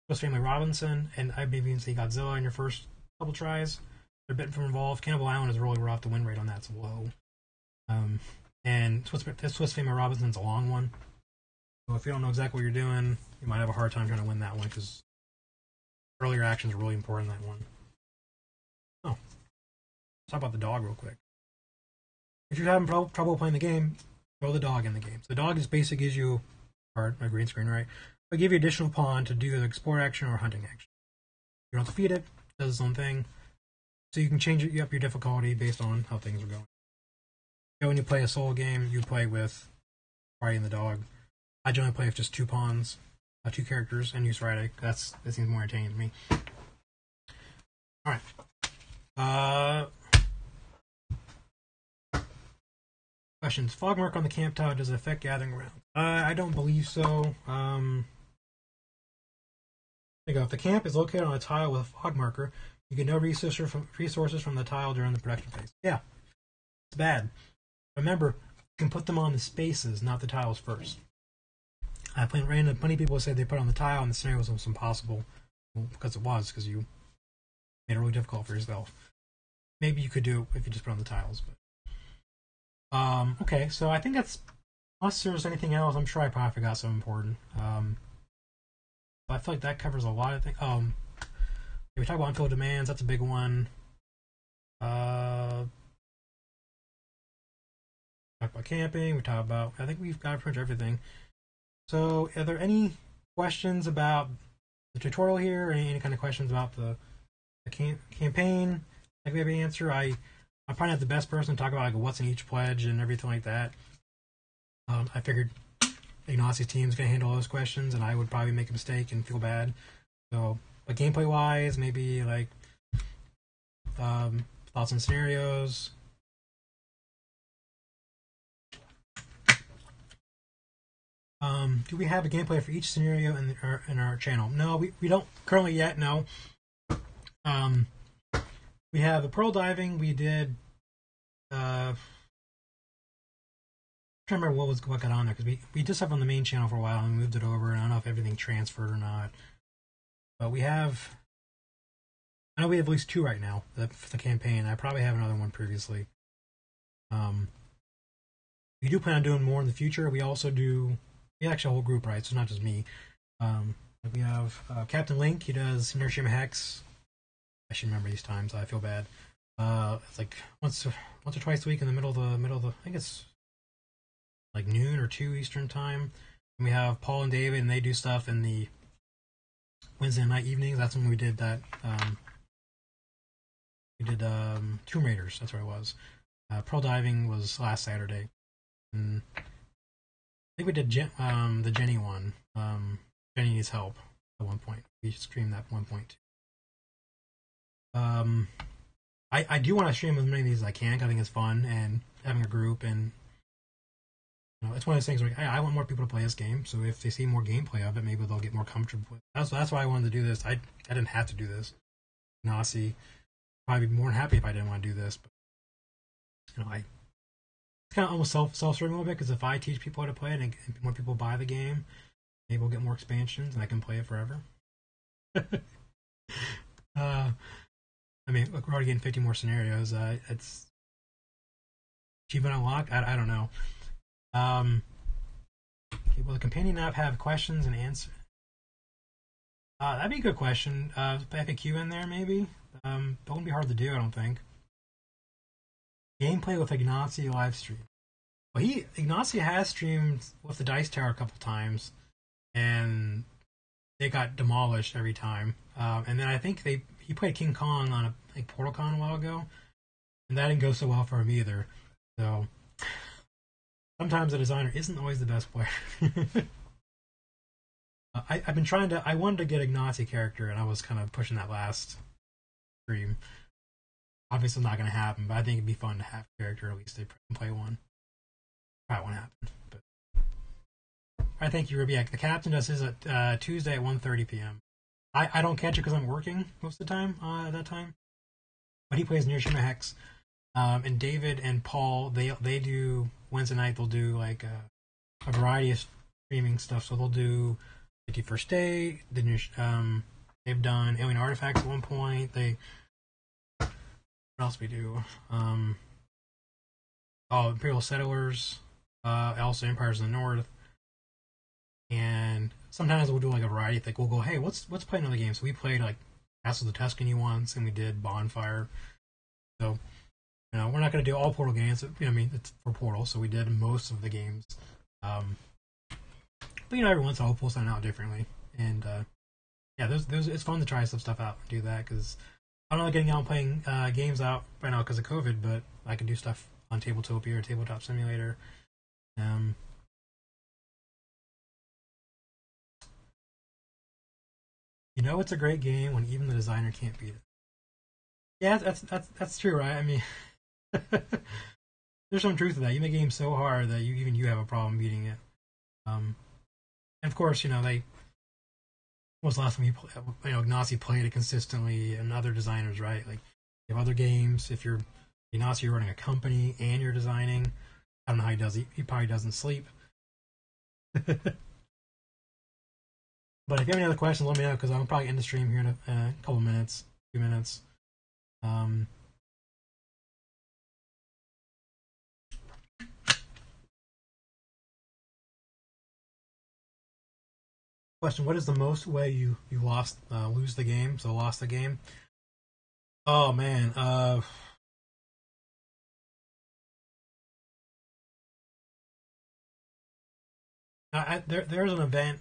Swiss Family Robinson and I B B C Godzilla in your first couple tries. They're a bit from involved. Cannibal Island is really rough, off the win rate on that's low. Um and Swiss, Swiss Family Robinson's a long one. So if you don't know exactly what you're doing, you might have a hard time trying to win that one because earlier actions are really important in that one. Oh. Let's talk about the dog real quick. If you're having pro trouble playing the game, throw the dog in the game. So the dog just basically gives you a card, a green screen, right? But give you additional pawn to do the explore action or hunting action. You don't have to feed it, it does its own thing. So you can change it, up your difficulty based on how things are going. So when you play a solo game, you play with Friday and the dog. I generally play with just two pawns, uh, two characters, and use Friday. That's, that seems more entertaining to me. Alright. Uh... Questions. Fog mark on the camp tile, does it affect gathering around? Uh, I don't believe so. Um, there you go. If the camp is located on a tile with a fog marker, you get no resources from, resources from the tile during the production phase. Yeah, it's bad. Remember, you can put them on the spaces, not the tiles first. I played random. Plenty of people said they put it on the tile, and the scenario was impossible. Well, because it was, because you made it really difficult for yourself. Maybe you could do it if you just put it on the tiles, but. Um, okay, so I think that's, unless there's anything else, I'm sure I probably forgot something important. Um, but I feel like that covers a lot of things. Um, we talk about on-field demands, that's a big one. Uh, we talk about camping, we talk about, I think we've got pretty much everything. So, are there any questions about the tutorial here? Any, any kind of questions about the, the camp campaign? I can maybe answer. I... I'm probably not the best person to talk about like what's in each pledge and everything like that. Um, I figured Ignacy's team's gonna handle those questions, and I would probably make a mistake and feel bad. So, but gameplay-wise, maybe like um, thoughts on scenarios. Um, do we have a gameplay for each scenario in, the, our, in our channel? No, we we don't currently yet. No. Um. We have the pearl diving. We did. Uh, I'm trying to remember what was what got on there because we we did stuff on the main channel for a while and moved it over. And I don't know if everything transferred or not. But we have. I know we have at least two right now for the campaign. I probably have another one previously. Um. We do plan on doing more in the future. We also do. We actually have a whole group, right? So it's not just me. Um. We have uh, Captain Link. He does Nishima Hex. I should remember these times. I feel bad. Uh, it's like once, once or twice a week in the middle of the middle of the. I think it's like noon or two Eastern time. And we have Paul and David, and they do stuff in the Wednesday night evenings. That's when we did that. Um, we did um, Tomb Raiders. That's where it was. Uh, Pearl diving was last Saturday. And I think we did Gen um, the Jenny one. Um, Jenny needs help at one point. We streamed that one point two. Um, I I do want to stream as many of these as I can. I think it's fun and having a group, and you know, it's one of those things where I, I want more people to play this game. So if they see more gameplay of it, maybe they'll get more comfortable with it. That's that's why I wanted to do this. I I didn't have to do this. Ignacy, I'd be more than happy if I didn't want to do this. But you know, I it's kind of almost self self serving a little bit, because if I teach people how to play it and more people buy the game, maybe we'll get more expansions and I can play it forever. uh, I mean, look, we're already getting fifty more scenarios. Uh, it's achievement unlocked. I I don't know. Um, okay, will the companion app have questions and answers? Uh, that'd be a good question. Uh, F A Q in there, maybe. Um, that wouldn't be hard to do, I don't think. Gameplay with Ignacy live stream. Well, he Ignacy has streamed with the Dice Tower a couple times, and they got demolished every time. Um, and then I think they he played King Kong on a like PortalCon a while ago, and that didn't go so well for him either. So sometimes the designer isn't always the best player. I, I've been trying to. I wanted to get Ignacy character, and I was kind of pushing that last stream. Obviously, not going to happen, but I think it'd be fun to have a character. At least they play one. Probably won't happen. But all right, thank you, Ruby. Yeah, the captain does his at uh, Tuesday at one thirty p m I I don't catch it because I'm working most of the time uh, at that time. But he plays Nishima Hex, um, and David and Paul. They they do Wednesday night. They'll do like a, a variety of streaming stuff. So they'll do First Day, the new, um, they've done Alien Artifacts at one point. They, what else we do? Um, oh, Imperial Settlers, uh, also Empires of the North, and sometimes we'll do like a variety of things. We'll go, hey, let's let's play another game. So we played like Castle of the Tuscan once, and we did Bonfire. So, you know, we're not going to do all Portal games. I mean, it's for Portal, so we did most of the games. Um, But, you know, every once in a while, we'll pull something out differently. And, uh, yeah, there's, there's, it's fun to try some stuff out and do that, because I'm not getting out and playing uh, games out right now because of COVID, but I can do stuff on Tabletopia or Tabletop Simulator. Um, you know it's a great game when even the designer can't beat it. Yeah, that's, that's, that's true, right? I mean, there's some truth to that. You make a game so hard that you even you have a problem beating it. Um... And of course, you know, they, what was the last time you, play, you know, Ignacy played it consistently, and other designers, right? Like, you have other games. If you're Ignacy, you're running a company and you're designing. I don't know how he does it. He probably doesn't sleep. But if you have any other questions, let me know, because I'll probably end the stream here in a, in a couple minutes, two minutes. Um, Question: what is the most way you you lost uh, lose the game? So lost the game. Oh man, uh, I, there there's an event.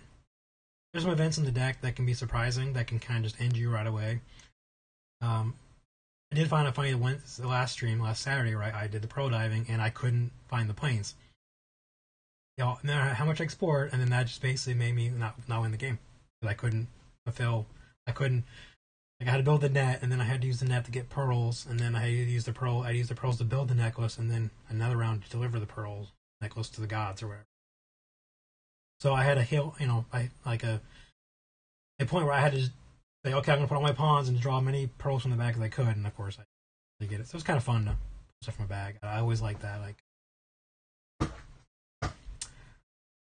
There's some events in the deck that can be surprising, that can kind of just end you right away. Um, I did find it funny that when the last stream last Saturday, right? I did the pro diving and I couldn't find the planes. No matter how much I explored, and then that just basically made me not not win the game, because I couldn't fulfill. I couldn't. Like, I had to build the net, and then I had to use the net to get pearls, and then I had to use the pearl. I used the pearls to build the necklace, and then another round to deliver the pearls necklace to the gods or whatever. So I had a hill, you know, I like a a point where I had to just say, okay, I'm gonna put all my pawns and draw as many pearls from the back as I could, and of course I didn't get it. So it was kind of fun to stuff from my bag. I always like that, like.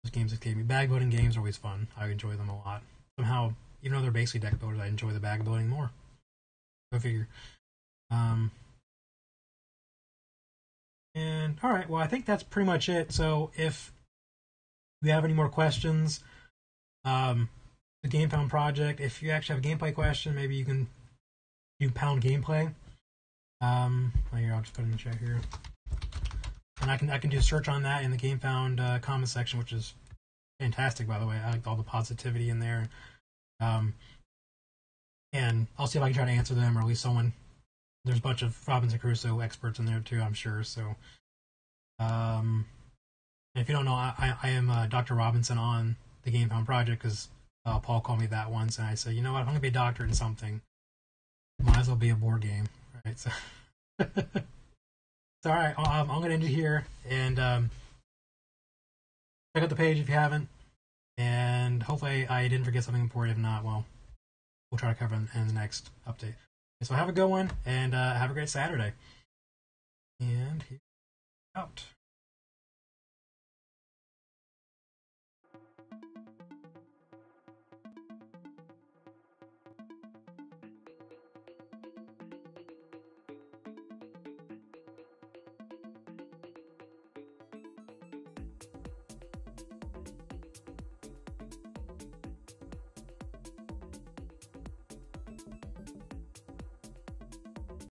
Those games escape me. Bag building games are always fun. I enjoy them a lot. Somehow, even though they're basically deck builders, I enjoy the bag building more. Go figure. Um, and, alright, well, I think that's pretty much it. So, if you have any more questions, um, the GameFound project, if you actually have a gameplay question, maybe you can do pound gameplay. Um, here, I'll just put it in the chat here. And I can I can do a search on that in the GameFound uh, comment section, which is fantastic, by the way. I like all the positivity in there. Um, and I'll see if I can try to answer them, or at least someone. There's a bunch of Robinson Crusoe experts in there too, I'm sure. So, um, And if you don't know, I, I am uh, Doctor Robinson on the GameFound project because uh, Paul called me that once, and I said, you know what, I'm going to be a doctor in something. Might as well be a board game, right? So, so all right, I'm, I'm going to end it here, and um, check out the page if you haven't, and hopefully I didn't forget something important. If not, well, we'll try to cover it in the next update. So have a good one, and uh, have a great Saturday. And out.